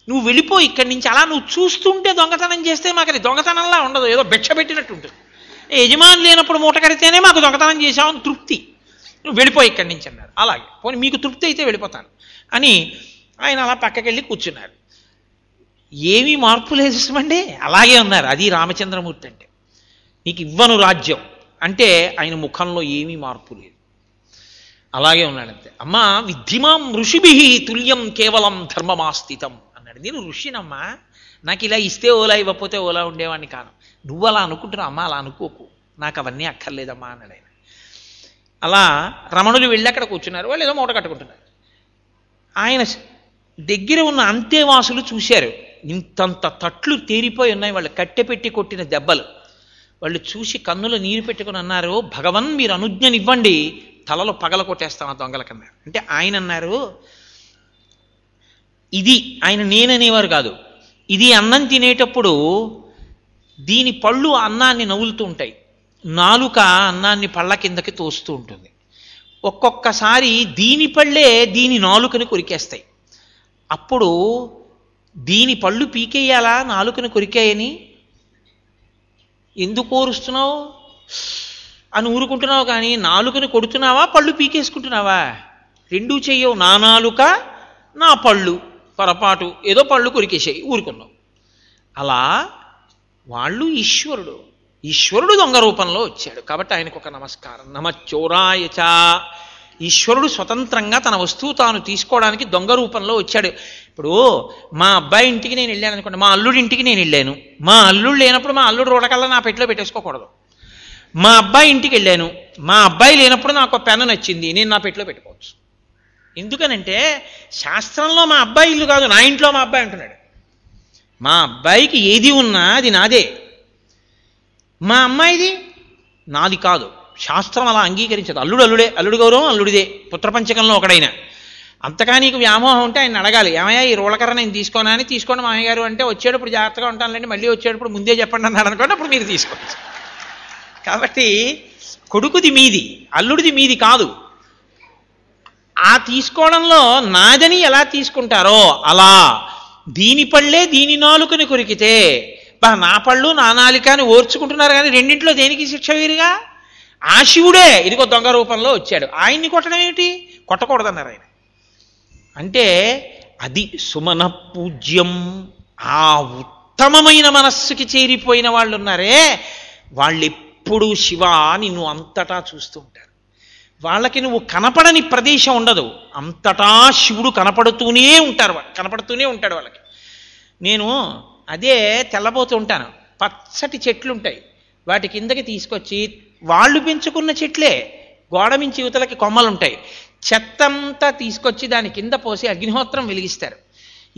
నువ్వు వెళ్ళిపోయి ఇక్కడి నుంచి, అలా నువ్వు చూస్తుంటే దొంగతనం చేస్తే మాకు అది దొంగతనంలా ఉండదు, ఏదో భిక్ష పెట్టినట్టు ఉంటుంది, యజమాని లేనప్పుడు మూట కడితేనే మాకు దొంగతనం చేశామని తృప్తి, నువ్వు వెళ్ళిపోయి ఇక్కడి నుంచి అన్నారు. అలాగే పోనీ మీకు తృప్తి అయితే వెళ్ళిపోతాను అని ఆయన అలా పక్కకెళ్ళి కూర్చున్నారు. ఏమీ మార్పు లేదు ఇష్టమండి, అలాగే ఉన్నారు. అది రామచంద్రమూర్తి అంటే నీకు ఇవ్వను రాజ్యం అంటే ఆయన ముఖంలో ఏమీ మార్పు లేదు, అలాగే ఉన్నాడంతే. అమ్మ విద్ధిమాం ఋషిభి తుల్యం కేవలం ధర్మమాస్థితం అన్నాడు. నేను ఋషినమ్మా, నాకు ఇలా ఇస్తే ఓలా, ఇవ్వకపోతే ఓలా ఉండేవాడిని కాను, నువ్వు అలా అనుకుంటున్నావు అమ్మ, అలా అనుకోకు, నాకు అవన్నీ అక్కర్లేదమ్మా అన్నాడు ఆయన. అలా రమణులు వెళ్ళి అక్కడ కూర్చున్నారు, వాళ్ళు ఏదో మూట కట్టుకుంటున్నారు. ఆయన దగ్గర ఉన్న అంతేవాసులు చూశారు, ఇంతంత తట్లు తేరిపోయి ఉన్నాయి, వాళ్ళు కట్టెపెట్టి కొట్టిన దెబ్బలు. వాళ్ళు చూసి కన్నుల నీరు పెట్టుకుని అన్నారు భగవన్ మీరు అనుజ్ఞనివ్వండి తలలు పగల కొట్టేస్తాం ఆ దొంగల కింద అంటే ఆయన అన్నారు ఇది ఆయన నేననేవారు కాదు ఇది అన్నం తినేటప్పుడు దీని పళ్ళు అన్నాన్ని నవ్వులుతూ ఉంటాయి నాలుక అన్నాన్ని పళ్ళ కిందకి తోస్తూ ఉంటుంది ఒక్కొక్కసారి దీని పళ్ళే దీని నాలుకని కొరికేస్తాయి అప్పుడు దీని పళ్ళు పీకేయాలా నాలుకని కొరికేయని ఎందుకు కోరుస్తున్నావు అని ఊరుకుంటున్నావు కానీ నాలుకని కొడుతున్నావా పళ్ళు పీకేసుకుంటున్నావా రెండూ చెయ్యవు నా నాలుక నా పళ్ళు పొరపాటు ఏదో పళ్ళు కొరికేసాయి ఊరుకున్నావు అలా వాళ్ళు ఈశ్వరుడు ఈశ్వరుడు దొంగ రూపంలో వచ్చాడు కాబట్టి ఆయనకు ఒక నమస్కారం నమశ్చోరాయచ ఈశ్వరుడు స్వతంత్రంగా తన వస్తువు తాను తీసుకోవడానికి దొంగ రూపంలో వచ్చాడు ఇప్పుడు మా అబ్బాయి ఇంటికి నేను వెళ్ళాను అనుకోండి మా అల్లుడి ఇంటికి నేను వెళ్ళాను మా అల్లుడు లేనప్పుడు మా అల్లుడు రోడకల్లా నా పెట్టిలో పెట్టేసుకోకూడదు మా అబ్బాయి ఇంటికి వెళ్ళాను మా అబ్బాయి లేనప్పుడు నాకు పెన్ను నచ్చింది నేను నా పెట్టిలో పెట్టుకోవచ్చు ఎందుకనంటే శాస్త్రంలో మా అబ్బాయి ఇల్లు కాదు నా ఇంట్లో మా అబ్బాయి అంటున్నాడు మా అబ్బాయికి ఏది ఉన్నా అది నాదే మా అమ్మాయిది నాది కాదు శాస్త్రం అలా అంగీకరించదు అల్లుడు అల్లుడే అల్లుడు గౌరవం అల్లుడిదే పుత్రపంచకంలో ఒకడైనా అంతగా నీకు వ్యామోహం ఉంటే ఆయన అడగాలి ఏమయ్యా ఈ రోళకర్ర నేను తీసుకోనా అని తీసుకోండి మామయ్య గారు అంటే వచ్చేటప్పుడు జాగ్రత్తగా ఉంటానులేండి మళ్ళీ వచ్చేటప్పుడు ముందే చెప్పండి అన్నాడు అనుకోండి అప్పుడు మీరు తీసుకోవచ్చు కాబట్టి కొడుకుది మీది అల్లుడిది మీది కాదు ఆ తీసుకోవడంలో నాదని ఎలా తీసుకుంటారో అలా దీని పళ్ళే దీని నాలుకని కొరికితే బా నా పళ్ళు నా నాలిక అని ఓర్చుకుంటున్నారు కానీ రెండింటిలో దేనికి శిక్ష వీరుగా ఆ శివుడే ఇదిగో దొంగ రూపంలో వచ్చాడు ఆయన్ని కొట్టడం ఏమిటి కొట్టకూడదన్నారు ఆయన అంటే అది సుమన పూజ్యం ఆ ఉత్తమమైన మనస్సుకి చేరిపోయిన వాళ్ళు ఉన్నారే వాళ్ళు ఎప్పుడు శివ నిన్ను అంతటా చూస్తూ ఉంటారు వాళ్ళకి నువ్వు కనపడని ప్రదేశం ఉండదు అంతటా శివుడు కనపడుతూనే ఉంటారు కనపడుతూనే ఉంటాడు వాళ్ళకి నేను అదే తెల్లబోతూ ఉంటాను పచ్చటి చెట్లుంటాయి వాటి కిందకి తీసుకొచ్చి వాళ్ళు పెంచుకున్న చెట్లే గోడ మించి యువతలకి కొమ్మలుంటాయి చెత్తంతా తీసుకొచ్చి దాని కింద పోసి అగ్నిహోత్రం వెలిగిస్తారు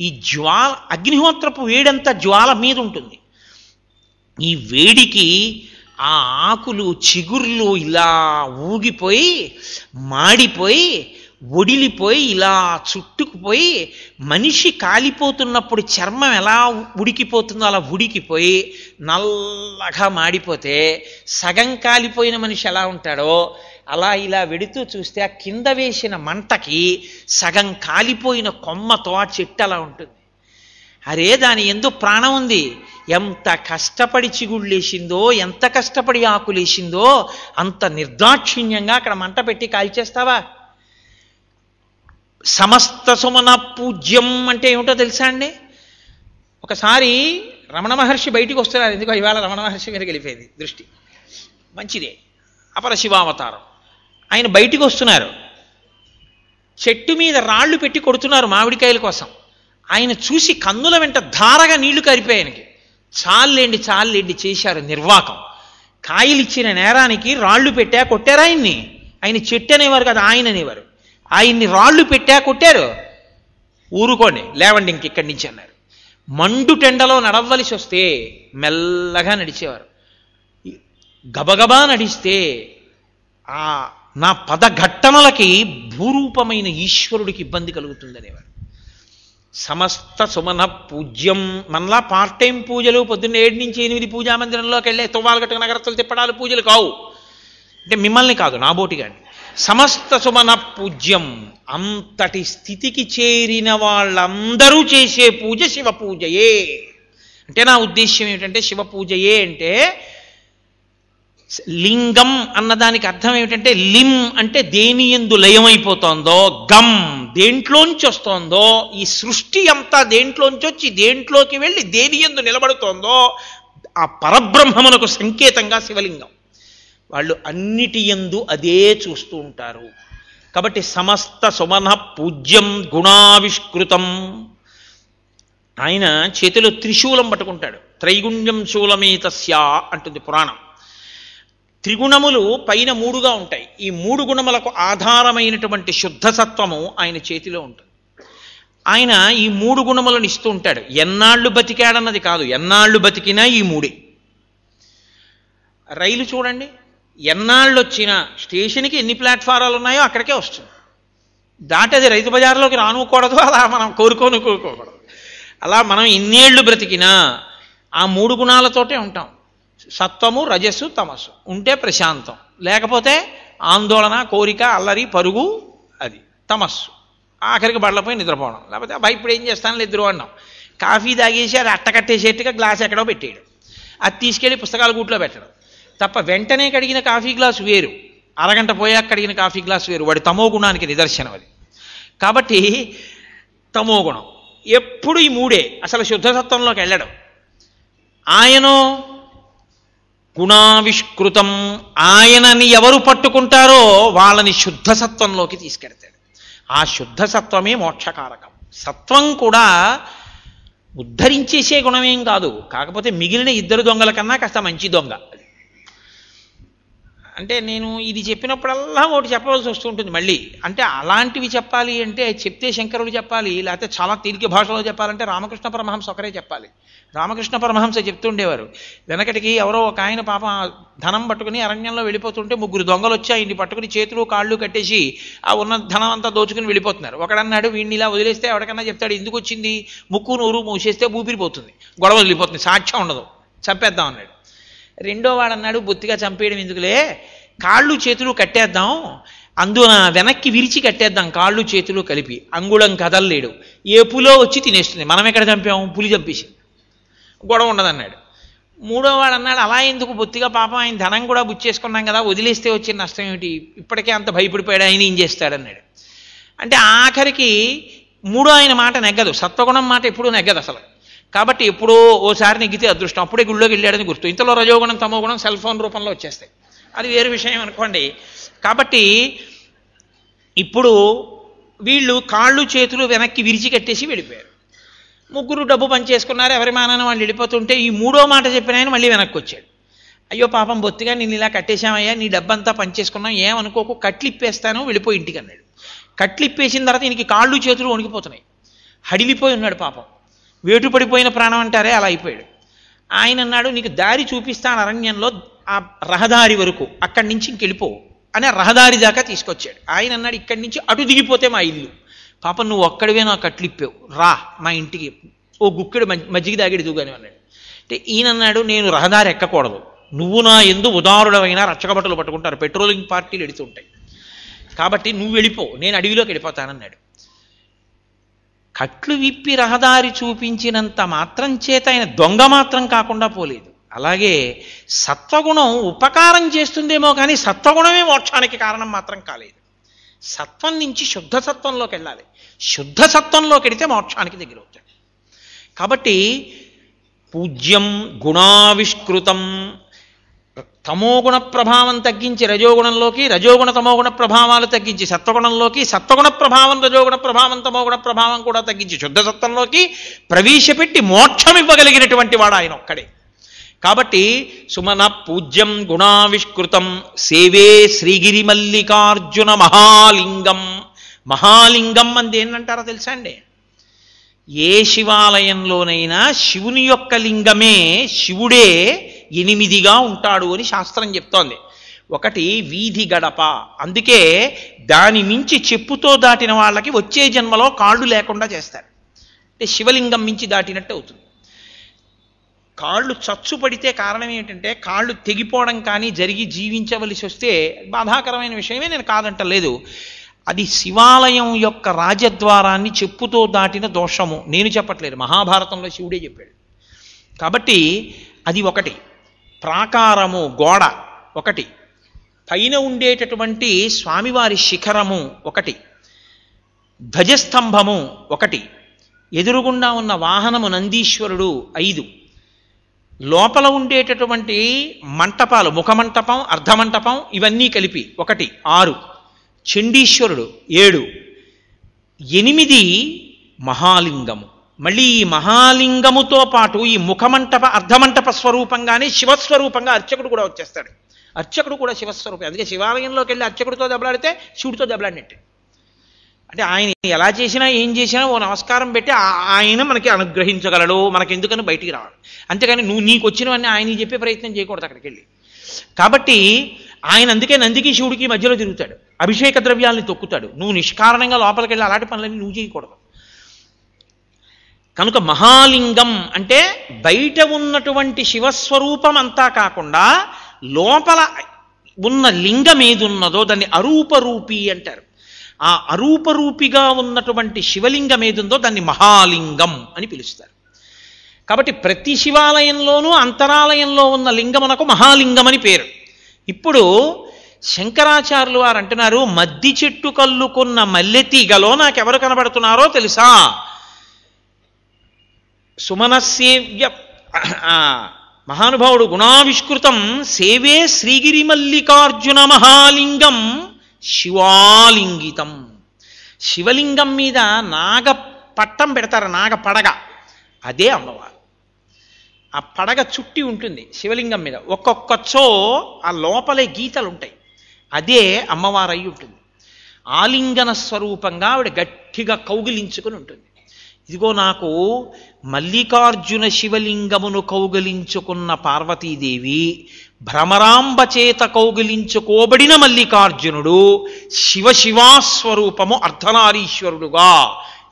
ఈ జ్వాల అగ్నిహోత్రపు వేడంతా జ్వాల మీద ఉంటుంది ఈ వేడికి ఆ ఆకులు చిగుర్లు ఇలా ఊగిపోయి మాడిపోయి ఒడిలిపోయి ఇలా చుట్టుకుపోయి మనిషి కాలిపోతున్నప్పుడు చర్మం ఎలా ఉడికిపోతుందో అలా ఉడికిపోయి నల్లగా మాడిపోతే సగం కాలిపోయిన మనిషి ఎలా ఉంటాడో అలా ఇలా వెడుతూ చూస్తే ఆ కింద వేసిన మంటకి సగం కాలిపోయిన కొమ్మతో ఆ చెట్టు అలా ఉంటుంది అరే దాని ఎందు ప్రాణం ఉంది ఎంత కష్టపడి చిగుళ్ళేసిందో ఎంత కష్టపడి ఆకులేసిందో అంత నిర్దాక్షిణ్యంగా అక్కడ మంట పెట్టి కాల్చేస్తావా సమస్త సుమన పూజ్యం అంటే ఏమిటో తెలుసా అండి ఒకసారి రమణ మహర్షి బయటికి వస్తున్నారు ఎందుకో ఇవాళ రమణ మహర్షి మీద గెలిపేది దృష్టి మంచిదే అపర శివావతారం ఆయన బయటికి వస్తున్నారు చెట్టు మీద రాళ్ళు పెట్టి కొడుతున్నారు మామిడికాయల కోసం ఆయన చూసి కన్నుల వెంట ధారగా నీళ్లు కారిపోయాయి ఆయనకి చాలేండి చాలేండి చేశారు నిర్వాకం కాయలు ఇచ్చిన నేరానికి రాళ్ళు పెట్టా కొట్టారు ఆయన్ని ఆయన చెట్టు అనేవారు కదా ఆయన అనేవారు ఆయన్ని రాళ్ళు పెట్టా కొట్టారు ఊరుకోండి లేవండి ఇంక ఇక్కడి నుంచి అన్నారు మండు టెండలో నడవలసి వస్తే మెల్లగా నడిచేవారు గబగబా నడిస్తే ఆ నా పదఘట్టనలకి భూరూపమైన ఈశ్వరుడికి ఇబ్బంది కలుగుతుందనేవారు సమస్త సుమన పూజ్యం మనలా పార్ట్ టైం పూజలు పొద్దున్న 7 నుంచి 8 పూజామందిరంలోకి వెళ్ళే తువ్వాలగట్టుకు నగరత్తులు తిప్పడాలు పూజలు కావు అంటే మిమ్మల్ని కాదు నా బోటి కానీ సమస్త సుమన పూజ్యం అంతటి స్థితికి చేరిన వాళ్ళందరూ చేసే పూజ శివ పూజయే అంటే నా ఉద్దేశ్యం ఏమిటంటే శివ పూజయే అంటే లింగం అన్నదానికి అర్థం ఏమిటంటే లిం అంటే దేని యందు లయమైపోతోందో గం దేంట్లోంచి వస్తోందో ఈ సృష్టి అంతా దేంట్లోంచి వచ్చి దేంట్లోకి వెళ్ళి దేని యందు నిలబడుతోందో ఆ పరబ్రహ్మమునకు సంకేతంగా శివలింగం వాళ్ళు అన్నిటి యందు అదే చూస్తూ ఉంటారు కాబట్టి సమస్త సుమన పూజ్యం గుణావిష్కృతం ఆయన చేతిలో త్రిశూలం పట్టుకుంటాడు త్రైగుణ్యం శూలమేతస్య అంటుంది పురాణం త్రిగుణములు పైన 3 ఉంటాయి ఈ 3 గుణములకు ఆధారమైనటువంటి శుద్ధసత్వము ఆయన చేతిలో ఉంటుంది ఆయన ఈ 3 గుణములను ఇస్తూ ఉంటాడు ఎన్నాళ్ళు బతికాడన్నది కాదు ఎన్నాళ్ళు బతికినా ఈ 3 రైలు చూడండి ఎన్నాళ్ళు వచ్చినా స్టేషన్కి ఎన్ని ప్లాట్ఫారాలు ఉన్నాయో అక్కడికే వస్తుంది. దాటది రైతు బజార్లోకి రానుకోకూడదు, అలా మనం కోరుకోకూడదు. అలా మనం ఇన్నేళ్లు బ్రతికినా ఆ మూడు గుణాలతోటే ఉంటాం. సత్వము, రజస్సు, తమస్సు ఉంటే ప్రశాంతం, లేకపోతే ఆందోళన, కోరిక, అల్లరి, పరుగు, అది తమస్సు. ఆఖరికి బళ్ళపోయి నిద్రపోవడం, లేకపోతే అబ్బాయి ఇప్పుడు ఏం చేస్తాను నిద్ర అన్నాం, కాఫీ తాగేసి అది అట్టకట్టేసేట్టుగా గ్లాస్ ఎక్కడో పెట్టేయడం, అది తీసుకెళ్ళి పుస్తకాల గూట్లో పెట్టడం తప్ప. వెంటనే కడిగిన కాఫీ గ్లాసు వేరు, అరగంట పోయాక కడిగిన కాఫీ గ్లాసు వేరు. వాడి తమో గుణానికి నిదర్శనం అది. కాబట్టి తమో గుణం ఎప్పుడు ఈ మూడే, అసలు శుద్ధసత్వంలోకి వెళ్ళడం. ఆయనో గుణావిష్కృతం, ఆయనని ఎవరు పట్టుకుంటారో వాళ్ళని శుద్ధసత్వంలోకి తీసుకెళ్తాడు. ఆ శుద్ధసత్వమే మోక్షకారకం. సత్వం కూడా ఉద్ధరించేసే గుణమేం కాదు, కాకపోతే మిగిలిన ఇద్దరు దొంగల కన్నా కాస్త మంచి దొంగ. అంటే నేను ఇది చెప్పినప్పుడల్లా ఒకటి చెప్పవలసి వస్తూ ఉంటుంది మళ్ళీ. అంటే అలాంటివి చెప్పాలి అంటే చెప్తే శంకరుడు చెప్పాలి, లేకపోతే చాలా తేలిక భాషలో చెప్పాలంటే రామకృష్ణ పరమహంస ఒకరే చెప్పాలి. రామకృష్ణ పరమహంస చెప్తుండేవారు, వెనకటికి ఎవరో ఒక ఆయన పాప ధనం పట్టుకుని అరణ్యంలో వెళ్ళిపోతుంటే ముగ్గురు దొంగలు వచ్చి ఆయన్ని పట్టుకుని చేతులు కాళ్ళు కట్టేసి ఆ ఉన్న ధనం అంతా దోచుకుని వెళ్ళిపోతున్నారు. ఒకడన్నాడు, వీడిని ఇలా వదిలేస్తే ఎవరికన్నా చెప్తాడు ఎందుకు వచ్చింది, ముక్కు నూరు మూసేస్తే ఊపిరిపోతుంది, గొడవ వదిలిపోతుంది, సాక్ష్యం ఉండదు, చంపేద్దాం అన్నాడు. రెండో వాడు అన్నాడు, బొత్తిగా చంపేయడం ఎందుకులే, కాళ్ళు చేతులు కట్టేద్దాం, అందున వెనక్కి విరిచి కట్టేద్దాం, కాళ్ళు చేతులు కలిపి, అంగుళం కదలలేడు, ఏ పులో వచ్చి తినేస్తుంది, మనం ఎక్కడ చంపాము, పులి చంపేసి, గొడవ ఉండదన్నాడు. మూడో వాడు అన్నాడు, అలా ఎందుకు బొత్తిగా, పాపం ఆయన ధనం కూడా బుచ్చేసుకున్నాం కదా, వదిలేస్తే వచ్చే నష్టం ఏమిటి, ఇప్పటికే అంత భయపడిపోయాడు ఆయన, ఏం చేస్తాడన్నాడు. అంటే ఆఖరికి మూడో ఆయన మాట నెగ్గదు, సత్వగుణం మాట ఎప్పుడూ నెగ్గదు అసలు. కాబట్టి ఎప్పుడో ఓసారి నెగ్గితే అదృష్టం, అప్పుడే గుళ్ళోకి వెళ్ళాడని గుర్తు. ఇంతలో రజోగుణం, తమోగుణం సెల్ ఫోన్ రూపంలో వచ్చేస్తాయి, అది వేరే విషయం అనుకోండి. కాబట్టి ఇప్పుడు వీళ్ళు కాళ్ళు చేతులు వెనక్కి విరిచి కట్టేసి వెళ్ళిపోయారు. ముగ్గురు డబ్బు పనిచేసుకున్నారు, ఎవరి మానని వాళ్ళు వెళ్ళిపోతుంటే ఈ మూడో మాట చెప్పిన ఆయన మళ్ళీ వెనక్కి వచ్చాడు. అయ్యో పాపం బొత్తిగా, నేను ఇలా కట్టేశామయ్యా, నీ డబ్బంతా పనిచేసుకున్నాం, ఏమనుకోకు, కట్లిప్పేస్తాను, వెళ్ళిపోయి ఇంటికి అన్నాడు. కట్లిప్పేసిన తర్వాత ఈయనకి కాళ్ళు చేతులు వణికిపోతున్నాయి, హడిలిపోయి ఉన్నాడు పాపం, వేటు పడిపోయిన ప్రాణం అంటారే అలా అయిపోయాడు. ఆయన అన్నాడు, నీకు దారి చూపిస్తాను అరణ్యంలో ఆ రహదారి వరకు, అక్కడి నుంచి ఇంకెళ్ళిపో అని రహదారి దాకా తీసుకొచ్చాడు. ఆయన అన్నాడు, ఇక్కడి నుంచి అటు దిగిపోతే మా ఇల్లు, పాపం నువ్వు ఒక్కడివే నా కట్లిప్పావు, రా మా ఇంటికి, ఓ గుక్కెడు మజ్జిగి దాగిడి దూగాని అన్నాడు. అంటే ఈయన అన్నాడు, నేను రహదారి ఎక్కకూడదు, నువ్వు నా ఎందు ఉదారుడమైన రచ్చకబట్టలు పట్టుకుంటారు, పెట్రోలింగ్ పార్టీలు ఎడుతుంటాయి, కాబట్టి నువ్వు వెళ్ళిపో, నేను అడవిలోకి వెళ్ళిపోతానన్నాడు. కట్లు విప్పి రహదారి చూపించినంత మాత్రం చేత ఆయన దొంగ మాత్రం కాకుండా పోలేదు. అలాగే సత్వగుణం ఉపకారం చేస్తుందేమో కానీ సత్వగుణమే మోక్షానికి కారణం మాత్రం కాలేదు. సత్వం నుంచి శుద్ధసత్వంలోకి వెళ్ళాలి, శుద్ధసత్వంలోకి వెళితే మోక్షానికి దగ్గర అవుతాడు. కాబట్టి పూజ్యం గుణావిష్కృతం, తమోగుణ ప్రభావం తగ్గించి రజోగుణంలోకి, రజోగుణ తమోగుణ ప్రభావాలు తగ్గించి సత్వగుణంలోకి, సత్వగుణ ప్రభావం రజోగుణ ప్రభావం తమోగుణ ప్రభావం కూడా తగ్గించి శుద్ధసత్వంలోకి ప్రవేశపెట్టి మోక్షం ఇవ్వగలిగినటువంటి వాడు ఆయన ఒక్కడే. కాబట్టి సుమన పూజ్యం గుణావిష్కృతం సేవే శ్రీగిరి మల్లికార్జున మహాలింగం. మహాలింగం అంది ఏంటంటారో తెలుసా అండి, ఏ శివాలయంలోనైనా శివుని యొక్క లింగమే, శివుడే 8గా ఉంటాడు అని శాస్త్రం చెప్తోంది. ఒకటి వీధి గడప, అందుకే దాని మించి చెప్పుతో దాటిన వాళ్ళకి వచ్చే జన్మలో కాళ్ళు లేకుండా చేస్తారు, అంటే శివలింగం మించి దాటినట్టు అవుతుంది. కాళ్ళు చచ్చు పడితే కారణం ఏంటంటే కాళ్ళు తెగిపోవడం కానీ జరిగి జీవించవలసి వస్తే బాధాకరమైన విషయమే, నేను కాదంటలేదు. అది శివాలయం యొక్క రాజద్వారాన్ని చెప్పుతో దాటిన దోషము, నేను చెప్పట్లేదు, మహాభారతంలో శివుడే చెప్పాడు. కాబట్టి అది ఒకటి. ప్రాకారము, గోడ ఒకటి, పైన ఉండేటటువంటి స్వామివారి శిఖరము ఒకటి, ధ్వజస్తంభము ఒకటి, ఎదురుగుండా ఉన్న వాహనము నందీశ్వరుడు 5, లోపల ఉండేటటువంటి మంటపాలు, ముఖమంటపం, అర్ధమంటపం ఇవన్నీ కలిపి 1, 6, చండీశ్వరుడు 7, 8 మహాలింగము. మళ్ళీ ఈ మహాలింగముతో పాటు ఈ ముఖమంటప అర్ధమంటప స్వరూపంగానే శివస్వరూపంగా అర్చకుడు కూడా వచ్చేస్తాడు. అర్చకుడు కూడా శివస్వరూపం, అందుకే శివాలయంలోకి వెళ్ళి అర్చకుడితో దెబ్బలాడితే శివుడితో దెబ్బలాడినట్టు. అంటే ఆయన ఎలా చేసినా ఏం చేసినా ఓ నమస్కారం పెట్టి ఆయన మనకి అనుగ్రహించగలడు, మనకెందుకని బయటికి రావాలి, అంతేకాని నువ్వు నీకు వచ్చినవన్నీ ఆయనకి చెప్పే ప్రయత్నం చేయకూడదు అక్కడికి వెళ్ళి. కాబట్టి ఆయన అందుకే నందికి శివుడికి మధ్యలో తిరుగుతాడు, అభిషేక ద్రవ్యాలను తొక్కుతాడు. నువ్వు నిష్కారణంగా లోపలికి వెళ్ళి అలాంటి పనులన్నీ నువ్వు చేయకూడదు. కనుక మహాలింగం అంటే బయట ఉన్నటువంటి శివస్వరూపం అంతా కాకుండా లోపల ఉన్న లింగం ఏది ఉన్నదో దాన్ని అరూపరూపి అంటారు. ఆ అరూపరూపిగా ఉన్నటువంటి శివలింగం ఏది ఉందో దాన్ని మహాలింగం అని పిలుస్తారు. కాబట్టి ప్రతి శివాలయంలోనూ అంతరాలయంలో ఉన్న లింగమునకు మహాలింగం అని పేరు. ఇప్పుడు శంకరాచార్యులు వారు అంటున్నారు, మద్ది చెట్టు కల్లుకున్న మల్లెతీగలో నాకెవరు కనబడుతున్నారో తెలుసా? సుమనస్సేవ్య మహానుభావుడు గుణావిష్కృతం సేవే శ్రీగిరి మల్లికార్జున మహాలింగం శివాలింగితం. శివలింగం మీద నాగ పట్టం పెడతారు, నాగ పడగ, అదే అమ్మవారు. ఆ పడగ చుట్టి ఉంటుంది శివలింగం మీద, ఒక్కొక్కచ్చో ఆ లోపలే గీతలు ఉంటాయి, అదే అమ్మవారు అయి ఉంటుంది. ఆలింగన స్వరూపంగా ఆవిడ గట్టిగా కౌగిలించుకుని ఉంటుంది. ఇదిగో నాకు మల్లికార్జున శివలింగమును కౌగిలించుకున్న పార్వతీదేవి, భ్రమరాంబ చేత కౌగిలించుకోబడిన మల్లికార్జునుడు శివశివాస్వరూపము అర్ధనారీశ్వరుడుగా,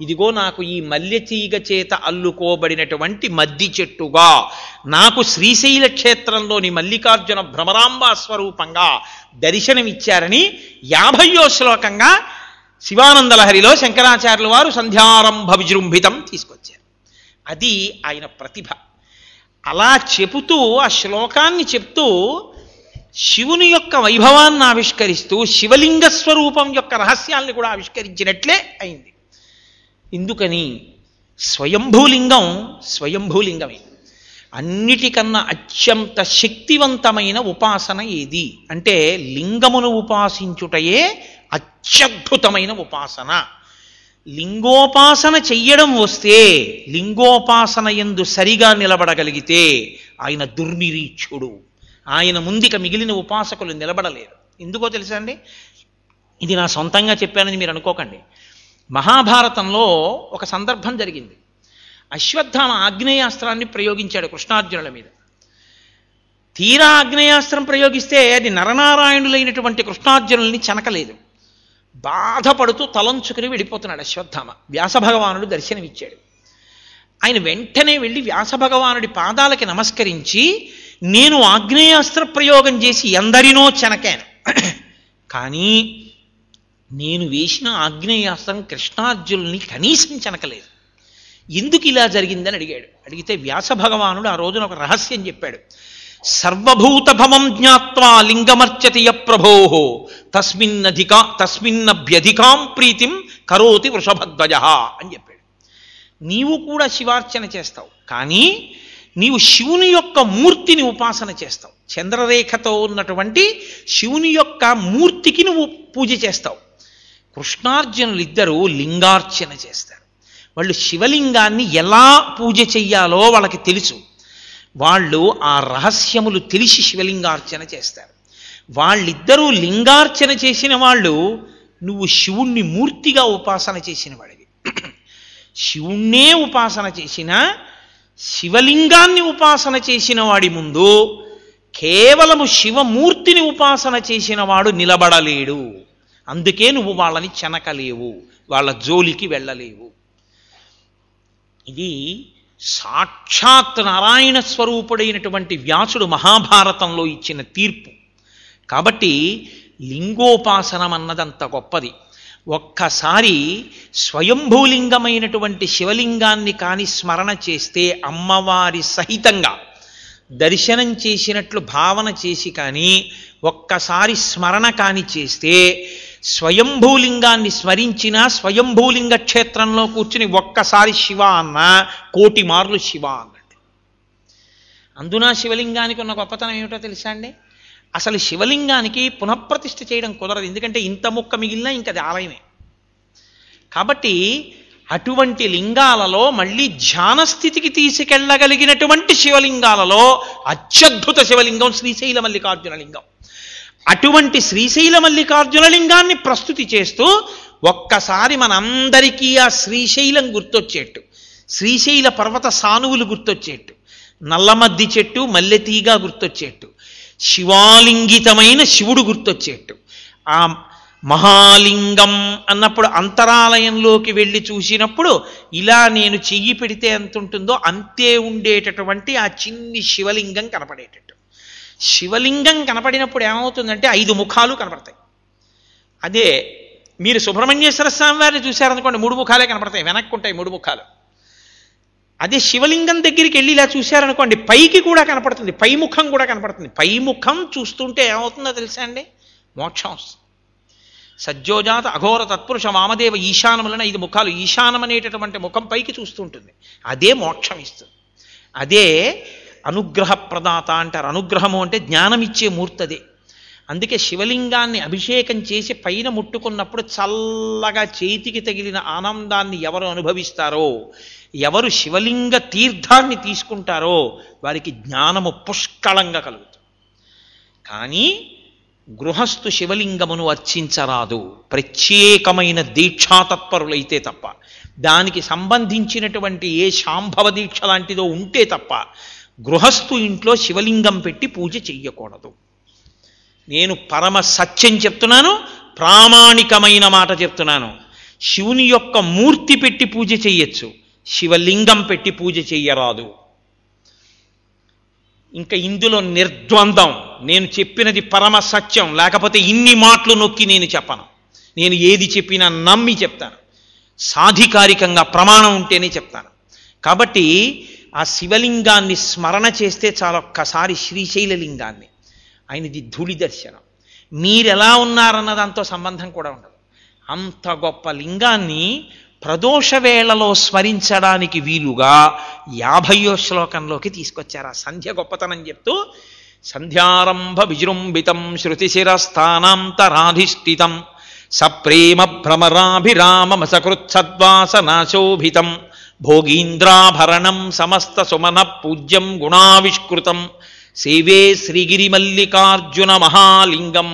ఇదిగో నాకు ఈ మల్లెతీగ చేత అల్లుకోబడినటువంటి మద్ది చెట్టుగా, నాకు శ్రీశైల క్షేత్రంలోని మల్లికార్జున భ్రమరాంబ స్వరూపంగా దర్శనమిచ్చారని 50వ శ్లోకంగా శివానందలహరిలో శంకరాచార్యుల వారు సంధ్యారంభ విజృంభితం తీసుకొచ్చారు. అది ఆయన ప్రతిభ. అలా చెబుతూ ఆ శ్లోకాన్ని చెప్తూ శివుని యొక్క వైభవాన్ని ఆవిష్కరిస్తూ శివలింగ స్వరూపం యొక్క రహస్యాల్ని కూడా ఆవిష్కరించినట్లే అయింది. ఇందుకని స్వయంభూలింగం స్వయంభూలింగమే. అన్నిటికన్నా అత్యంత శక్తివంతమైన ఉపాసన ఏది అంటే లింగమును ఉపాసించుటయే అత్యద్భుతమైన ఉపాసన. లింగోపాసన చెయ్యడం వస్తే, లింగోపాసన యందు సరిగా నిలబడగలిగితే ఆయన దుర్నిరీక్షుడు. ఆయన ముందుక మిగిలిన ఉపాసకులు నిలబడలేరు. ఎందుకో తెలుసా అండి, ఇది నా సొంతంగా చెప్పానని మీరు అనుకోకండి. మహాభారతంలో ఒక సందర్భం జరిగింది. అశ్వత్థామ ఆగ్నేయాస్త్రాన్ని ప్రయోగించాడు కృష్ణార్జునుల మీద. తీరా ఆగ్నేయాస్త్రం ప్రయోగిస్తే అది నరనారాయణులైనటువంటి కృష్ణార్జునుల్ని చనకలేదు. బాధపడుతూ తలంచుకుని వెళ్ళిపోతున్నాడు అశ్వత్థామ. వ్యాసభగవానుడు దర్శనమిచ్చాడు. ఆయన వెంటనే వెళ్ళి వ్యాసభగవానుడి పాదాలకి నమస్కరించి, నేను ఆగ్నేయాస్త్ర ప్రయోగం చేసి ఎందరినో చనకాను, కానీ నేను వేసిన ఆగ్నేయాస్త్రం కృష్ణార్జునుల్ని కనీసం చనకలేదు, ఎందుకు ఇలా జరిగిందని అడిగాడు. అడిగితే వ్యాసభగవానుడు ఆ రోజున ఒక రహస్యం చెప్పాడు. సర్వభూతభవం జ్ఞాత్వా లింగమర్చతి య ప్రభోహో తస్మిన్నభ్యధికాం ప్రీతిం కరోతి వృషభధ్వజ అని చెప్పాడు. నీవు కూడా శివార్చన చేస్తావు, కానీ నీవు శివుని యొక్క మూర్తిని ఉపాసన చేస్తావు. చంద్రరేఖతో ఉన్నటువంటి శివుని యొక్క మూర్తికి నువ్వు పూజ చేస్తావు. కృష్ణార్జునులిద్దరూ లింగార్చన చేస్తారు. వాళ్ళు శివలింగాన్ని ఎలా పూజ చెయ్యాలో వాళ్ళకి తెలుసు. వాళ్ళు ఆ రహస్యములు తెలిసి శివలింగార్చన చేస్తారు. వాళ్ళిద్దరూ లింగార్చన చేసిన వాళ్ళు, నువ్వు శివుణ్ణి మూర్తిగా ఉపాసన చేసిన వాడివి. శివుణ్ణే ఉపాసన చేసినా శివలింగాన్ని ఉపాసన చేసిన వాడి ముందు కేవలము శివమూర్తిని ఉపాసన చేసిన వాడు నిలబడలేడు. అందుకే నువ్వు వాళ్ళని చెనకలేవు, వాళ్ళ జోలికి వెళ్ళలేవు. ఇది సాక్షాత్ నారాయణ స్వరూపుడైనటువంటి వ్యాసుడు మహాభారతంలో ఇచ్చిన తీర్పు. కాబట్టి లింగోపాసనం అన్నదంత గొప్పది. ఒక్కసారి స్వయంభూలింగమైనటువంటి శివలింగాన్ని కానీ స్మరణ చేస్తే, అమ్మవారి సహితంగా దర్శనం చేసినట్లు భావన చేసి కానీ ఒక్కసారి స్మరణ కానీ చేస్తే, స్వయంభూలింగాన్ని స్మరించిన స్వయంభూలింగ క్షేత్రంలో కూర్చుని ఒక్కసారి శివ అన్న కోటి మార్లు శివ అన్నట్టు. అందున శివలింగానికి ఉన్న గొప్పతనం ఏమిటో తెలుసా అండి? అసలు శివలింగానికి పునఃప్రతిష్ఠ చేయడం కుదరదు, ఎందుకంటే ఇంత ముక్క మిగిలినా ఇంక అది ఆలయమే. కాబట్టి అటువంటి లింగాలలో, మళ్ళీ ధ్యాన స్థితికి తీసుకెళ్ళగలిగినటువంటి శివలింగాలలో అత్యద్భుత శివలింగం శ్రీశైల మల్లికార్జున లింగం. అటువంటి శ్రీశైల మల్లికార్జున లింగాన్ని ప్రస్తుతి చేస్తూ ఒక్కసారి మనందరికీ ఆ శ్రీశైలం గుర్తొచ్చేట్టు, శ్రీశైల పర్వత సానువులు గుర్తొచ్చేట్టు, నల్లమద్ది చెట్టు మల్లెతీగా గుర్తొచ్చేట్టు, శివాలింగితమైన శివుడు గుర్తొచ్చేట్టు ఆ మహాలింగం అన్నప్పుడు అంతరాలయంలోకి వెళ్ళి చూసినప్పుడు ఇలా నేను చెయ్యి పెడితే ఎంత ఉంటుందో అంతే ఉండేటటువంటి ఆ చిన్ని శివలింగం కనపడేటట్టు. శివలింగం కనపడినప్పుడు ఏమవుతుందంటే 5 ముఖాలు కనపడతాయి. అదే మీరు సుబ్రహ్మణ్యేశ్వర స్వామి వారిని చూశారనుకోండి 3 ముఖాలే కనపడతాయి, వెనక్కి ఉంటాయి 3 ముఖాలు. అదే శివలింగం దగ్గరికి వెళ్ళి ఇలా చూశారనుకోండి పైకి కూడా కనపడుతుంది, పై ముఖం కూడా కనపడుతుంది. పై ముఖం చూస్తుంటే ఏమవుతుందో తెలుసా అండి, మోక్షం వస్తుంది. సజ్జోజాత అఘోర తత్పురుష వామదేవ ఈశానములైన 5 ముఖాలు, ఈశానం అనేటటువంటి ముఖం పైకి చూస్తుంటుంది, అదే మోక్షం ఇస్తుంది. అదే అనుగ్రహ ప్రదాత అంటారు. అనుగ్రహము అంటే జ్ఞానం ఇచ్చే మూర్తి అదే. అందుకే శివలింగాన్ని అభిషేకం చేసి పైన ముట్టుకున్నప్పుడు చల్లగా చేతికి తగిలిన ఆనందాన్ని ఎవరు అనుభవిస్తారో, ఎవరు శివలింగ తీర్థాన్ని తీసుకుంటారో వారికి జ్ఞానము పుష్కలంగా కలుగుతుంది. కానీ గృహస్థు శివలింగమును అర్చించరాదు, ప్రత్యేకమైన దీక్షాతత్పరులైతే తప్ప. దానికి సంబంధించినటువంటి ఏ శాంభవ దీక్ష లాంటిదో ఉంటే తప్ప గృహస్థు ఇంట్లో శివలింగం పెట్టి పూజ చెయ్యకూడదు. నేను పరమ సత్యం చెప్తున్నాను, ప్రామాణికమైన మాట చెప్తున్నాను. శివుని యొక్క మూర్తి పెట్టి పూజ చెయ్యొచ్చు, శివలింగం పెట్టి పూజ చెయ్యరాదు. ఇంకా ఇందులో నిర్ద్వందం, నేను చెప్పినది పరమ సత్యం, లేకపోతే ఇన్ని మాటలు నొక్కి నేను చెప్పను. నేను ఏది చెప్పినా నమ్మి చెప్తాను, సాధికారికంగా ప్రమాణం ఉంటేనే చెప్తాను. కాబట్టి ఆ శివలింగాన్ని స్మరణ చేస్తే చాలా, ఒక్కసారి శ్రీశైలలింగాన్ని, ఆయనది ధూళి దర్శనం. మీరెలా ఉన్నారన్న దాంతో సంబంధం కూడా ఉండదు. అంత గొప్ప లింగాన్ని ప్రదోషవేళలో స్మరించడానికి వీలుగా 50వ శ్లోకంలోకి తీసుకొచ్చారు. ఆ సంధ్య గొప్పతనం చెప్తూ సంధ్యారంభ విజృంభితం శృతిశిరస్థానాంతరాధిష్ఠితం సప్రేమ భ్రమరాభిరామ సకృత్సద్వాసనాశోభితం భోగీంద్రాభరణం సమస్త సుమన పూజ్యం గుణావిష్కృతం సేవే శ్రీగిరిమల్లికార్జున మహాలింగం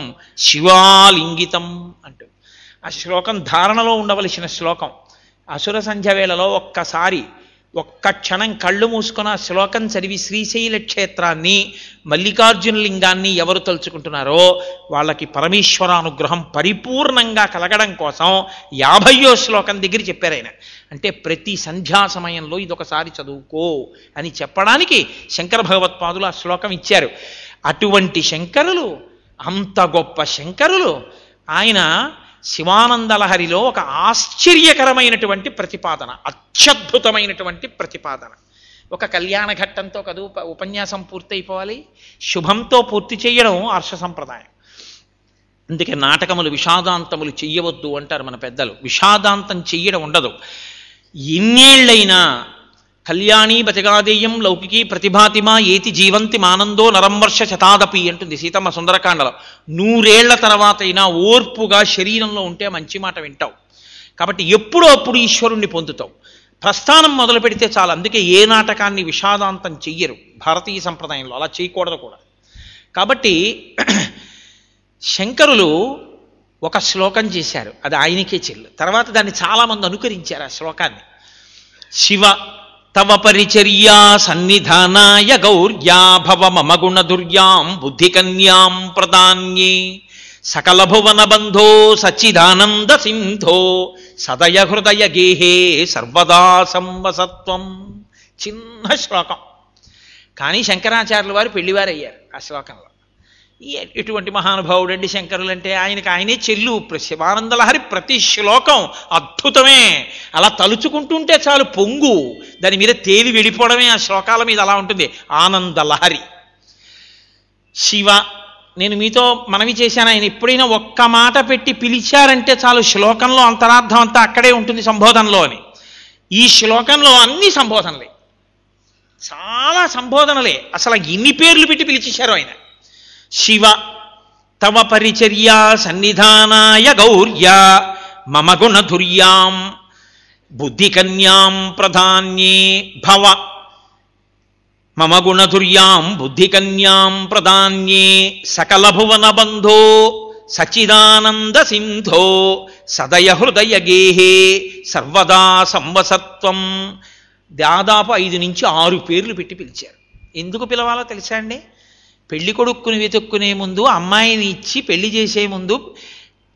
శివాలింగితం అంటూ. ఆ శ్లోకం ధారణలో ఉండవలసిన శ్లోకం. అసుర సంధ్య వేళలో ఒక్కసారి ఒక్క క్షణం కళ్ళు మూసుకున్న ఆ శ్లోకం చదివి శ్రీశైల క్షేత్రాన్ని, మల్లికార్జున లింగాన్ని ఎవరు తలుచుకుంటున్నారో వాళ్ళకి పరమేశ్వరానుగ్రహం పరిపూర్ణంగా కలగడం కోసం 50వ శ్లోకం దగ్గర చెప్పారు ఆయన. అంటే ప్రతి సంధ్యా సమయంలో ఇదొకసారి చదువుకో అని చెప్పడానికి శంకర భగవత్పాదులు ఆ శ్లోకం ఇచ్చారు. అటువంటి శంకరులు, అంత గొప్ప శంకరులు, ఆయన శివానందలహరిలో ఒక ఆశ్చర్యకరమైనటువంటి ప్రతిపాదన, అత్యద్భుతమైనటువంటి ప్రతిపాదన. ఒక కళ్యాణ ఘట్టంతో కదూ ఉపన్యాసం పూర్తి అయిపోవాలి, శుభంతో పూర్తి చేయడం హర్ష సంప్రదాయం. అందుకే నాటకములు విషాదాంతములు చెయ్యవద్దు అంటారు మన పెద్దలు. విషాదాంతం చెయ్యడం ఉండదు. ఎన్నేళ్ళైనా కళ్యాణీ బతిగాదేయం లౌకికీ ప్రతిభాతిమా ఏతి జీవంతి మానందో నరంవర్ష శతాదపి అంటుంది సీతమ్మ సుందరకాండలో. 100 ఏళ్ల తర్వాత అయినా ఓర్పుగా శరీరంలో ఉంటే మంచి మాట వింటావు. కాబట్టి ఎప్పుడో అప్పుడు ఈశ్వరుణ్ణి పొందుతావు. ప్రస్థానం మొదలు పెడితే చాలు. అందుకే ఏ నాటకాన్ని విషాదాంతం చెయ్యరు భారతీయ సంప్రదాయంలో, అలా చేయకూడదు కూడా. కాబట్టి శంకరులు ఒక శ్లోకం చేశారు, అది ఆయనకే చెల్లు. తర్వాత దాన్ని చాలామంది అనుకరించారు ఆ శ్లోకాన్ని. శివ తవ పరిచర్యా సన్నిధానాయ గౌర్యా భవ మమ గుణదుర్యాం బుద్ధికన్యాం ప్రదాన్యే సకల భువన బంధో సచ్చిదానంద సింధో సదయ హృదయ గేహే సర్వదా సంవసత్వం. చిన్న శ్లోకం, కానీ శంకరాచార్యుల వారు పెళ్లివారయ్యారు ఆ శ్లోకంలో. ఎటువంటి మహానుభావుడు అండి శంకరులు అంటే, ఆయనకు ఆయనే చెల్లు. శివానందలహరి ప్రతి శ్లోకం అద్భుతమే. అలా తలుచుకుంటుంటే చాలు పొంగు, దాని మీద తేలి వెళ్ళిపోవడమే ఆ శ్లోకాల మీద. అలా ఉంటుంది ఆనందలహరి. శివ, నేను మీతో మనవి చేశాను, ఆయన ఎప్పుడైనా ఒక్క మాట పెట్టి పిలిచారంటే చాలు శ్లోకంలో అంతరార్థం అంతా అక్కడే ఉంటుంది సంబోధనలో అని. ఈ శ్లోకంలో అన్ని సంబోధనలే, చాలా సంబోధనలే. అసలు ఎన్ని పేర్లు పెట్టి పిలిచేశారు ఆయన. శివ తవ పరిచర్యా సన్నిధానాయ గౌర్యా మమ గుణధుర్యాం బుద్ధికన్యాం ప్రధాన్యే భవ మమ గుణధుర్యాం బుద్ధికన్యాం ప్రధాన్యే సకల భువన బంధో సచిదానంద సింధో సదయ హృదయ గేహే సర్వదా సంవసత్వం. దాదాపు 5 నుంచి 6 పేర్లు పెట్టి పిలిచారు. ఎందుకు పిలవాలో తెలుసా అండి? పెళ్లి కొడుక్కుని వెతుక్కునే ముందు, అమ్మాయిని ఇచ్చి పెళ్లి చేసే ముందు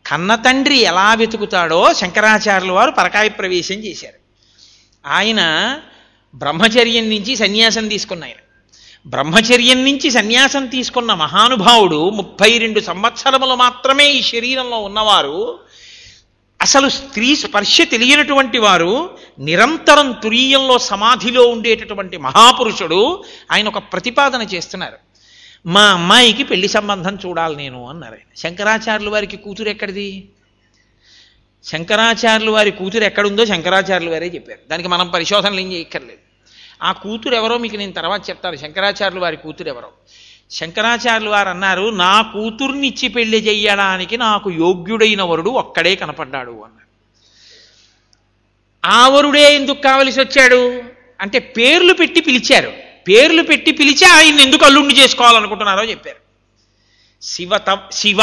కన్న తండ్రి ఎలా వెతుకుతాడో శంకరాచార్యుల వారు పరకాయ ప్రవేశం చేశారు. ఆయన బ్రహ్మచర్యం నుంచి సన్యాసం తీసుకున్న ఆయన, బ్రహ్మచర్యం నుంచి సన్యాసం తీసుకున్న మహానుభావుడు 32 సంవత్సరములు మాత్రమే ఈ శరీరంలో ఉన్నవారు, అసలు స్త్రీ స్పర్శ తెలియనటువంటి వారు, నిరంతరం తురీయంలో సమాధిలో ఉండేటటువంటి మహాపురుషుడు. ఆయన ఒక ప్రతిపాదన చేస్తున్నారు, మా అమ్మాయికి పెళ్లి సంబంధం చూడాలి నేను అన్నారు. ఆయన శంకరాచార్యుల వారికి కూతురు ఎక్కడిది, శంకరాచార్యుల వారి కూతురు ఎక్కడుందో శంకరాచార్యుల వారే చెప్పారు. దానికి మనం పరిశోధనలు ఏం చేయక్కర్లేదు. ఆ కూతురు ఎవరో మీకు నేను తర్వాత చెప్తాను, శంకరాచార్యుల వారి కూతురు ఎవరో. శంకరాచార్యుల వారు అన్నారు, నా కూతుర్నిచ్చి పెళ్లి చెయ్యడానికి నాకు యోగ్యుడైన వరుడు ఒక్కడే కనపడ్డాడు అన్నారు. ఆ వరుడే ఎందుకు కావలసి వచ్చాడు అంటే పేర్లు పెట్టి పిలిచారు, పేర్లు పెట్టి పిలిచి ఆయన్ని ఎందుకు అల్లుండి చేసుకోవాలనుకుంటున్నారో చెప్పారు. శివ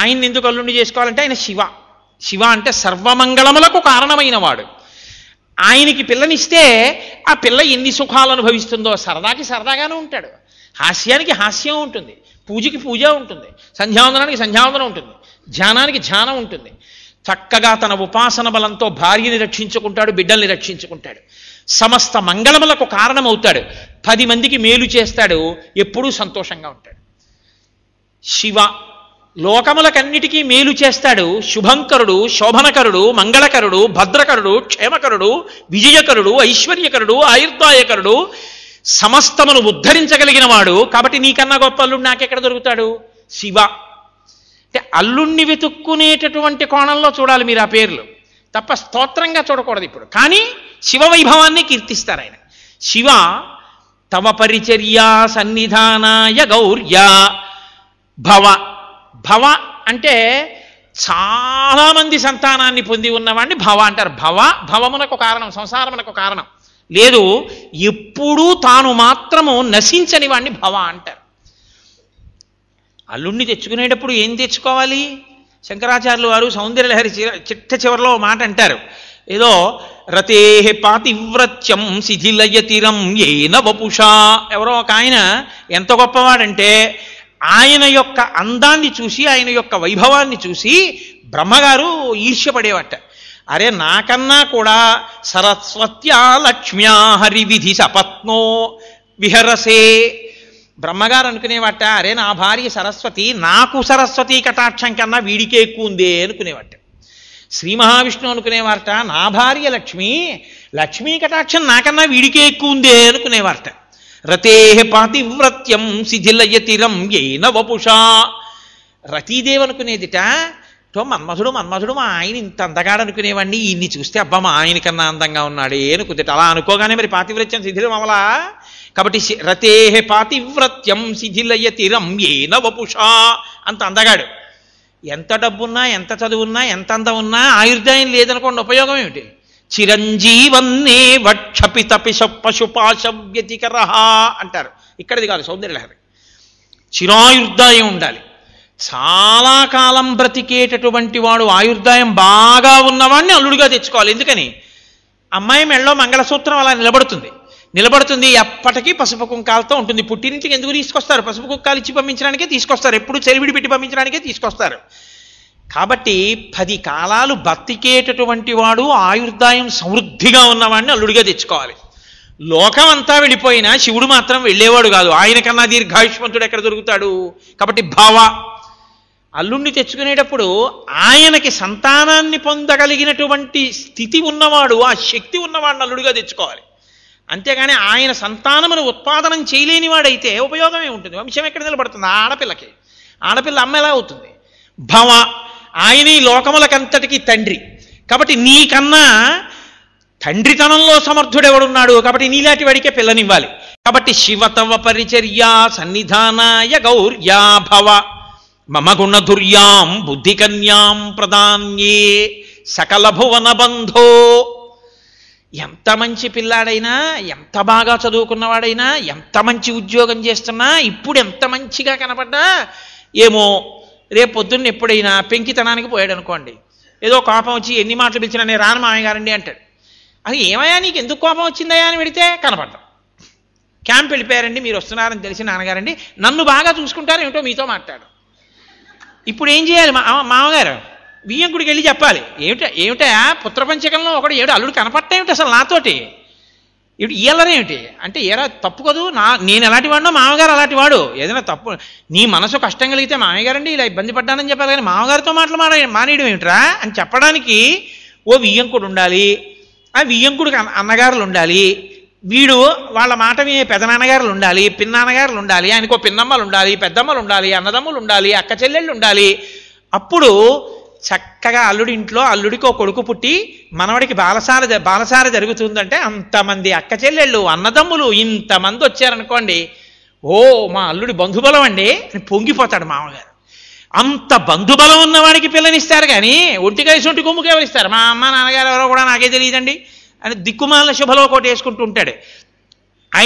ఆయన్ని ఎందుకు అల్లుండి చేసుకోవాలంటే ఆయన శివ, శివ అంటే సర్వమంగళములకు కారణమైన వాడు. ఆయనకి పిల్లనిస్తే ఆ పిల్ల ఎన్ని సుఖాలు అనుభవిస్తుందో, సరదాకి సరదాగానే ఉంటాడు, హాస్యానికి హాస్యం ఉంటుంది, పూజకి పూజ ఉంటుంది, సంధ్యావందనానికి సంధ్యావందనం ఉంటుంది, ధ్యానానికి ధ్యానం ఉంటుంది. చక్కగా తన ఉపాసన బలంతో భార్యని రక్షించుకుంటాడు, బిడ్డల్ని రక్షించుకుంటాడు, సమస్త మంగళములకు కారణమవుతాడు, 10 మందికి మేలు చేస్తాడు, ఎప్పుడూ సంతోషంగా ఉంటాడు. శివ లోకములకన్నిటికీ మేలు చేస్తాడు, శుభంకరుడు, శోభనకరుడు, మంగళకరుడు, భద్రకరుడు, క్షేమకరుడు, విజయకరుడు, ఐశ్వర్యకరుడు, ఆయుర్దాయకరుడు, సమస్తమును ఉద్ధరించగలిగిన వాడు. కాబట్టి నీకన్నా గొప్ప అల్లుడు నాకెక్కడ దొరుకుతాడు? శివ అంటే అల్లుణ్ణి వెతుక్కునేటటువంటి కోణంలో చూడాలి మీరు ఆ పేర్లు తప్ప, స్తోత్రంగా చూడకూడదు ఇప్పుడు. కానీ శివ వైభవాన్ని కీర్తిస్తారు ఆయన. శివ తవ పరిచర్యా సన్నిధానాయ గౌర్య భవ, భవ అంటే చాలామంది సంతానాన్ని పొంది ఉన్నవాడిని భవ అంటారు. భవ భవమునకు కారణం, సంసారమునకు కారణం లేదు, ఎప్పుడూ తాను మాత్రము నశించని వాడిని భవ అంటారు. అల్లుణ్ణి తెచ్చుకునేటప్పుడు ఏం తెచ్చుకోవాలి? శంకరాచార్యులు వారు సౌందర్యలహరి చిట్ట చివరిలో మాట అంటారు, ఏదో రతే పాతివ్రత్యం శిథిలయతిరం ఏన వపుషా. ఎవరో ఒక ఆయన ఎంత గొప్పవాడంటే ఆయన యొక్క అందాన్ని చూసి, ఆయన యొక్క వైభవాన్ని చూసి బ్రహ్మగారు ఈర్ష్యపడేవట. అరే నాకన్నా కూడా సరస్వత్యా లక్ష్మ్యా హరివిధి సపత్నో విహరసే, బ్రహ్మగారు అనుకునేవట అరే నా భార్య సరస్వతి నాకు సరస్వతి కటాక్షం కన్నా వీడికే ఎక్కువ ఉందే అనుకునేవట. శ్రీ మహావిష్ణువు అనుకునేవారట నా భార్య లక్ష్మి, లక్ష్మీ కటాక్షం నాకన్నా వీడికే ఎక్కువ ఉందే అనుకునేవారట. రతే పాతివ్రత్యం శిథిలయతిరం ఏన వపుషా, రతీదేవి అనుకునేదిట మన్మధుడు, మన్మధుడు మా ఆయన ఇంత అందగాడు అనుకునేవాడిని, ఈయన్ని చూస్తే అబ్బా మా ఆయన కన్నా అందంగా ఉన్నాడు అనుకుందిట. అలా అనుకోగానే మరి పాతివ్రత్యం శిథిలం అవలా. కాబట్టి రతే పాతివ్రత్యం శిథిలయతిరం ఏన వపుషా, అంత అందగాడు, ఎంత డబ్బున్నా, ఎంత చదువున్నా, ఎంత అందం ఉన్నా ఆయుర్దాయం లేదనుకోండి ఉపయోగం ఏమిటి? చిరంజీవన్నే వక్షపిత పశుపాశవ్యతికర అంటారు. ఇక్కడిది కాదు సౌందర్యలహరి. చిరాయుర్దాయం ఉండాలి, చాలా కాలం బ్రతికేటటువంటి వాడు, ఆయుర్దాయం బాగా ఉన్నవాడిని అల్లుడిగా తెచ్చుకోవాలి. ఎందుకని? అమ్మాయి మెళ్ళో మంగళసూత్రం అలా నిలబడుతుంది, నిలబడుతుంది ఎప్పటికీ పసుపు కుంకాలతో ఉంటుంది. పుట్టినింటికి ఎందుకు తీసుకొస్తారు? పసుపు కుంకాలు ఇచ్చి పంపించడానికే తీసుకొస్తారు, ఎప్పుడు చెలివిడి పెట్టి పంపించడానికే తీసుకొస్తారు. కాబట్టి 10 కాలాలు బతికేటటువంటి వాడు, ఆయుర్దాయం సమృద్ధిగా ఉన్నవాడిని అల్లుడిగా తెచ్చుకోవాలి. లోకం అంతా వెళ్ళిపోయినా శివుడు మాత్రం వెళ్ళేవాడు కాదు, ఆయన కన్నా దీర్ఘాయుష్మంతుడు ఎక్కడ దొరుకుతాడు? కాబట్టి భావ అల్లుణ్ణి తెచ్చుకునేటప్పుడు ఆయనకి సంతానాన్ని పొందగలిగినటువంటి స్థితి ఉన్నవాడు, ఆ శక్తి ఉన్నవాడిని అల్లుడిగా తెచ్చుకోవాలి. అంతేగాని ఆయన సంతానమును ఉత్పాదనం చేయలేని వాడైతే ఉపయోగమే ఉంటుంది? వంశం ఎక్కడ నిలబడుతుంది? ఆడపిల్లకి, ఆడపిల్ల అమ్మ ఎలా అవుతుంది? భవ ఆయన ఈ లోకములకంతటికీ తండ్రి, కాబట్టి నీకన్నా తండ్రితనంలో సమర్థుడెవడున్నాడు? కాబట్టి నీలాంటి వాడికే పిల్లనివ్వాలి. కాబట్టి శివతవ పరిచర్యా సన్నిధానాయ గౌర్యా భవ మమ గుణ దుర్యాం బుద్ధి కన్యాం ప్రదాన్యే సకల భువన బంధో. ఎంత మంచి పిల్లాడైనా, ఎంత బాగా చదువుకున్నవాడైనా, ఎంత మంచి ఉద్యోగం చేస్తున్నా, ఇప్పుడు ఎంత మంచిగా కనపడ్డా ఏమో రేపు పొద్దున్న ఎప్పుడైనా పెంకితనానికి పోయాడు అనుకోండి, ఏదో కోపం వచ్చి ఎన్ని మాటలు పిలిచినా నేను రాను మామయ్య గారండి అంటాడు. అది ఏమయ్యా నీకు ఎందుకు కోపం వచ్చిందయ్యా అని పెడితే కనపడ్డాం. క్యాంప్ వెళ్ళిపోయారండి మీరు వస్తున్నారని తెలిసి నాన్నగారండి నన్ను బాగా చూసుకుంటారు ఏంటో మీతో మాట్లాడు. ఇప్పుడు ఏం చేయాలి మామగారు? బియ్యం గుడికి వెళ్ళి చెప్పాలి. ఏమిటా పుత్రపంచకంలో ఒకడు ఏడు అల్లుడు కనపట్టేమిటి అసలు నాతోటి ఇప్పుడు ఇయ్యలరేమిటి అంటే ఏరా తప్పు కదూ, నేను ఎలాంటి వాడినో మామగారు అలాంటి వాడు. ఏదైనా తప్పు నీ మనసు కష్టం కలిగితే మామగారండి ఇలా ఇబ్బంది పడ్డానని చెప్పాలి, కానీ మామగారితో మానేయడం ఏమిట్రా అని చెప్పడానికి ఓ వియ్యంకుడు ఉండాలి, ఆ వియ్యంకుడికి అన్నగారులు ఉండాలి, వీడు వాళ్ళ మాట వినే పెదనాన్నగారులు ఉండాలి, పిన్నాన్నగారులు ఉండాలి, ఆయనకో పిన్నమ్మలు ఉండాలి, పెద్దమ్మలు ఉండాలి, అన్నదమ్ములు ఉండాలి, అక్క చెల్లెళ్ళు ఉండాలి. అప్పుడు చక్కగా అల్లుడి ఇంట్లో అల్లుడికి ఒక కొడుకు పుట్టి మనవడికి బాలసార జరుగుతుందంటే అంతమంది అక్క చెల్లెళ్ళు అన్నదమ్ములు ఇంతమంది వచ్చారనుకోండి, ఓ మా అల్లుడి బంధుబలం అండి అని పొంగిపోతాడు మామగారు. అంత బంధుబలం ఉన్నవాడికి పిల్లనిస్తారు, కానీ ఒంటికాయ సొంటి కొమ్ముకు ఎవరు ఇస్తారు? మా అమ్మ నాన్నగారు ఎవరో కూడా నాకే తెలియదండి అని దిక్కుమాల శుభలో ఒకటి వేసుకుంటూ ఉంటాడు.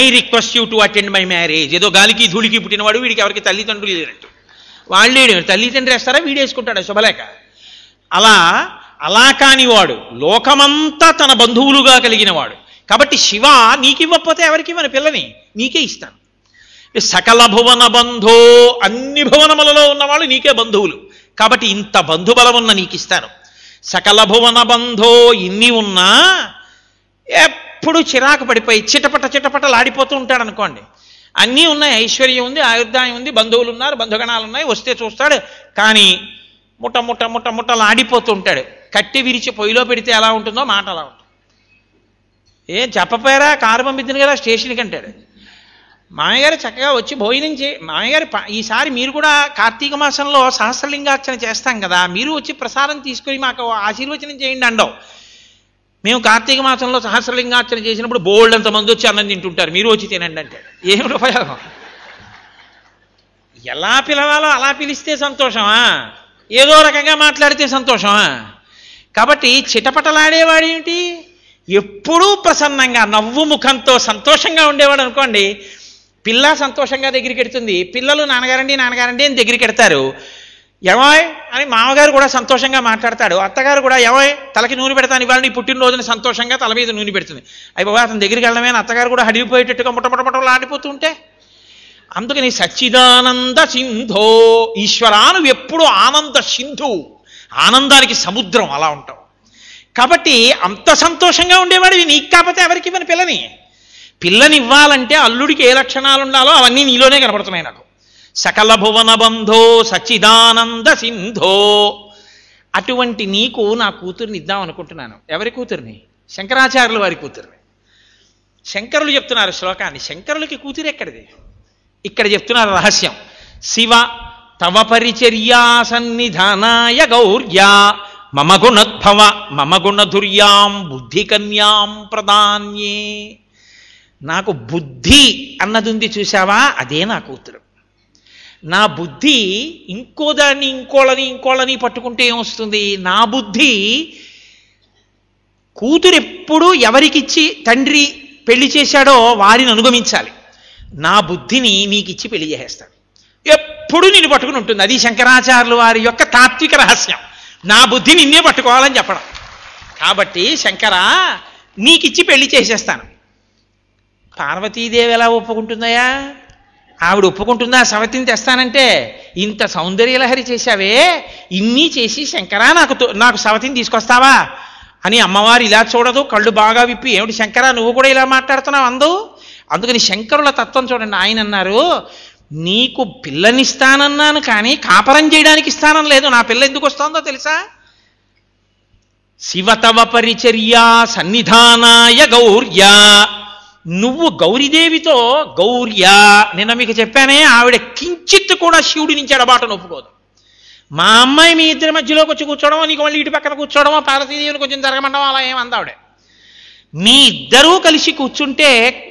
I request you to attend my marriage. ఏదో గాలికి ధూళికి పుట్టినవాడు, వీడికి ఎవరికి తల్లిదండ్రులు లేనట్టు, వాళ్ళు తల్లిదండ్రులు వేస్తారా వీడు వేసుకుంటాడు శుభలేక. అలా కానివాడు లోకమంతా తన బంధువులుగా కలిగినవాడు. కాబట్టి శివ నీకివ్వకపోతే ఎవరికి మన పిల్లని నీకే ఇస్తాను. సకల భువన బంధో, అన్ని భువనములలో ఉన్నవాళ్ళు నీకే బంధువులు, కాబట్టి ఇంత బంధుబలం ఉన్న నీకు ఇస్తాను. సకల భువన బంధో ఇన్ని ఉన్నా ఎప్పుడు చిరాకు పడిపోయి చిటపటలు ఆడిపోతూ ఉంటాడు అనుకోండి. అన్నీ ఉన్నాయి, ఐశ్వర్యం ఉంది, ఆయుర్దాయం ఉంది, బంధువులు ఉన్నారు, బంధుగణాలు ఉన్నాయి, వస్తే చూస్తాడు, కానీ ముట్టలు ఆడిపోతూ ఉంటాడు. కట్టి విరిచి పొయ్యిలో పెడితే ఎలా ఉంటుందో మాట అలా ఉంటుంది. ఏం చెప్పపోయారా కారు పంపించింది కదా స్టేషన్కి అంటాడు. మామయ్యగారు చక్కగా వచ్చి భోజనం మామయ్యగారు ఈసారి మీరు కూడా కార్తీక మాసంలో సహస్రలింగార్చన చేస్తాం కదా, మీరు వచ్చి ప్రసాదం తీసుకొని మాకు ఆశీర్వచనం చేయండి అండవు. మేము కార్తీక మాసంలో సహస్రలింగార్చన చేసినప్పుడు బోల్డ్ అంతమంది వచ్చి అన్నం తింటుంటారు, మీరు వచ్చి తినండి అంటాడు. ఏమిటి ఉపయోగం? ఎలా పిలవాలో అలా పిలిస్తే సంతోషమా, ఏదో రకంగా మాట్లాడితే సంతోషమా? కాబట్టి చిటపటలాడేవాడేమిటి, ఎప్పుడూ ప్రసన్నంగా నవ్వు ముఖంతో సంతోషంగా ఉండేవాడు అనుకోండి, పిల్ల సంతోషంగా దగ్గరికి ఎడుతుంది, పిల్లలు నాన్నగారండి నాన్నగారండి అని దగ్గరికి ఎడతారు, ఎవోయ్ అని మామగారు కూడా సంతోషంగా మాట్లాడతాడు, అత్తగారు కూడా ఎవోయ్ తలకి నూనె పెడతాను ఇవాళ నీ పుట్టినరోజున సంతోషంగా తల మీద నూనె పెడుతుంది. అయిపోయి అతని దగ్గరికి వెళ్ళడమే అత్తగారు కూడా హడిగిపోయేటట్టుగా ముట్టముట్టలు ఆడిపోతూ ఉంటే, అందుకని సచ్చిదానంద సింధో ఈశ్వరాను ఎప్పుడు ఆనంద సింధు, ఆనందానికి సముద్రం అలా ఉంటాం. కాబట్టి అంత సంతోషంగా ఉండేవాడివి, నీకు కాకపోతే ఎవరికి ఇవ్వని పిల్లని. పిల్లనివ్వాలంటే అల్లుడికి ఏ లక్షణాలు ఉండాలో అవన్నీ నీలోనే కనపడుతున్నాయి నాకు. సకల భువన బంధో సచ్చిదానంద సింధో, అటువంటి నీకు నా కూతుర్ని ఇద్దాం అనుకుంటున్నాను. ఎవరి కూతుర్ని? శంకరాచార్యుల వారి కూతుర్ని. శంకరులు చెప్తున్నారు శ్లోకాన్ని, శంకరులకి కూతురు ఎక్కడిది? ఇక్కడ చెప్తున్నారు రహస్యం. శివ తవ పరిచర్యా సన్నిధానాయ గౌర్యా మమ గుణోద్భవ మమ గుణధుర్యాం బుద్ధి కన్యాం ప్రదాన్యే. నాకు బుద్ధి అన్నది ఉంది చూసావా, అదే నా కూతురు. నా బుద్ధి ఇంకోదాన్ని ఇంకోళ్ళని పట్టుకుంటే ఏమొస్తుంది? నా బుద్ధి కూతురు ఎప్పుడు ఎవరికిచ్చి తండ్రి పెళ్లి చేశాడో వారిని అనుగమించాలి, నా బుద్ధిని నీకిచ్చి పెళ్లి చేసేస్తాను, ఎప్పుడు నిన్ను పట్టుకుని ఉంటుంది. అది శంకరాచార్యుల వారి యొక్క తాత్విక రహస్యం, నా బుద్ధి నిన్నే పట్టుకోవాలని చెప్పడం. కాబట్టి శంకర నీకిచ్చి పెళ్లి చేసేస్తాను. పార్వతీదేవి ఎలా ఒప్పుకుంటుందయా? ఆవిడ ఒప్పుకుంటుందా సవతిని తెస్తానంటే? ఇంత సౌందర్యలహరి చేశావే, ఇన్ని చేసి శంకర నాకు సవతిని తీసుకొస్తావా అని అమ్మవారు ఇలా చూడదు, కళ్ళు బాగా విప్పి ఏమిటి శంకర నువ్వు కూడా ఇలా మాట్లాడుతున్నావు అందు. అందుకని శంకరుల తత్వం చూడండి, ఆయన అన్నారు నీకు పిల్లనిస్తానన్నాను కానీ కాపరం చేయడానికి ఇస్తానం లేదు, నా పిల్ల ఎందుకు వస్తుందో తెలుసా? శివతవ పరిచర్యా సన్నిధానాయ గౌర్య, నువ్వు గౌరీదేవితో గౌర్య, నిన్న మీకు చెప్పానే ఆవిడ కించిత్ కూడా శివుడి నుంచి ఎడబాటను ఒప్పుకోదు. మా అమ్మాయి మీ ఇద్దరి మధ్యలోకి వచ్చి కూర్చోవడమో నీకు మళ్ళీ ఇటు పక్కన కూర్చోవడమో పార్వతీదేవిని కొంచెం జరగమండమో అలా ఏమందావిడే. మీ ఇద్దరూ కలిసి కూర్చుంటే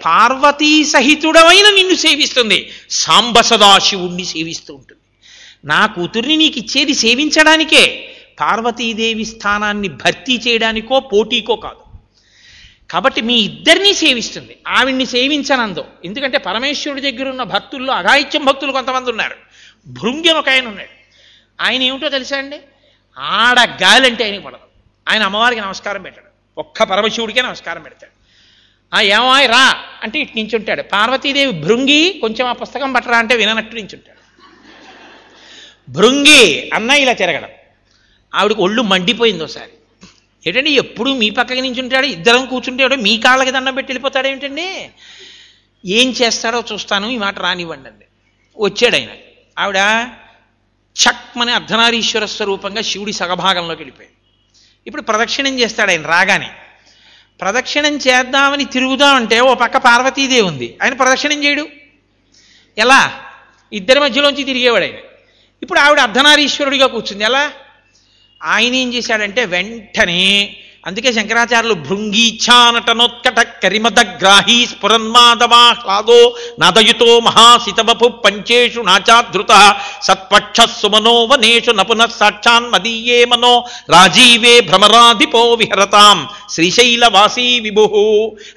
పార్వతీ సహితుడమైన నిన్ను సేవిస్తుంది, సాంబ సదాశివుణ్ణి సేవిస్తూ ఉంటుంది. నా కూతుర్ని నీకు ఇచ్చేది సేవించడానికే, పార్వతీదేవి స్థానాన్ని భర్తీ చేయడానికో పోటీకో కాదు. కాబట్టి మీ ఇద్దరినీ సేవిస్తుంది, ఆవిడ్ని సేవించనందు. ఎందుకంటే పరమేశ్వరుడి దగ్గర ఉన్న భక్తుల్లో అఘాయిత్యం భక్తులు కొంతమంది ఉన్నారు. భృంగిని ఒక ఆయన ఉన్నాడు, ఆయన ఏమిటో తెలుసా అండి, ఆడ గాలి అంటే ఆయనకి పడదు. ఆయన అమ్మవారికి నమస్కారం పెట్టాడు, ఒక్క పరమశివుడికే నమస్కారం పెడతాడు. ఏమాయ్ రా అంటే ఇట్ నించుంటాడు. పార్వతీదేవి భృంగి కొంచెం ఆ పుస్తకం పట్టరా అంటే విననట్టు నించుంటాడు. భృంగి అన్న ఇలా తిరగడం, ఆవిడకి ఒళ్ళు మండిపోయింది. ఒకసారి ఏంటండి ఎప్పుడు మీ పక్కకి నించుంటాడు, ఇద్దరం కూర్చుంటాడో మీ కాళ్ళకి దండం పెట్టి వెళ్ళిపోతాడు ఏమిటండి, ఏం చేస్తాడో చూస్తాను, ఈ మాట రానివ్వండి అండి. వచ్చాడు ఆయన. ఆవిడ చక్మని అర్ధనారీశ్వర స్వరూపంగా శివుడి సగభాగంలోకి వెళ్ళిపోయాడు. ఇప్పుడు ప్రదక్షిణం చేస్తాడు ఆయన. రాగానే ప్రదక్షిణం చేద్దామని తిరుగుదామంటే ఓ పక్క పార్వతీదేవి ఉంది, ఆయన ప్రదక్షిణం చేయడు. ఎలా? ఇద్దరి మధ్యలోంచి తిరిగేవాడు ఆయన. ఇప్పుడు ఆవిడ అర్ధనారీశ్వరుడిగా కూర్చుంది. ఎలా? ఆయన ఏం చేశాడంటే వెంటనే, అందుకే శంకరాచార్యులు భృంగీఛానటనోత్కట కరిమదగ్రాహీ స్ఫురన్మాదవా హ్లాదో నాదయుతో మహాసితవపు పంచేషు నాచాధృత సత్పక్ష సుమనోవనేషు నపునః సాక్షాన్ మదీయే మనో రాజీవే భ్రమరాధిపో విహరతాం శ్రీశైలవాసీ విభుః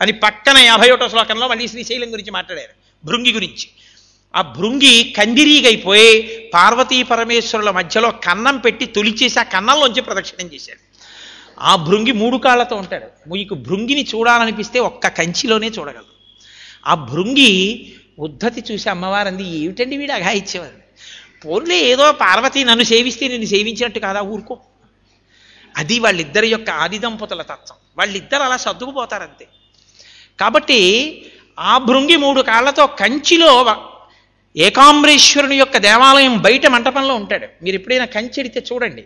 అని పక్కన 51వ శ్లోకంలో మళ్ళీ శ్రీశైలం గురించి మాట్లాడారు, భృంగి గురించి. ఆ భృంగి కందిరీగైపోయి పార్వతీ పరమేశ్వరుల మధ్యలో కన్నం పెట్టి తొలిచేసి ఆ కన్నంలోంచి ప్రదక్షిణం చేశాడు. ఆ భృంగి మూడు కాళ్ళతో ఉంటాడు. మీకు భృంగిని చూడాలనిపిస్తే ఒక్క కంచిలోనే చూడగలరు. ఆ భృంగి ఉద్ధతి చూసి అమ్మవారంది, ఏమిటండి వీడు అఘా ఇచ్చేవారు, పోన్లే ఏదో పార్వతి నన్ను సేవిస్తే నేను సేవించినట్టు కాదా, ఊరుకో. అది వాళ్ళిద్దరి యొక్క ఆది దంపతుల తత్వం. వాళ్ళిద్దరు అలా సర్దుకుపోతారంతే. కాబట్టి ఆ భృంగి మూడు కాళ్ళతో కంచిలో ఏకాంబరేశ్వరుని యొక్క దేవాలయం బయట మంటపంలో ఉంటాడు. మీరు ఎప్పుడైనా కంచి ఎడితే చూడండి,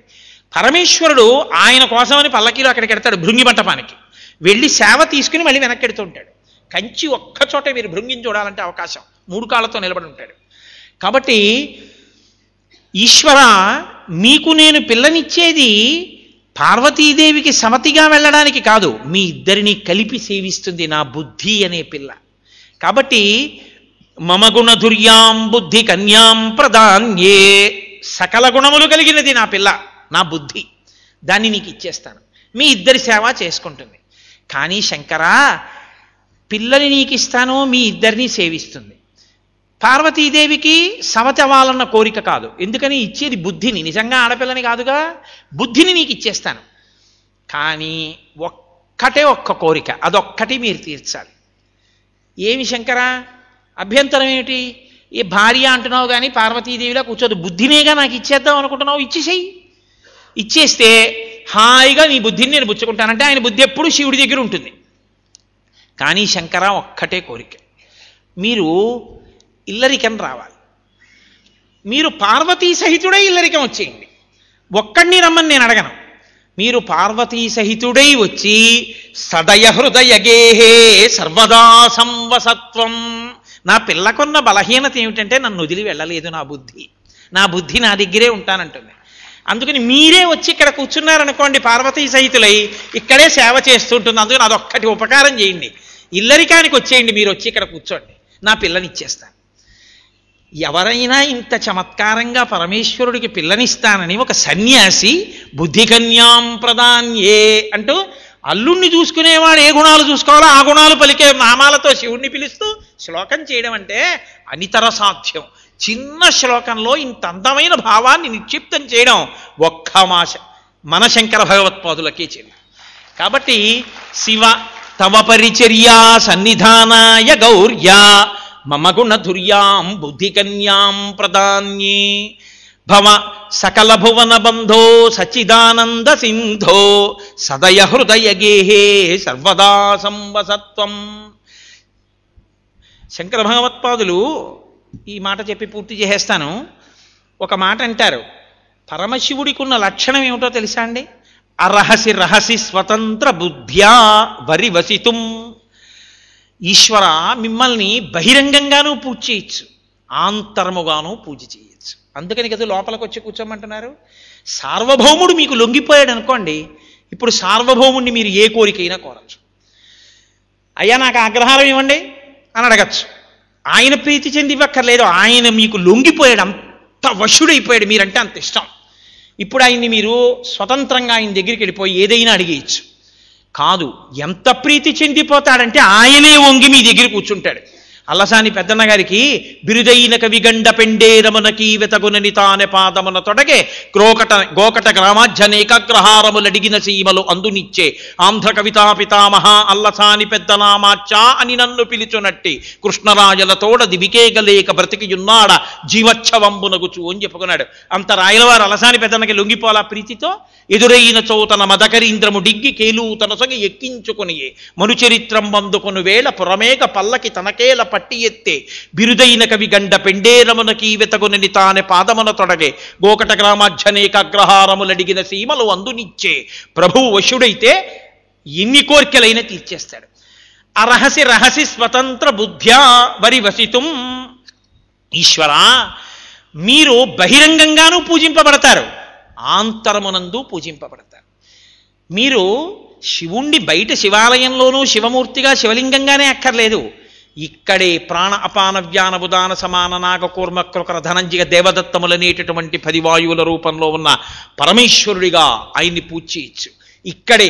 పరమేశ్వరుడు ఆయన కోసమని పల్లకీలో అక్కడికి ఎడతాడు, భృంగి మంటపానికి వెళ్ళి సేవ తీసుకుని మళ్ళీ వెనక్కి ఎడుతూ ఉంటాడు. కంచి ఒక్కచోట మీరు భృంగిని చూడాలంటే అవకాశం, మూడు కాళ్ళతో నిలబడి ఉంటాడు. కాబట్టి ఈశ్వర, నీకు నేను పిల్లనిచ్చేది పార్వతీదేవికి సమతిగా వెళ్ళడానికి కాదు, మీ ఇద్దరిని కలిపి సేవిస్తుంది నా బుద్ధి అనే పిల్ల. కాబట్టి మమ గుణ దుర్యాం బుద్ధి కన్యాం ప్రధాన్యే, సకల గుణములు కలిగినది నా పిల్ల, నా బుద్ధి, దాన్ని నీకు ఇచ్చేస్తాను, మీ ఇద్దరి సేవ చేసుకుంటుంది. కానీ శంకరా, పిల్లని నీకు ఇస్తాను, మీ ఇద్దరినీ సేవిస్తుంది. పార్వతీదేవికి సమతవాలన్న కోరిక కాదు, ఎందుకని ఇచ్చేది బుద్ధిని, నిజంగా ఆడపిల్లని కాదుగా, బుద్ధిని నీకు ఇచ్చేస్తాను. కానీ ఒక్క కోరిక, అదొక్కటి మీరు తీర్చాలి. ఏమి శంకరా అభ్యంతరం ఏమిటి? ఏ భార్య అంటున్నావు కానీ పార్వతీదేవిలా కూర్చోదు, బుద్ధినేగా నాకు ఇచ్చేద్దాం అనుకుంటున్నావు, ఇచ్చేసేయి. ఇచ్చేస్తే హాయిగా నీ బుద్ధిని నేను పుచ్చుకుంటానంటే ఆయన బుద్ధి ఎప్పుడు శివుడి దగ్గర ఉంటుంది. కానీ శంకర ఒక్కటే కోరిక, మీరు ఇల్లరికం రావాలి. మీరు పార్వతీ సహితుడై ఇల్లరికం వచ్చేయండి, ఒక్కడిని రమ్మని నేను అడగను. మీరు పార్వతీ సహితుడై వచ్చి సదయ హృదయ గేహే సర్వదా సంవసత్వం, నా పిల్లకున్న బలహీనత ఏమిటంటే నన్ను వదిలి వెళ్ళలేదు నా బుద్ధి, నా బుద్ధి నా దగ్గరే ఉంటానంటుంది. అందుకని మీరే వచ్చి ఇక్కడ కూర్చున్నారనుకోండి పార్వతీ సహితులై, ఇక్కడే సేవ చేస్తుంటుంది. అందుకని అదొక్కటి ఉపకారం చేయండి, ఇల్లరికానికి వచ్చేయండి, మీరు వచ్చి ఇక్కడ కూర్చోండి, నా పిల్లని ఇచ్చేస్తాను. ఎవరైనా ఇంత చమత్కారంగా పరమేశ్వరుడికి పిల్లనిస్తానని ఒక సన్యాసి బుద్ధి కన్యాం ప్రధాన్యే అంటూ అల్లుణ్ణి చూసుకునేవాడు ఏ గుణాలు చూసుకోవాలో ఆ గుణాలు పలికే నామాలతో శివుణ్ణి పిలుస్తూ శ్లోకం చేయడం అంటే అనితర సాధ్యం. చిన్న శ్లోకంలో ఇంత అందమైన భావాన్ని నిక్షిప్తం చేయడం ఒక్క మన శంకర భగవత్పాదులకే చెల్లి. కాబట్టి శివ తవ పరిచర్యా సన్నిధానాయ గౌర్యా మమ గుణ ధుర్యాం బుద్ధి కన్యాం ప్రధాన్యే భవ సకల భువన బంధో సచిదానంద సింధో సదయ హృదయ గేహే సర్వదా సంవసత్వం. శంకర భగవత్పాదులు ఈ మాట చెప్పి పూర్తి చేసేస్తాను. ఒక మాట అంటారు, పరమశివుడికి ఉన్న లక్షణం ఏమిటో తెలుసా అండి? అరహసి రహసి స్వతంత్ర బుద్ధ్యా వరివసితుం. ఈశ్వర, మిమ్మల్ని బహిరంగంగానూ పూజ చేయొచ్చు, ఆంతరముగానూ పూజ చేయొచ్చు. అందుకని కదా లోపలికి వచ్చి కూర్చోమంటున్నారు. సార్వభౌముడు మీకు లొంగిపోయాడు అనుకోండి, ఇప్పుడు సార్వభౌముడిని మీరు ఏ కోరికైనా కోరచ్చు. అయ్యా నాకు ఆగ్రహారం ఇవ్వండి అని అడగచ్చు. ఆయన ప్రీతి చెంది ఇవ్వక్కర్లేదు, ఆయన మీకు లొంగిపోయాడు, అంత వశుడైపోయాడు, మీరంటే అంత ఇష్టం. ఇప్పుడు ఆయన్ని మీరు స్వతంత్రంగా ఆయన దగ్గరికి వెళ్ళిపోయి ఏదైనా అడిగేయచ్చు. కాదు, ఎంత ప్రీతి చెందిపోతాడంటే ఆయనే వంగి మీ దగ్గర కూర్చుంటాడు. అలసాని పెద్దన్న గారికి బిరుదైన కవిగండ పెండేరమనకి వెతగునని తానే పాదమన తొడగే గోకట గ్రామాధ్యనేకాగ్రహారములు అడిగిన సీమలు అందునిచ్చే ఆంధ్ర కవితా పితామహ అల్లసాని పెద్దనామాచా అని నన్ను పిలుచునట్టి కృష్ణరాజల తోడ దివికేగలేక బ్రతికియున్నాడ జీవచ్ఛవంబునగుచు అని చెప్పుకున్నాడు. అంత రాయలవారు అలసాని పెద్దన్నకి లొంగిపోలా ప్రీతితో ఎదురైన చోతన మదకరీంద్రము డిగ్గి కేలూతనసొగి ఎక్కించుకొనియే మనుచరిత్రం బందుకొను వేళ పురమేక పల్లకి తనకేల పట్టి ఎత్తే బిరుదైన కవి గండ పెండేరమునకి వెతగునని తానే పాదమున తొడగే గోకట గ్రామాధ్యనేకాగ్రహారములడిగిన సీమలు అందునిచ్చే ప్రభువు వశుడైతే ఎన్ని కోర్కెలైనా తీర్చేస్తాడు. అర్హసి రహసి స్వతంత్ర బుద్ధ్యా వరి వసితుం. ఈశ్వరా, మీరు బహిరంగంగానూ పూజింపబడతారు, ఆంతరమునందు పూజింపబడతారు. మీరు శివుణ్ణి బయట శివాలయంలోనూ శివమూర్తిగా శివలింగంగానే అక్కర్లేదు, ఇక్కడే ప్రాణ అపాన వ్యానబుదాన సమాన నాగ కూర్మ కృకర ధనంజయ దేవదత్తములనేటటువంటి 10 వాయువుల రూపంలో ఉన్న పరమేశ్వరుడిగా ఆయన్ని పూజించు. ఇక్కడే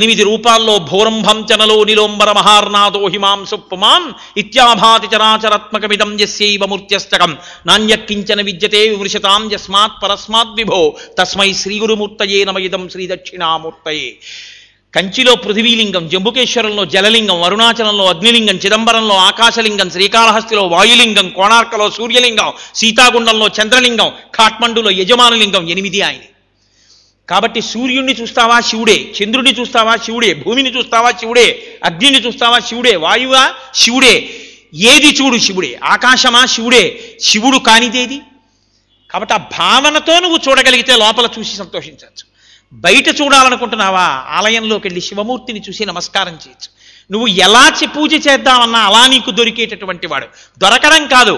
8 రూపాల్లో భౌరంభంచనలో నిలోంబర మహార్నాథో హిమాంసు పుమాం ఇత్యాభాతి చరాచరాత్మకమిదం యస్యైవ మూర్త్యస్తకం నాణ్యకించన విద్యతే విమృశతాం యస్మాత్ పరస్మాత్ విభో తస్మై శ్రీగురుమూర్తయే నమ ఇదం శ్రీదక్షిణామూర్తయే. కంచిలో పృథివీలింగం, జంబుకేశ్వరంలో జలలింగం, అరుణాచలంలో అగ్నిలింగం, చిదంబరంలో ఆకాశలింగం, శ్రీకాళహస్తిలో వాయులింగం, కోణార్కలో సూర్యలింగం, సీతాగుండంలో చంద్రలింగం, కాఠ్మండులో యజమానులింగం. 8 ఆయన. కాబట్టి సూర్యుడిని చూస్తావా శివుడే, చంద్రుడిని చూస్తావా శివుడే, భూమిని చూస్తావా శివుడే, అగ్నిని చూస్తావా శివుడే, వాయువా శివుడే, ఏది చూడు శివుడే, ఆకాశమా శివుడే, శివుడు కానిదేది. కాబట్టి ఆ భావనతో నువ్వు చూడగలిగితే లోపల చూసి సంతోషించవచ్చు. బయట చూడాలనుకుంటున్నావా, ఆలయంలోకి వెళ్ళి శివమూర్తిని చూసి నమస్కారం చేయొచ్చు. నువ్వు ఎలా పూజ చేద్దామన్నా అలా నీకు దొరికేటటువంటి వాడు. దొరకడం కాదు,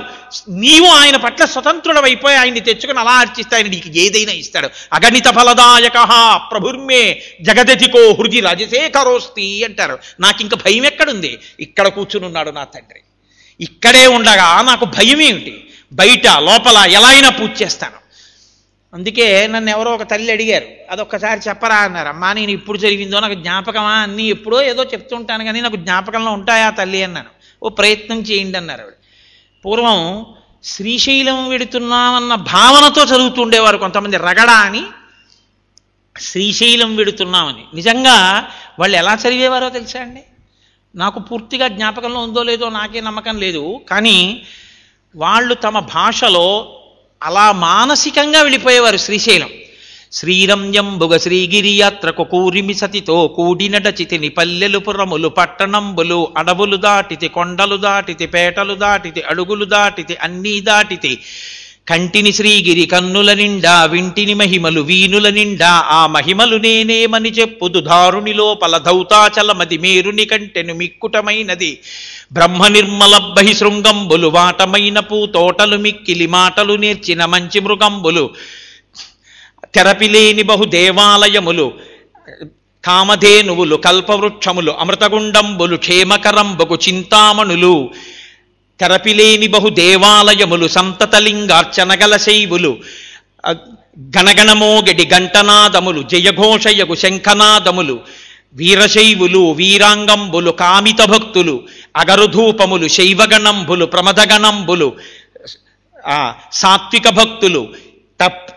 నీవు ఆయన పట్ల స్వతంత్రుడవైపోయి ఆయన్ని తెచ్చుకుని అలా అర్చిస్తే ఆయన నీకు ఏదైనా ఇస్తాడు. అగణిత ఫలదాయక ప్రభుర్మే జగదధికో హృది రాజశేఖరోస్తి అంటారు. నాకు ఇంకా భయం ఎక్కడుంది, ఇక్కడ కూర్చుని ఉన్నాడు నా తండ్రి, ఇక్కడే ఉండగా నాకు భయం ఏమిటి, బయట లోపల ఎలా అయినా పూజ చేస్తాను. అందుకే నన్ను ఎవరో ఒక తల్లి అడిగారు, అదొక్కసారి చెప్పరా అన్నారు. అమ్మా, నేను ఇప్పుడు జరిగిందో నాకు జ్ఞాపకమా, అన్నీ ఎప్పుడో ఏదో చెప్తుంటాను కానీ నాకు జ్ఞాపకంలో ఉంటాయా తల్లి అన్నాను. ఓ ప్రయత్నం చేయండి అన్నారు. ఆవిడ పూర్వం శ్రీశైలం వెడుతున్నామన్న భావనతో చదువుతుండేవారు కొంతమంది, రగడా అని శ్రీశైలం వెడుతున్నామని. నిజంగా వాళ్ళు ఎలా చదివేవారో తెలుసా అండి, నాకు పూర్తిగా జ్ఞాపకంలో ఉందో లేదో నాకే నమ్మకం లేదు, కానీ వాళ్ళు తమ భాషలో అలా మానసికంగా వెళ్ళిపోయేవారు. శ్రీశైలం శ్రీరంజం బుగ శ్రీగిరియాత్ర కూరిమి సతితో కూడినడచితిని పల్లెలు పురములు పట్టణంబులు అడవులు దాటితి కొండలు దాటితి పేటలు దాటితి అడుగులు దాటితి అన్నీ దాటితి కంటిని శ్రీగిరి కన్నుల నిండా వింటిని మహిమలు వీణుల నిండా ఆ మహిమలు నేనేమని చెప్పుదు దారుని లోపల ధౌతాచలమది మేరుని కంటెను మిక్కుటమైనది బ్రహ్మ నిర్మల బహి శృంగంబులు వాటమైన పూతోటలు మిక్కిలి మాటలు నేర్చిన మంచి మృగంబులు తెరపిలేని బహు దేవాలయములు కామధేనువులు కల్పవృక్షములు అమృతగుండంబులు క్షేమకరంబకు చింతామణులు తెరపిలేని బహు దేవాలయములు సంతతలింగార్చన గల శైవులు గణగణమోగడి ఘంటనాదములు జయఘోషయగు శంఖనాదములు వీరశైవులు వీరాంగంబులు కామిత భక్తులు అగరుధూపములు శైవగణంబులు ప్రమదగణంబులు సాత్విక భక్తులు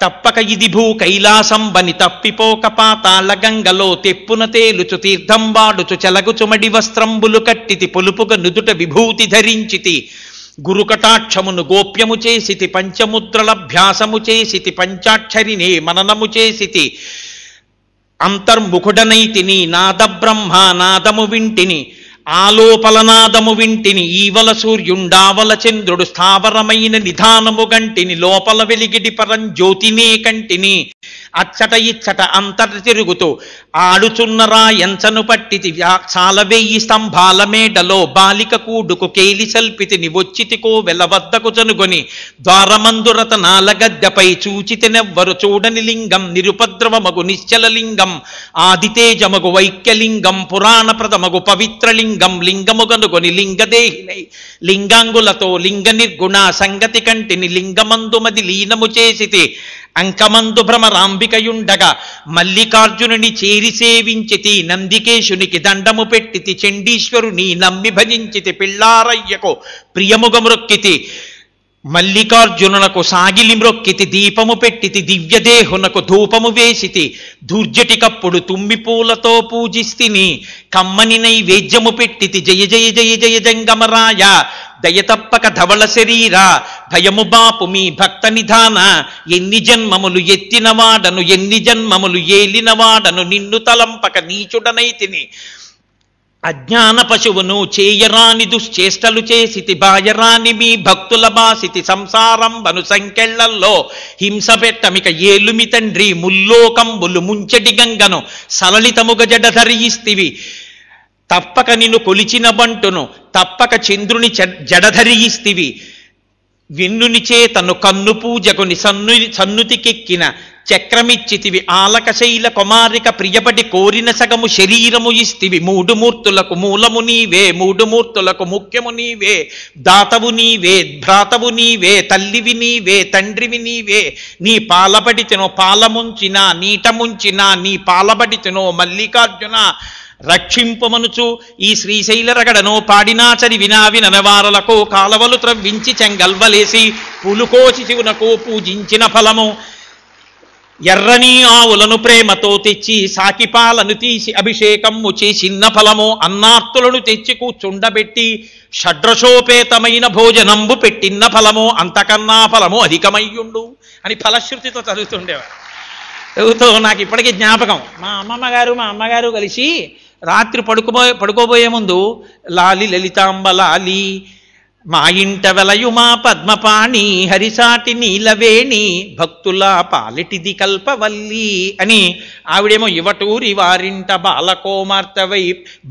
తప్పక ఇదిభూ కైలాసం బని తప్పిపోక పాతాళ గంగలో తెప్పున తేలుచు తీర్థం వాడుచు చెలగుచుమడి వస్త్రంబులు కట్టితి పొలుపుగా నుదుట విభూతి ధరించితి గురుకటాక్షమును గోప్యము చేసితి పంచముద్రలభ్యాసము చేసితి పంచాక్షరిని మననము చేసితి అంతర్ముఖుడనైతిని నాదబ్రహ్మ నాదము వింటిని ఆలోపలనాదము వింటిని ఈవల సూర్యుండావల చంద్రుడు స్థావరమైన నిధానము గంటిని లోపల వెలిగిడి పరం జ్యోతినే కంటిని అచ్చట ఇచ్చట అంతట తిరుగుతూ ఆడుచున్నరా ఎంచను పట్టితి చాలవేయి స్తంభాల మేడలో బాలిక కూడుకు కేలి సల్పితిని వచ్చితికో వెలవద్దకు చనుగొని ద్వారమందురతనాల గద్దెపై చూచితినెవ్వరు చూడని లింగం నిరుపద్రవమగు నిశ్చలలింగం ఆదితేజమగు వైక్యలింగం పురాణ ప్రథమగు పవిత్రలింగం లింగము కనుగొని లింగదేహినై లింగాంగులతో లింగ నిర్గుణ సంగతి కంటిని లింగమందుమది లీనము చేసితి అంకమందు భ్రమరాంబికయుండగా మల్లికార్జునుని చేరి సేవించితి నందికేశునికి దండము పెట్టితి చండీశ్వరుని నమ్మి భజించితి పిల్లారయ్యకు ప్రియముగ మ్రొక్కితి మల్లికార్జునునకు సాగిలి మ్రొక్కితి దీపము పెట్టితి దివ్యదేహునకు ధూపము వేసితి దుర్జటికప్పుడు తుమ్మి పూలతో పూజిస్తిని కమ్మని నైవేద్యము పెట్టితి జయ జయ జయ జయ జంగమరాయ దయతప్పక ధవళ శరీర భయము బాపు మీ భక్త నిధాన ఎన్ని జన్మములు ఎత్తినవాడను ఎన్ని జన్మములు ఏలినవాడను నిన్ను తలంపక నీచుడనైతిని అజ్ఞాన పశువును చేయరాని దుశ్చేష్టలు చేసితి బాయరాని మీ భక్తుల బాసితి సంసారంబను సంకెళ్లల్లో హింసపెట్టమిక ఏలుమి తండ్రి ముల్లోకంబులు ముంచటి గంగను సలలితముగ జడధరియిస్తివి తప్పక నిన్ను కొలిచిన బంటును తప్పక చంద్రుని జడధరియిస్తివి విన్నుని చేతను కన్ను పూజకుని సన్నుతికెక్కిన చక్రమిచ్చితివి ఆలకశైల కుమారిక ప్రియపటి కోరిన సగము శరీరము ఇస్తివి మూడుమూర్తులకు మూలము నీవే మూడుమూర్తులకు ముఖ్యము నీవే దాతవు నీవే భ్రాతవు నీవే తల్లివి నీవే తండ్రివి నీవే నీ పాలబడితేనో పాలముంచినా నీటముంచినా నీ పాలబడితేనో మల్లికార్జున రక్షింపమనుచు ఈ శ్రీశైల రగడను పాడినాచరి వినా విననవారలకు కాలవలు త్రవ్వించి చెంగల్వలేసి పులుకోచి శివునకు పూజించిన ఫలము ఎర్రని ఆవులను ప్రేమతో తెచ్చి సాకిపాలను తీసి అభిషేకము చేసిన ఫలము అన్నార్తులను తెచ్చి కూర్చుండబెట్టి షడ్రశోపేతమైన భోజనంబు పెట్టిన ఫలము అంతకన్నా ఫలము అధికమయ్యుండు అని ఫలశ్రుతితో చదువుతుండేవారు. చదువుతూ నాకు ఇప్పటికీ జ్ఞాపకం, మా అమ్మగారు కలిసి రాత్రి పడుకోబోయే ముందు లాలి లలితాంబ లాలి మా ఇంట వెలయుమా పద్మపాణి హరిసాటి నీలవేణి భక్తుల పాలిటిది కల్పవల్లి అని, ఆవిడేమో యువటూరి వారింట బాలకోమార్తెవై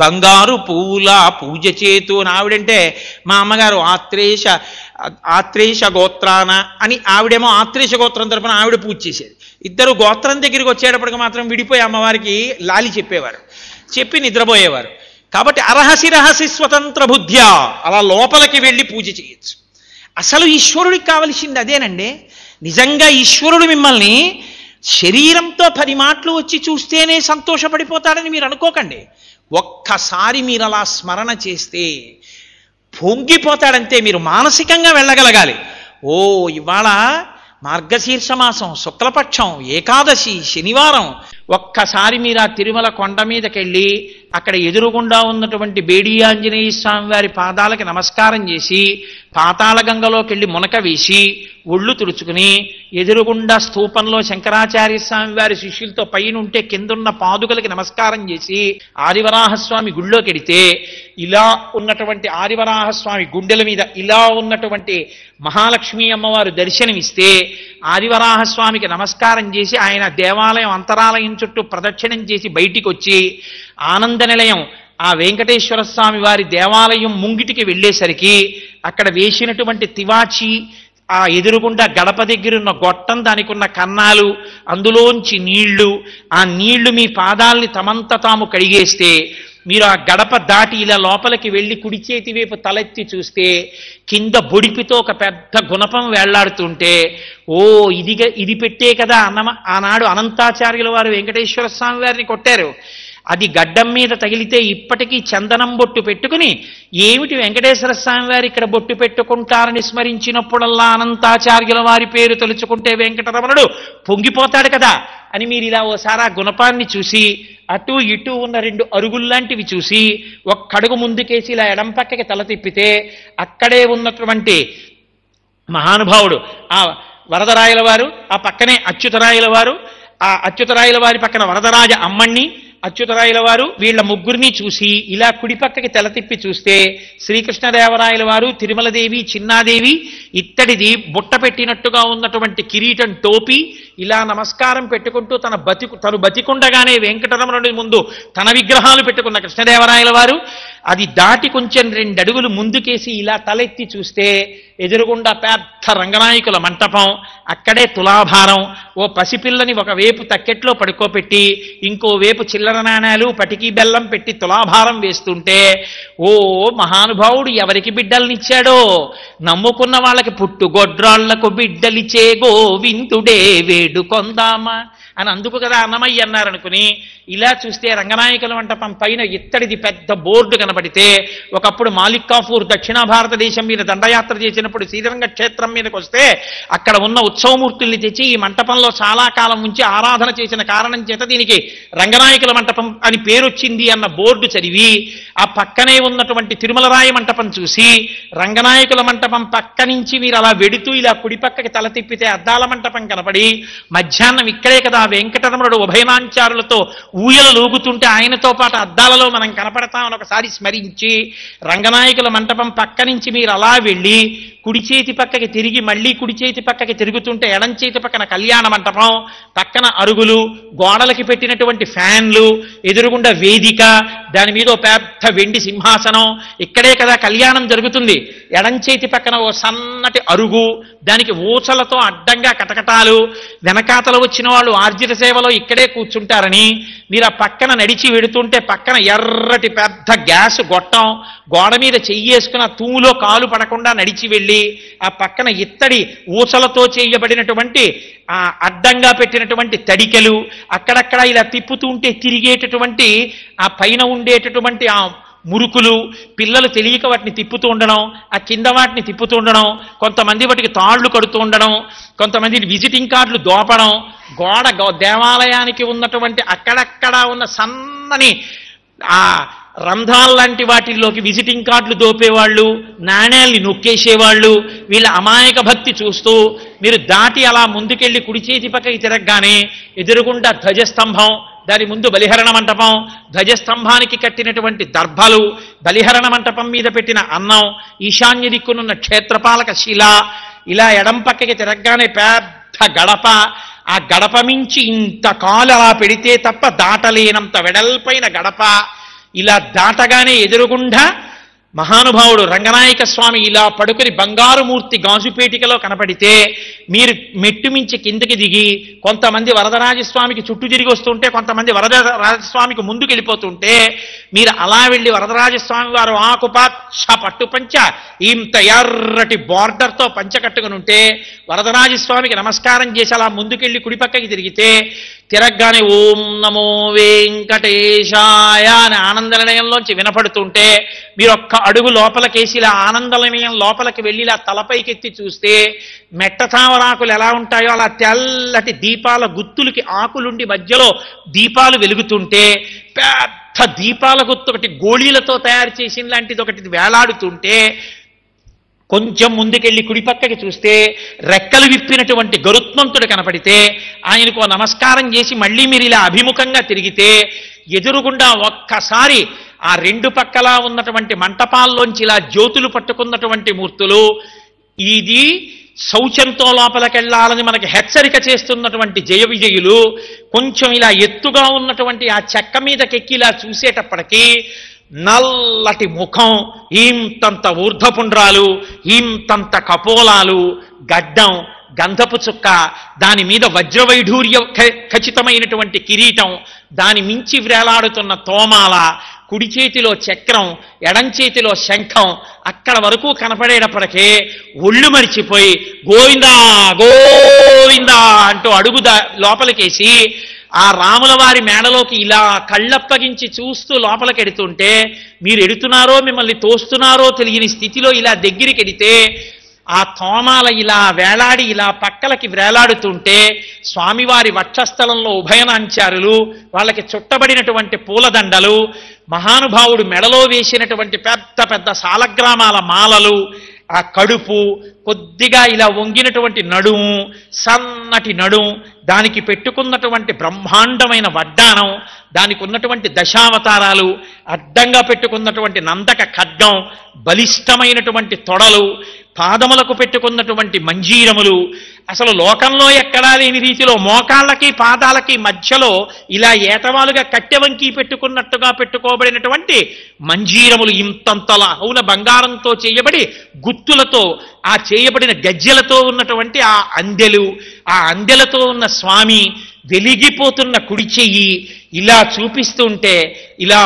బంగారు పూల పూజ చేతు అని ఆవిడంటే, మా అమ్మగారు ఆత్రేష గోత్రాన అని ఆవిడేమో ఆత్రేష గోత్రం తరపున ఆవిడ పూజ చేసేది. ఇద్దరు గోత్రం దగ్గరికి వచ్చేటప్పటికి మాత్రం విడిపోయి అమ్మవారికి లాలి చెప్పేవారు, చెప్పి నిద్రపోయేవారు. కాబట్టి అరహసి రహసి స్వతంత్ర బుద్ధ్యా అలా లోపలికి వెళ్ళి పూజ చేయొచ్చు. అసలు ఈశ్వరుడికి కావలసింది అదేనండి. నిజంగా ఈశ్వరుడు మిమ్మల్ని శరీరంతో 10 మాటలు వచ్చి చూస్తేనే సంతోషపడిపోతాడని మీరు అనుకోకండి. ఒక్కసారి మీరు అలా స్మరణ చేస్తే పొంగిపోతాడంతే. మీరు మానసికంగా వెళ్ళగలగాలి. ఓ ఇవాళ మార్గశీర్ష మాసం, శుక్లపక్షం, ఏకాదశి, శనివారం. ఒక్కసారి మీరు ఆ తిరుమల కొండ మీదకెళ్ళి అక్కడ ఎదురుగుండా ఉన్నటువంటి బేడి ఆంజనేయ స్వామి వారి పాదాలకి నమస్కారం చేసి, పాతాళ గంగలోకి వెళ్ళి మునక వేసి ఒళ్ళు తుడుచుకుని, ఎదురుగుండా స్థూపంలో శంకరాచార్య స్వామి వారి శిష్యులతో పైన ఉంటే కిందున్న పాదుకలకి నమస్కారం చేసి, ఆదివరాహస్వామి గుళ్ళోకి వెడితే ఇలా ఉన్నటువంటి ఆదివరాహస్వామి గుండెల మీద ఇలా ఉన్నటువంటి మహాలక్ష్మీ అమ్మవారు దర్శనమిస్తే, ఆదివరాహస్వామికి నమస్కారం చేసి ఆయన దేవాలయం అంతరాలయం చుట్టూ ప్రదక్షిణం చేసి బయటికి వచ్చి, ఆనంద నిలయం ఆ వెంకటేశ్వర స్వామి వారి దేవాలయం ముంగిటికి వెళ్ళేసరికి అక్కడ వేసినటువంటి తివాచి, ఆ ఎదురుగుండా గడప దగ్గరున్న గొట్టం, దానికి ఉన్న కన్నాలు, అందులోంచి నీళ్లు, ఆ నీళ్లు మీ పాదాలని తమంత తాము కడిగేస్తే, మీరు ఆ గడప దాటి ఇలా లోపలికి వెళ్ళి కుడి చేతి వైపు తలెత్తి చూస్తే కింద బొడిపితో ఒక పెద్ద గుణపం వేళ్లాడుతుంటే, ఓ ఇది పెట్టే కదా ఆనాడు అనంతాచార్యుల వారు వెంకటేశ్వర స్వామి వారిని కొట్టారు. అది గడ్డం మీద తగిలితే ఇప్పటికీ చందనం బొట్టు పెట్టుకుని, ఏమిటి వెంకటేశ్వర స్వామి వారు ఇక్కడ బొట్టు పెట్టుకుంటారని స్మరించినప్పుడల్లా అనంతాచార్యుల వారి పేరు తలుచుకుంటే వెంకటరమణుడు పొంగిపోతాడు కదా అని మీరు ఇలా ఓసారి ఆ గుణపాన్ని చూసి, అటు ఇటు ఉన్న 2 అరుగుల్లాంటివి చూసి, ఒక్కడుగు ముందుకేసి ఇలా ఎడం పక్కకి తల తిప్పితే అక్కడే ఉన్నటువంటి మహానుభావుడు ఆ వరదరాయల వారు, ఆ పక్కనే అచ్యుతరాయల వారు, ఆ అచ్యుతరాయల వారి పక్కన వరదరాజ అమ్మణ్ణి, అచ్యుతరాయల వారు, వీళ్ళ ముగ్గురిని చూసి ఇలా కుడిపక్కకి తెల తిప్పి చూస్తే శ్రీకృష్ణదేవరాయల వారు, తిరుమలదేవి, చిన్నాదేవి, ఇత్తడిది బుట్ట పెట్టినట్టుగా ఉన్నటువంటి కిరీటం, టోపీ, ఇలా నమస్కారం పెట్టుకుంటూ తను బతికుండగానే వెంకటరమణుడి ముందు తన విగ్రహాలు పెట్టుకున్న కృష్ణదేవరాయల వారు, అది దాటి కొంచెం 2 అడుగులు ముందుకేసి ఇలా తలెత్తి చూస్తే ఎదురుగుండా పెద్ద రంగనాయకుల మంటపం, అక్కడే తులాభారం, ఓ పసిపిల్లని ఒకవైపు తక్కెట్లో పడుకోబెట్టి ఇంకోవైపు చిల్లర నాణాలు, పటికీ బెల్లం పెట్టి తులాభారం వేస్తుంటే, ఓ మహానుభావుడు ఎవరికి బిడ్డలనిచ్చాడో, నమ్ముకున్న వాళ్ళకి పుట్టుగొడ్రాళ్లకు బిడ్డలిచ్చే గోవిందుడే వేడుకొందామ అని అందుకు కదా అన్నమయ్య అన్నారు అనుకుని ఇలా చూస్తే రంగనాయకుల మంటపం పైన ఇత్తడిది పెద్ద బోర్డు కనబడితే ఒకప్పుడు మాలిక్ కాఫూర్ దక్షిణ భారతదేశం మీద దండయాత్ర చేసినప్పుడు శ్రీరంగ క్షేత్రం మీదకి వస్తే అక్కడ ఉన్న ఉత్సవమూర్తుల్ని తెచ్చి ఈ మంటపంలో చాలా కాలం ఉంచి ఆరాధన చేసిన కారణం చేత దీనికి రంగనాయకుల మంటపం అని పేరు వచ్చింది అన్న బోర్డు చదివి ఆ పక్కనే ఉన్నటువంటి తిరుమలరాయ మంటపం చూసి రంగనాయకుల మంటపం పక్క నుంచి మీరు అలా వెడుతూ ఇలా కుడి పక్కకి తల తిప్పితే అద్దాల మంటపం కనబడి మధ్యాహ్నం ఇక్కడే కదా వెంకటరమణుడు ఉభయనాంచారులతో ఊయలు లూగుతుంటే ఆయనతో పాటు అద్దాలలో మనం కనపడతామని ఒకసారి స్మరించి రంగనాయకుల మంటపం పక్క నుంచి మీరు అలా వెళ్ళి కుడి చేతి పక్కకి తిరిగి మళ్ళీ కుడి చేతి పక్కకి తిరుగుతుంటే ఎడం చేతి పక్కన కళ్యాణ మంటపం పక్కన అరుగులు గోడలకి పెట్టినటువంటి ఫ్యాన్లు ఎదురుగుండా వేదిక దాని మీద పెద్ద వెండి సింహాసనం ఇక్కడే కదా కళ్యాణం జరుగుతుంది ఎడం చేతి పక్కన ఓ సన్నటి అరుగు దానికి ఊచలతో అడ్డంగా కటకటాలు వెనకాతలు వచ్చిన వాళ్ళు ఆర్జిత సేవలో ఇక్కడే కూర్చుంటారని మీరు ఆ పక్కన నడిచి వెడుతుంటే పక్కన ఎర్రటి పెద్ద గ్యాస్ గొట్టం గోడ మీద చెయ్యేసుకున్న తూములో కాలు పడకుండా నడిచి వెళ్ళి ఆ పక్కన ఇత్తడి ఊసలతో చేయబడినటువంటి ఆ అడ్డంగా పెట్టినటువంటి తడికెలు అక్కడక్కడ ఇలా తిప్పుతూ ఉంటే తిరిగేటటువంటి ఆ పైన ఉండేటటువంటి ఆ మురుకులు పిల్లలు తెలియక వాటిని తిప్పుతూ ఉండడం ఆ కింద వాటిని తిప్పుతూ ఉండడం కొంతమంది వాటికి తాళ్లు కడుతూ ఉండడం కొంతమంది విజిటింగ్ కార్డులు దోపడం గోడ దేవాలయానికి ఉన్నటువంటి అక్కడక్కడ ఉన్న సన్నని ఆ రంధ్రాల్లాంటి వాటిల్లోకి విజిటింగ్ కార్డులు దోపేవాళ్ళు నాణ్యాల్ని నొక్కేసేవాళ్ళు వీళ్ళ అమాయక భక్తి చూస్తూ మీరు దాటి అలా ముందుకెళ్ళి కుడి చేతి పక్కకి తిరగగానే ఎదురుగుండా ధ్వజస్తంభం దాని ముందు బలిహరణ మంటపం ధ్వజస్తంభానికి కట్టినటువంటి దర్భలు బలిహరణ మంటపం మీద పెట్టిన అన్నం ఈశాన్య దిక్కునున్న క్షేత్రపాలక శిల ఇలా ఎడం పక్కకి తిరగగానే పెద్ద గడప ఆ గడప మించి ఇంత కాలు అలా పెడితే తప్ప దాటలేనంత వెడల్పైన గడప ఇలా దాటగానే ఎదురుగుండా మహానుభావుడు రంగనాయక స్వామి ఇలా పడుకుని బంగారు మూర్తి గాజుపేటికలో కనపడితే మీరు మెట్టు మించి కిందకి దిగి కొంతమంది వరదరాజస్వామికి చుట్టూ తిరిగి వస్తుంటే కొంతమంది వరదరాజస్వామికి ముందుకు వెళ్ళిపోతుంటే మీరు అలా వెళ్ళి వరదరాజస్వామి వారు ఆకుపచ్చ పట్టు పంచ ఇంత ఎర్రటి బార్డర్తో పంచ కట్టుకుని ఉంటే వరదరాజస్వామికి నమస్కారం చేసి అలా ముందుకెళ్ళి కుడిపక్కకి తిరిగితే తిరగగానే ఓం నమో వెంకటేశాయ అని ఆనందనిలయంలోంచి వినపడుతుంటే మీరు ఒక్క అడుగు లోపలికేసి ఇలా ఆనందనిలయం లోపలికి వెళ్ళి ఇలా తలపైకెత్తి చూస్తే మెట్టతామరాకులు ఎలా ఉంటాయో అలా తెల్లటి దీపాల గుత్తులకి ఆకులుండి మధ్యలో దీపాలు వెలుగుతుంటే పెద్ద దీపాల గుత్తు ఒకటి గోళీలతో తయారు చేసిన లాంటిది ఒకటి వేలాడుతుంటే కొంచెం ముందుకెళ్ళి కుడిపక్కకి చూస్తే రెక్కలు విప్పినటువంటి గరుత్మంతుడు కనపడితే ఆయనకు నమస్కారం చేసి మళ్ళీ మీరు ఇలా అభిముఖంగా తిరిగితే ఎదురుగుండా ఒక్కసారి ఆ రెండు పక్కలా ఉన్నటువంటి మంటపాల్లోంచి ఇలా జ్యోతులు పట్టుకున్నటువంటి మూర్తులు ఇది శౌచంతో లోపలికెళ్ళాలని మనకి హెచ్చరిక చేస్తున్నటువంటి జయ విజయులు కొంచెం ఇలా ఎత్తుగా ఉన్నటువంటి ఆ చెక్క మీదకెక్కి ఇలా చూసేటప్పటికీ నల్లటి ముఖం ఇంతంత ఊర్ధపుండ్రాలు ఇంతంత కపోలాలు గడ్డం గంధపు చుక్క దాని మీద వజ్రవైఢూర్య ఖచ్చితమైనటువంటి కిరీటం దాని మించి వ్రేలాడుతున్న తోమాల కుడి చేతిలో చక్రం ఎడం చేతిలో శంఖం అక్కడ వరకు కనపడేటప్పటికే ఒళ్ళు మరిచిపోయి గోవిందా గోవిందా అంటూ అడుగు లోపలికేసి ఆ రాముల వారి మేడలోకి ఇలా కళ్ళప్పగించి చూస్తూ లోపలికి ఎడుతుంటే మీరు ఎడుతున్నారో మిమ్మల్ని తోస్తున్నారో తెలియని స్థితిలో ఇలా దగ్గరికి ఎడితే ఆ తోమాల ఇలా వేలాడి ఇలా పక్కలకి వేలాడుతుంటే స్వామివారి వక్షస్థలంలో ఉభయనాంచారులు వాళ్ళకి చుట్టబడినటువంటి పూలదండలు మహానుభావుడు మెడలో వేసినటువంటి పెద్ద పెద్ద సాలగ్రామాల మాలలు ఆ కడుపు కొద్దిగా ఇలా వంగినటువంటి నడుము సన్నటి నడుము దానికి పెట్టుకున్నటువంటి బ్రహ్మాండమైన వడ్డానం దానికి ఉన్నటువంటి దశావతారాలు అడ్డంగా పెట్టుకున్నటువంటి నందక ఖడ్గం బలిష్టమైనటువంటి తొడలు పాదములకు పెట్టుకున్నటువంటి మంజీరములు అసలు లోకంలో ఎక్కడా లేని రీతిలో మోకాళ్ళకి పాదాలకి మధ్యలో ఇలా ఏటవాలుగా కట్టెవంకి పెట్టుకున్నట్టుగా పెట్టుకోబడినటువంటి మంజీరములు ఇంతంతలా అవున బంగారంతో చేయబడి గుత్తులతో ఆ చేయబడిన గజ్జెలతో ఉన్నటువంటి ఆ అందెలు ఆ అందెలతో ఉన్న స్వామి వెలిగిపోతున్న కుడి చెయ్యి ఇలా చూపిస్తుంటే ఇలా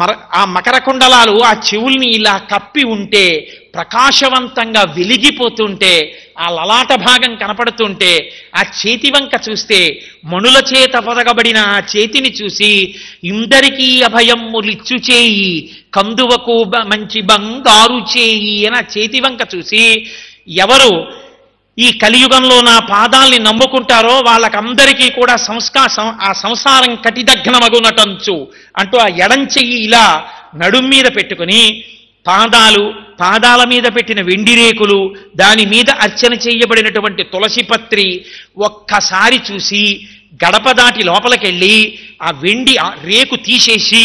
मकर कुंडलालु आ చెవుల్ని ఇలా కప్పి ఉంటే ప్రకాశవంతంగా వెలిగిపోతుంటే ఆ లలాట భాగం కనపడుతుంటే ఆ చేతి వంక చూస్తే మణుల చేత పొదగబడిన ఆ చేతిని చూసి ఇందరికీ అభయములిచ్చు చేయి కందువకు మంచి బంగారు చేయి అన్న చేతి వంక చూసి ఎవరు ఈ కలియుగంలో నా పాదాల్ని నమ్ముకుంటారో వాళ్ళకందరికీ కూడా సంసారం కటిదగ్నమగునటంచు అంటూ ఆ ఎడం చెయ్యి ఇలా నడుం మీద పెట్టుకొని పాదాల మీద పెట్టిన వెండి రేకులు దాని మీద అర్చన చేయబడినటువంటి తులసిపత్రి ఒక్కసారి చూసి గడప దాటి లోపలికి వెళ్ళి ఆ వెండి రేకు తీసేసి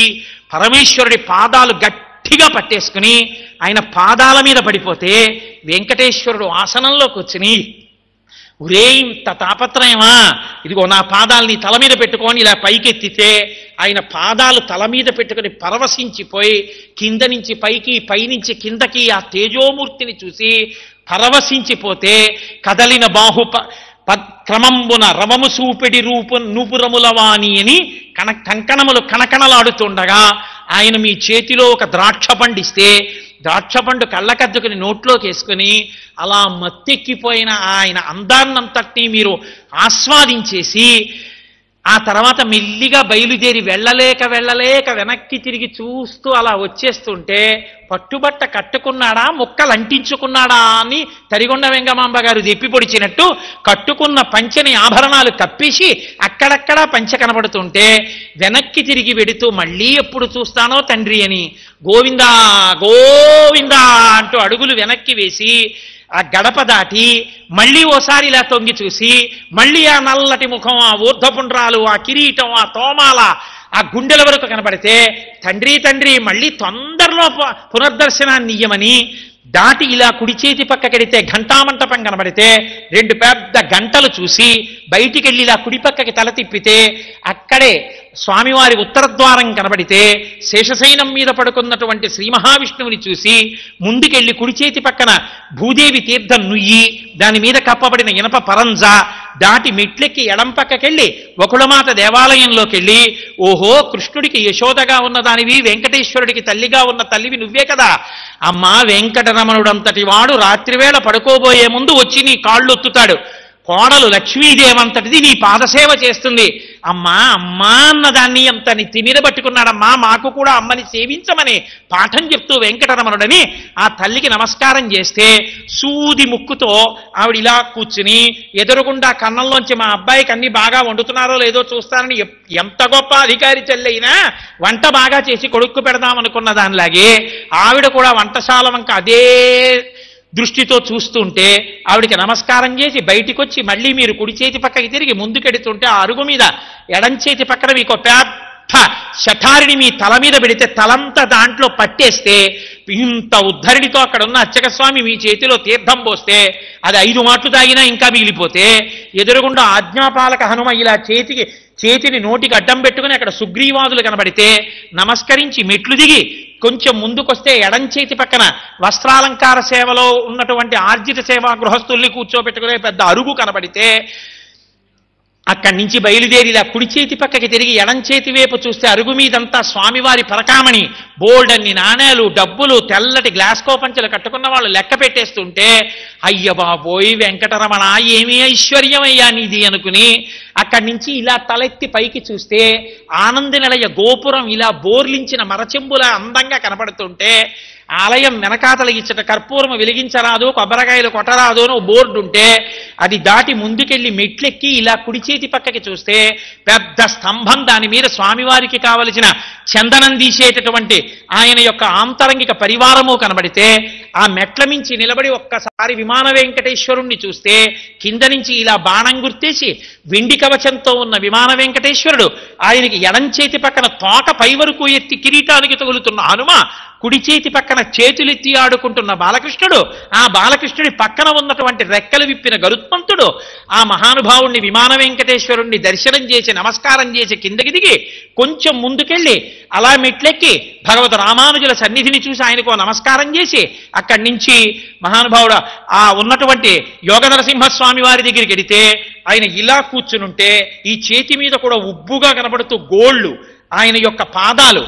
పరమేశ్వరుడి పాదాలు గట్టిగా పట్టేసుకుని ఆయన పాదాల మీద పడిపోతే వెంకటేశ్వరుడు ఆసనంలోకి వచ్చి ఒరే ఇంత తాపత్రయమా ఇదిగో నా పాదాలని తల మీద పెట్టుకొని ఇలా పైకెత్తితే ఆయన పాదాలు తల మీద పెట్టుకొని పరవశించిపోయి కింద నుంచి పైకి పైనుంచి కిందకి ఆ తేజోమూర్తిని చూసి పరవశించిపోతే కదలిన బాహు క్రమంబున రవము సూపిడి నూపురములవాణి అని కంకణములు కణకణలాడుతుండగా ఆయన మీ చేతిలో ఒక ద్రాక్ష పండిస్తే ద్రాక్ష పండు కళ్ళకద్దుకుని నోట్లోకి వేసుకుని అలా మత్తెక్కిపోయిన ఆయన అందాన్నంతటినీ మీరు ఆస్వాదించేసి ఆ తర్వాత మెల్లిగా బయలుదేరి వెళ్ళలేక వెనక్కి తిరిగి చూస్తూ అలా వచ్చేస్తుంటే పట్టుబట్ట కట్టుకున్నాడా ముక్కలు అంటించుకున్నాడా అని తరిగొండ వెంగమాంబ గారు దెప్పి పొడిచినట్టు కట్టుకున్న పంచని ఆభరణాలు కప్పేసి అక్కడక్కడా పంచ కనబడుతుంటే వెనక్కి తిరిగి వెడుతూ మళ్ళీ ఎప్పుడు చూస్తానో తండ్రి అని గోవిందా గోవిందా అంటూ అడుగులు వెనక్కి వేసి ఆ గడప దాటి మళ్ళీ ఓసారి ఇలా తొంగి చూసి మళ్ళీ ఆ నల్లటి ముఖం ఆ ఊర్ధపుండ్రాలు ఆ కిరీటం ఆ తోమాల ఆ గుండెల వరకు కనబడితే తండ్రి తండ్రి మళ్ళీ తొందరలో పునర్దర్శనాన్ని ఇయ్యమని దాటి ఇలా కుడి చేతి పక్కకెడితే ఘంటామంటపం కనబడితే రెండు పెద్ద గంటలు చూసి బయటికి వెళ్ళి ఇలా కుడి పక్కకి తల తిప్పితే అక్కడే స్వామివారి ఉత్తరద్వారం కనబడితే శేషశయనం మీద పడుకున్నటువంటి శ్రీ మహావిష్ణువుని చూసి ముందుకెళ్ళి కుడి చేతి పక్కన భూదేవి తీర్థం నుయ్యి దాని మీద కప్పబడిన ఇనప పరంజ దాటి మెట్లెక్కి ఎడం పక్కకెళ్ళి వకుళమాత దేవాలయంలోకి వెళ్ళి ఓహో కృష్ణుడికి యశోదగా ఉన్నదానివి వెంకటేశ్వరుడికి తల్లిగా ఉన్న తల్లివి నువ్వే కదా అమ్మా వెంకటరమణుడంతటి వాడు రాత్రివేళ పడుకోబోయే ముందు వచ్చి నీ కాళ్ళొత్తుతాడు కోడలు లక్ష్మీదేవంతటిది నీ పాదసేవ చేస్తుంది అమ్మా అమ్మా అన్నదాన్ని అంత నీ తిమిర పట్టుకున్నాడమ్మా మాకు కూడా అమ్మని సేవించమని పాఠం చెప్తూ వెంకటరమణుడని ఆ తల్లికి నమస్కారం చేస్తే సూది ముక్కుతో ఆవిడ ఇలా కూర్చుని ఎదురుగుండా కన్నంలోంచి మా అబ్బాయికి అన్ని బాగా వండుతున్నారో లేదో చూస్తానని ఎంత గొప్ప అధికారి చెల్లైనా వంట బాగా చేసి కొడుక్కు పెడదామనుకున్న దానిలాగే ఆవిడ కూడా వంటశాల వంక అదే దృష్టితో చూస్తుంటే ఆవిడికి నమస్కారం చేసి బయటికి వచ్చి మళ్ళీ మీరు కుడి చేతి పక్కకి తిరిగి ముందుకెడుతుంటే ఆ అరుగు మీద ఎడం చేతి పక్కన మీకు పెద్ద శఠారిని మీ తల మీద పెడితే తలంతా దాంట్లో పట్టేస్తే ఇంత ఉద్ధరిణితో అక్కడ ఉన్న అర్చకస్వామి మీ చేతిలో తీర్థం పోస్తే అది 5 మాటలు తాగినా ఇంకా మిగిలిపోతే ఎదురుగుండా ఆజ్ఞాపాలక హనుమ ఇలా చేతిని నోటికి అడ్డం పెట్టుకుని అక్కడ సుగ్రీవాదులు కనబడితే నమస్కరించి మెట్లు దిగి కొంచెం ముందుకొస్తే ఎడం చేతి పక్కన వస్త్రాలంకార సేవలో ఉన్నటువంటి ఆర్జిత సేవా గృహస్థుల్ని కూర్చోబెట్టుకునే పెద్ద అరుగు కనబడితే అక్కడి నుంచి బయలుదేరి ఇలా కుడి చేతి పక్కకి తిరిగి ఎడం చేతి వైపు చూస్తే అరుగు మీదంతా స్వామివారి పరకామణి బోల్డన్ని నాణేలు డబ్బులు తెల్లటి గ్లాస్కో పంచలు కట్టుకున్న వాళ్ళు లెక్క పెట్టేస్తుంటే అయ్య బాబోయ్ వెంకటరమణ ఏమీ ఐశ్వర్యమయ్యా నీది అనుకుని అక్కడి నుంచి ఇలా తలెత్తి పైకి చూస్తే ఆనంద నిలయ గోపురం ఇలా బోర్లించిన మరచెంబులా అందంగా కనపడుతుంటే ఆలయం వెనకాతలు ఇచ్చట కర్పూరం వెలిగించరాదు కొబ్బరికాయలు కొట్టరాదు అని బోర్డు ఉంటే అది దాటి ముందుకెళ్ళి మెట్లెక్కి ఇలా కుడి చేతి పక్కకి చూస్తే పెద్ద స్తంభం దాని మీద స్వామివారికి కావలసిన చందనం తీసేటటువంటి ఆయన యొక్క ఆంతరంగిక పరివారము కనబడితే ఆ మెట్ల మించి నిలబడి ఒక్కసారి విమాన వెంకటేశ్వరుణ్ణి చూస్తే కింద నుంచి ఇలా బాణం గుర్తేసి వెండి కవచంతో ఉన్న విమాన వెంకటేశ్వరుడు ఆయనకి ఎడం చేతి పక్కన తోక పై వరకు ఎత్తి కిరీటానికి తగులుతున్న హనుమ కుడి చేతి పక్కన చేతులెత్తి ఆడుకుంటున్న బాలకృష్ణుడు ఆ బాలకృష్ణుడి పక్కన ఉన్నటువంటి రెక్కలు విప్పిన గరుత్మంతుడు ఆ మహానుభావుణ్ణి విమాన వెంకటేశ్వరుణ్ణి దర్శనం చేసి నమస్కారం చేసి కిందకి దిగి కొంచెం ముందుకెళ్ళి అలా మెట్లెక్కి భగవత్ రామానుజుల సన్నిధిని చూసి ఆయనకు నమస్కారం చేసి అక్కడి నుంచి మహానుభావుడు ఆ ఉన్నటువంటి యోగ నరసింహస్వామి వారి దగ్గరికి వెడితే ఆయన ఇలా కూర్చునుంటే ఈ చేతి మీద కూడా ఉబ్బుగా కనబడుతూ గోళ్ళు ఆయన యొక్క పాదాలు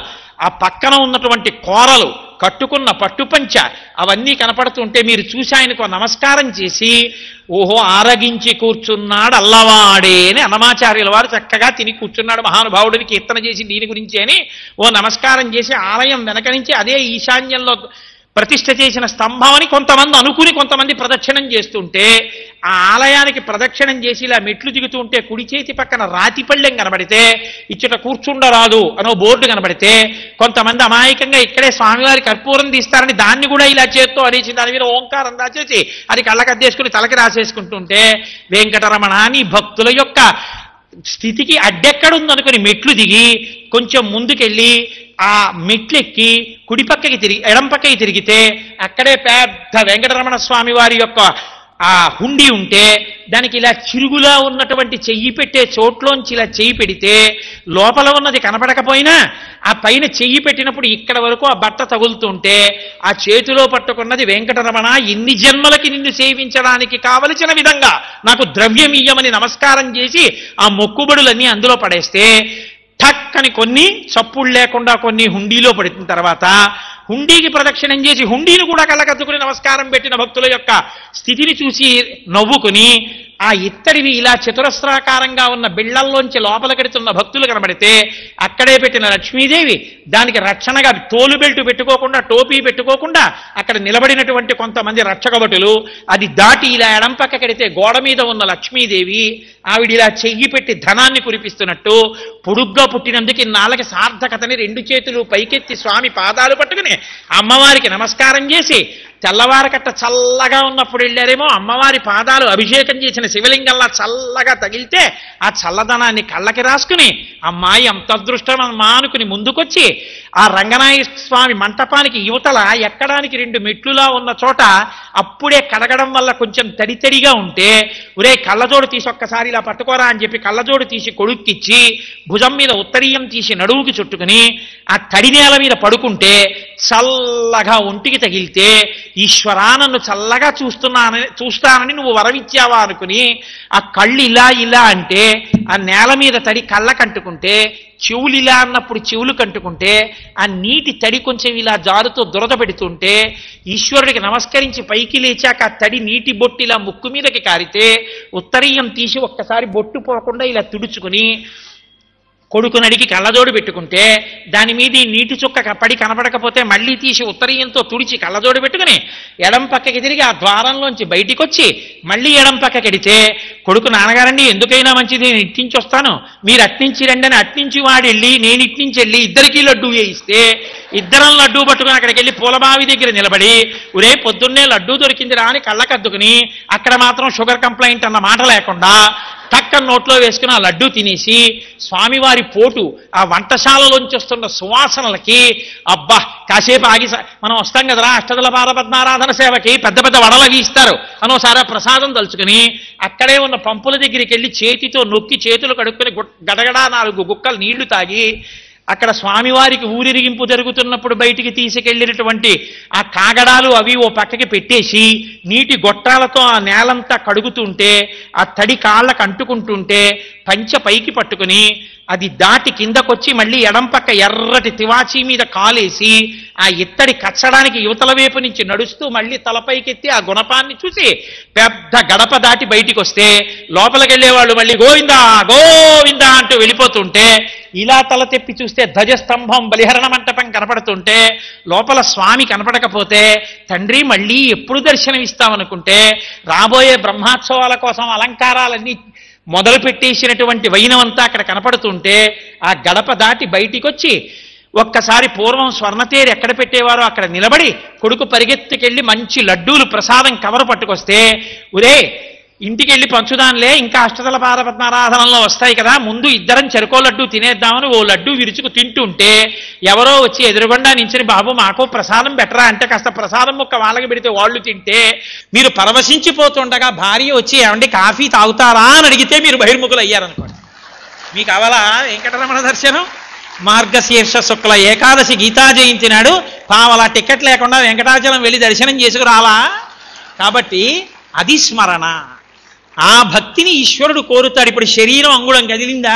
ఆ పక్కన ఉన్నటువంటి కోరలు కట్టుకున్న పట్టుపంచ అవన్నీ కనపడుతుంటే మీరు చూసి ఆయనకు నమస్కారం చేసి ఓహో ఆరగించి కూర్చున్నాడు అల్లవాడే అని అన్నమాచార్యుల వారు చక్కగా తిని కూర్చున్నాడు మహానుభావుడిని కీర్తన చేసి దీని గురించి అని ఓ నమస్కారం చేసి ఆలయం వెనక నుంచి అదే ఈశాన్యంలో ప్రతిష్ఠ చేసిన స్తంభాన్ని కొంతమంది అనుకుని కొంతమంది ప్రదక్షిణం చేస్తుంటే ఆ ఆలయానికి ప్రదక్షిణం చేసి ఇలా మెట్లు దిగుతూ ఉంటే కుడి చేతి పక్కన రాతి పళ్ళెం కనబడితే ఇచ్చట కూర్చుండరాదు అనో బోర్డు కనబడితే కొంతమంది అమాయకంగా ఇక్కడే స్వామివారి కర్పూరం తీస్తారని దాన్ని కూడా ఇలా చేత్తో అనేసి దాని మీద ఓంకారం దాచేసి అది కళ్ళకద్దేసుకుని తలకి రాసేసుకుంటుంటే వెంకటరమణ అని భక్తుల యొక్క స్థితికి అడ్డెక్కడుందనుకుని మెట్లు దిగి కొంచెం ముందుకెళ్ళి ఆ మెట్లెక్కి కుడిపక్కకి తిరిగి ఎడంపక్కకి తిరిగితే అక్కడే పెద్ద వెంకటరమణ స్వామి వారి యొక్క ఆ హుండీ ఉంటే దానికి ఇలా చిరుగులా ఉన్నటువంటి చెయ్యి పెట్టే చోట్లోంచి ఇలా చెయ్యి పెడితే లోపల ఉన్నది కనపడకపోయినా ఆ పైన చెయ్యి పెట్టినప్పుడు ఇక్కడ వరకు ఆ బట్ట తగులుతుంటే ఆ చేతిలో పట్టుకున్నది వెంకటరమణ ఇన్ని జన్మలకి నిన్ను సేవించడానికి కావలసిన విధంగా నాకు ద్రవ్యం ఇయ్యమని నమస్కారం చేసి ఆ మొక్కుబడులన్నీ అందులో పడేస్తే ఠక్ అని కొన్ని చప్పుడు లేకుండా కొన్ని హుండీలో పడిన తర్వాత హుండీకి ప్రదక్షిణం చేసి హుండీని కూడా కళ్ళకద్దుకుని నమస్కారం పెట్టిన భక్తుల యొక్క స్థితిని చూసి నవ్వుకుని ఆ ఇత్తడివి ఇలా చతురస్రాకారంగా ఉన్న బిళ్ళల్లోంచి లోపలకెడుతున్న భక్తులు కనబడితే అక్కడే పెట్టిన లక్ష్మీదేవి దానికి రక్షణగా తోలు బెల్టు పెట్టుకోకుండా టోపీ పెట్టుకోకుండా అక్కడ నిలబడినటువంటి కొంతమంది రక్షకభటులు అది దాటి ఇలా ఎడం పక్కకెడితే గోడ మీద ఉన్న లక్ష్మీదేవి ఆవిడ ఇలా చెయ్యి పెట్టి ధనాన్ని కురిపిస్తున్నట్టు పొడుగ్గా పుట్టినందుకు ఇన్నాళ్ళకి సార్థకతని రెండు చేతులు పైకెత్తి స్వామి పాదాలు పట్టుకుని అమ్మవారికి నమస్కారం చేసి తెల్లవారకట్ట చల్లగా ఉన్నప్పుడు వెళ్ళారేమో అమ్మవారి పాదాలు అభిషేకం చేసిన శివలింగంలా చల్లగా తగిలితే ఆ చల్లదనాన్ని కళ్ళకి రాసుకుని అమ్మాయి అంత అదృష్టం అమ్మా అనుకుని ముందుకొచ్చి ఆ రంగనాయ స్వామి మంటపానికి యువతల ఎక్కడానికి రెండు మెట్లులా ఉన్న చోట అప్పుడే కడగడం వల్ల కొంచెం తడితడిగా ఉంటే ఒరే కళ్ళజోడు తీసి ఒక్కసారి ఇలా పట్టుకోరా అని చెప్పి కళ్ళజోడు తీసి కొడుక్కిచ్చి భుజం మీద ఉత్తరీయం తీసి నడువుకి చుట్టుకుని ఆ తడి నేల మీద పడుకుంటే చల్లగా ఒంటికి తగిలితే ఈశ్వరా నన్ను చల్లగా చూస్తానని నువ్వు వరమిచ్చావా అనుకుని ఆ కళ్ళు ఇలా ఇలా అంటే ఆ నేల మీద తడి కళ్ళ కంటుకుంటే చెవులు ఇలా అన్నప్పుడు చెవులు కంటుకుంటే ఆ నీటి తడి కొంచెం ఇలా జారుతో దురద పెడుతుంటే ఈశ్వరుడికి నమస్కరించి పైకి లేచాక ఆ తడి నీటి బొట్టు ఇలా ముక్కు మీదకి కారితే ఉత్తరీయం తీసి ఒక్కసారి బొట్టు పోకుండా ఇలా తుడుచుకుని కొడుకునడికి కళ్ళజోడు పెట్టుకుంటే దాని మీద ఈ నీటి చుక్క పడి కనపడకపోతే మళ్ళీ తీసి ఉత్తరీయంతో తుడిచి కళ్ళజోడు పెట్టుకుని ఎడం పక్కకి తిరిగి ఆ ద్వారంలోంచి బయటికి వచ్చి మళ్ళీ ఎడం పక్కకి ఎడితే కొడుకు నాన్నగారండి ఎందుకైనా మంచిది నేను ఇట్టించి వస్తాను మీరు అట్నించి రండి అని అట్నించి వాడెళ్ళి నేను ఇట్నించి వెళ్ళి ఇద్దరికీ లడ్డూ వేయిస్తే ఇద్దరం లడ్డూ పట్టుకుని అక్కడికి వెళ్ళి పూలబావి దగ్గర నిలబడి ఒరే పొద్దున్నే లడ్డూ దొరికిందిరా అని కళ్ళకద్దుకుని అక్కడ మాత్రం షుగర్ కంప్లైంట్ అన్న మాట లేకుండా తక్క నోట్లో వేసుకుని ఆ లడ్డు తినేసి స్వామివారి పోటు ఆ వంటశాలలోంచి వస్తున్న సువాసనలకి అబ్బా కాసేపు ఆగి మనం వస్తాం కదరా అష్టదల పాదపద్మారాధన సేవకి పెద్ద పెద్ద వడలు అవి ఇస్తారు అనోసారి ప్రసాదం తలుచుకుని అక్కడే ఉన్న పంపుల దగ్గరికి వెళ్ళి చేతితో నొక్కి చేతులు కడుక్కుని గడగడా 4 గుక్కలు నీళ్లు తాగి అక్కడ స్వామివారికి ఊరిరిగింపు జరుగుతున్నప్పుడు బయటికి తీసుకెళ్ళినటువంటి ఆ కాగడాలు అవి ఓ పక్కకి పెట్టేసి నీటి గొట్టాలతో ఆ నేలంతా కడుగుతుంటే ఆ తడి కాళ్ళకు అంటుకుంటుంటే పంచ పైకి పట్టుకుని అది దాటి కిందకొచ్చి మళ్ళీ ఎడం పక్క ఎర్రటి తివాచీ మీద కాలేసి ఆ ఇత్తడి కచ్చడానికి యువతల వైపు నుంచి నడుస్తూ మళ్ళీ తలపైకెత్తి ఆ గుణపాన్ని చూసి పెద్ద గడప దాటి బయటికి వస్తే లోపలికి వెళ్ళేవాళ్ళు మళ్ళీ గోవిందా గోవిందా అంటూ వెళ్ళిపోతుంటే ఇలా తల తెప్పి చూస్తే ధ్వజస్తంభం బలిహరణ మంటపం కనపడుతుంటే లోపల స్వామి కనపడకపోతే తండ్రి మళ్ళీ ఎప్పుడు దర్శనమిస్తామనుకుంటే రాబోయే బ్రహ్మోత్సవాల కోసం అలంకారాలన్నీ మొదలు పెట్టేసినటువంటి వైనవంతా అక్కడ కనపడుతుంటే ఆ గడప దాటి బయటికి వచ్చి ఒక్కసారి పూర్వం స్వర్ణతేరు ఎక్కడ పెట్టేవారో అక్కడ నిలబడి కొడుకు పరిగెత్తుకెళ్ళి మంచి లడ్డూలు ప్రసాదం కవర్ పట్టుకొస్తే ఒరే ఇంటికి వెళ్ళి పంచుదానిలే ఇంకా అష్టదల పాదపద్మారాధనలో వస్తాయి కదా ముందు ఇద్దరం చెరుకో లడ్డు తినేద్దామని ఓ లడ్డు విరుచుకు తింటుంటే ఎవరో వచ్చి ఎదురుగుండా నించుని బాబు మాకు ప్రసాదం బెటరా అంటే కాస్త ప్రసాదం ముక్క వాళ్ళకి పెడితే వాళ్ళు తింటే మీరు పరవశించిపోతుండగా భార్య వచ్చి ఏమండి కాఫీ తాగుతారా అని అడిగితే మీరు బహిర్ముఖులు అయ్యారనుకోండి. మీకు అవలా వెంకటరమణ దర్శనం. మార్గశీర్ష శుక్ల ఏకాదశి గీతా జయంతి నాడు పావలా టికెట్ లేకుండా వెంకటాచలం వెళ్ళి దర్శనం చేసుకురాలా. కాబట్టి అది స్మరణ. ఆ భక్తిని ఈశ్వరుడు కోరుతాడు. ఇప్పుడు శరీరం అంగుళం కదిలిందా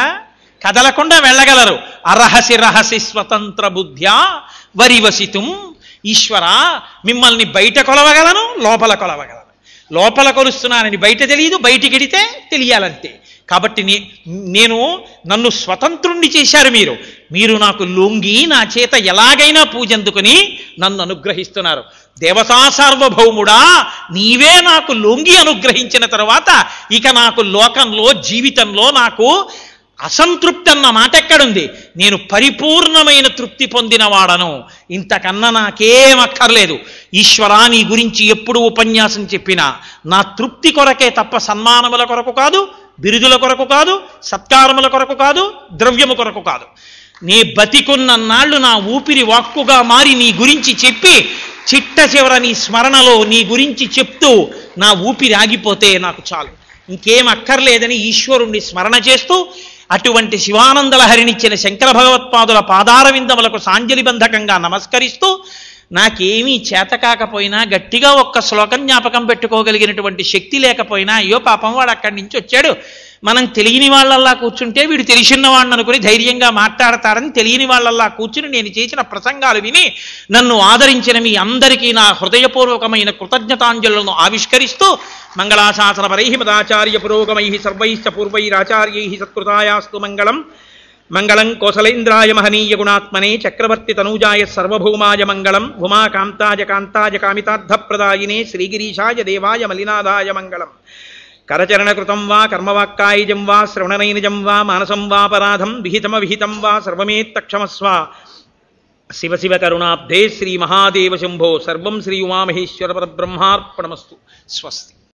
కదలకుండా వెళ్ళగలరు. అర్హసి రహసి స్వతంత్ర బుద్ధ్యా వరివసితుం. ఈశ్వర, మిమ్మల్ని బయట కొలవగలను, లోపల కొలవగలను. లోపల కొలుస్తున్నానని బయట తెలియదు, బయటికి ఎడితే తెలియాలంతే. కాబట్టి నేను నన్ను స్వతంత్రుణ్ణి చేశారు మీరు. మీరు నాకు లొంగి నా చేత ఎలాగైనా పూజందుకుని నన్ను అనుగ్రహిస్తున్నారు. దేవతా సార్వభౌముడా, నీవే నాకు లొంగి అనుగ్రహించిన తర్వాత ఇక నాకు లోకంలో జీవితంలో నాకు అసంతృప్తి అన్న మాట ఎక్కడుంది? నేను పరిపూర్ణమైన తృప్తి పొందిన వాడను, ఇంతకన్నా నాకేం అక్కర్లేదు. ఈశ్వరా, నీ గురించి ఎప్పుడు ఉపన్యాసం చెప్పినా నా తృప్తి కొరకే తప్ప సన్మానముల కొరకు కాదు, బిరుదుల కొరకు కాదు, సత్కారముల కొరకు కాదు, ద్రవ్యము కొరకు కాదు. నీ బతికున్నన్నాళ్ళు నా ఊపిరి వాక్కుగా మారి నీ గురించి చెప్పి చిట్ట చివర నీ స్మరణలో నీ గురించి చెప్తూ నా ఊపిరి ఆగిపోతే నాకు చాలు, ఇంకేం అక్కర్లేదని ఈశ్వరుణ్ణి స్మరణ చేస్తూ అటువంటి శివానందలహరినిచ్చిన శంకర భగవత్పాదుల పాదార విందములకు సాంజలి బంధకంగా నమస్కరిస్తూ, నాకేమీ చేతకాకపోయినా గట్టిగా ఒక్క శ్లోకం జ్ఞాపకం పెట్టుకోగలిగినటువంటి శక్తి లేకపోయినా, అయ్యో పాపం వాడు అక్కడి నుంచి వచ్చాడు, మనం తెలియని వాళ్ళల్లా కూర్చుంటే వీడు తెలిసినవాడిని అనుకుని ధైర్యంగా మాట్లాడతాడని తెలియని వాళ్ళల్లా కూర్చుని నేను చేసిన ప్రసంగాలు విని నన్ను ఆదరించిన మీ అందరికీ నా హృదయపూర్వకమైన కృతజ్ఞతాంజలను ఆవిష్కరిస్తూ, మంగళాశాసనపరై మదాచార్య పురోగమై సర్వైశ్చ పూర్వైరాచార్యై సత్కృతాయాస్తు మంగళం. మంగళం కోసలేంద్రాయ మహనీయ గుణాత్మనే చక్రవర్తి తనూజాయ సర్వభౌమాయ మంగళం. ఉమాకాంతాయ కాంతాయ కామితార్థప్రదాయినే శ్రీగిరీశాయ దేవాయ మలినాదాయ మంగళం. కరచరణకృతం వా కర్మవాక్కాయజం వా శ్రవణనైనజం వా మానసం వాపరాధం విహితమవిహితం వా సర్వమేత్తక్షమస్వ. శివ శివ కరుణాబ్ధే శ్రీ మహాదేవ శంభో. సర్వం శ్రీ ఉమామహేశ్వర పరబ్రహ్మార్పణమస్తు. స్వస్తి.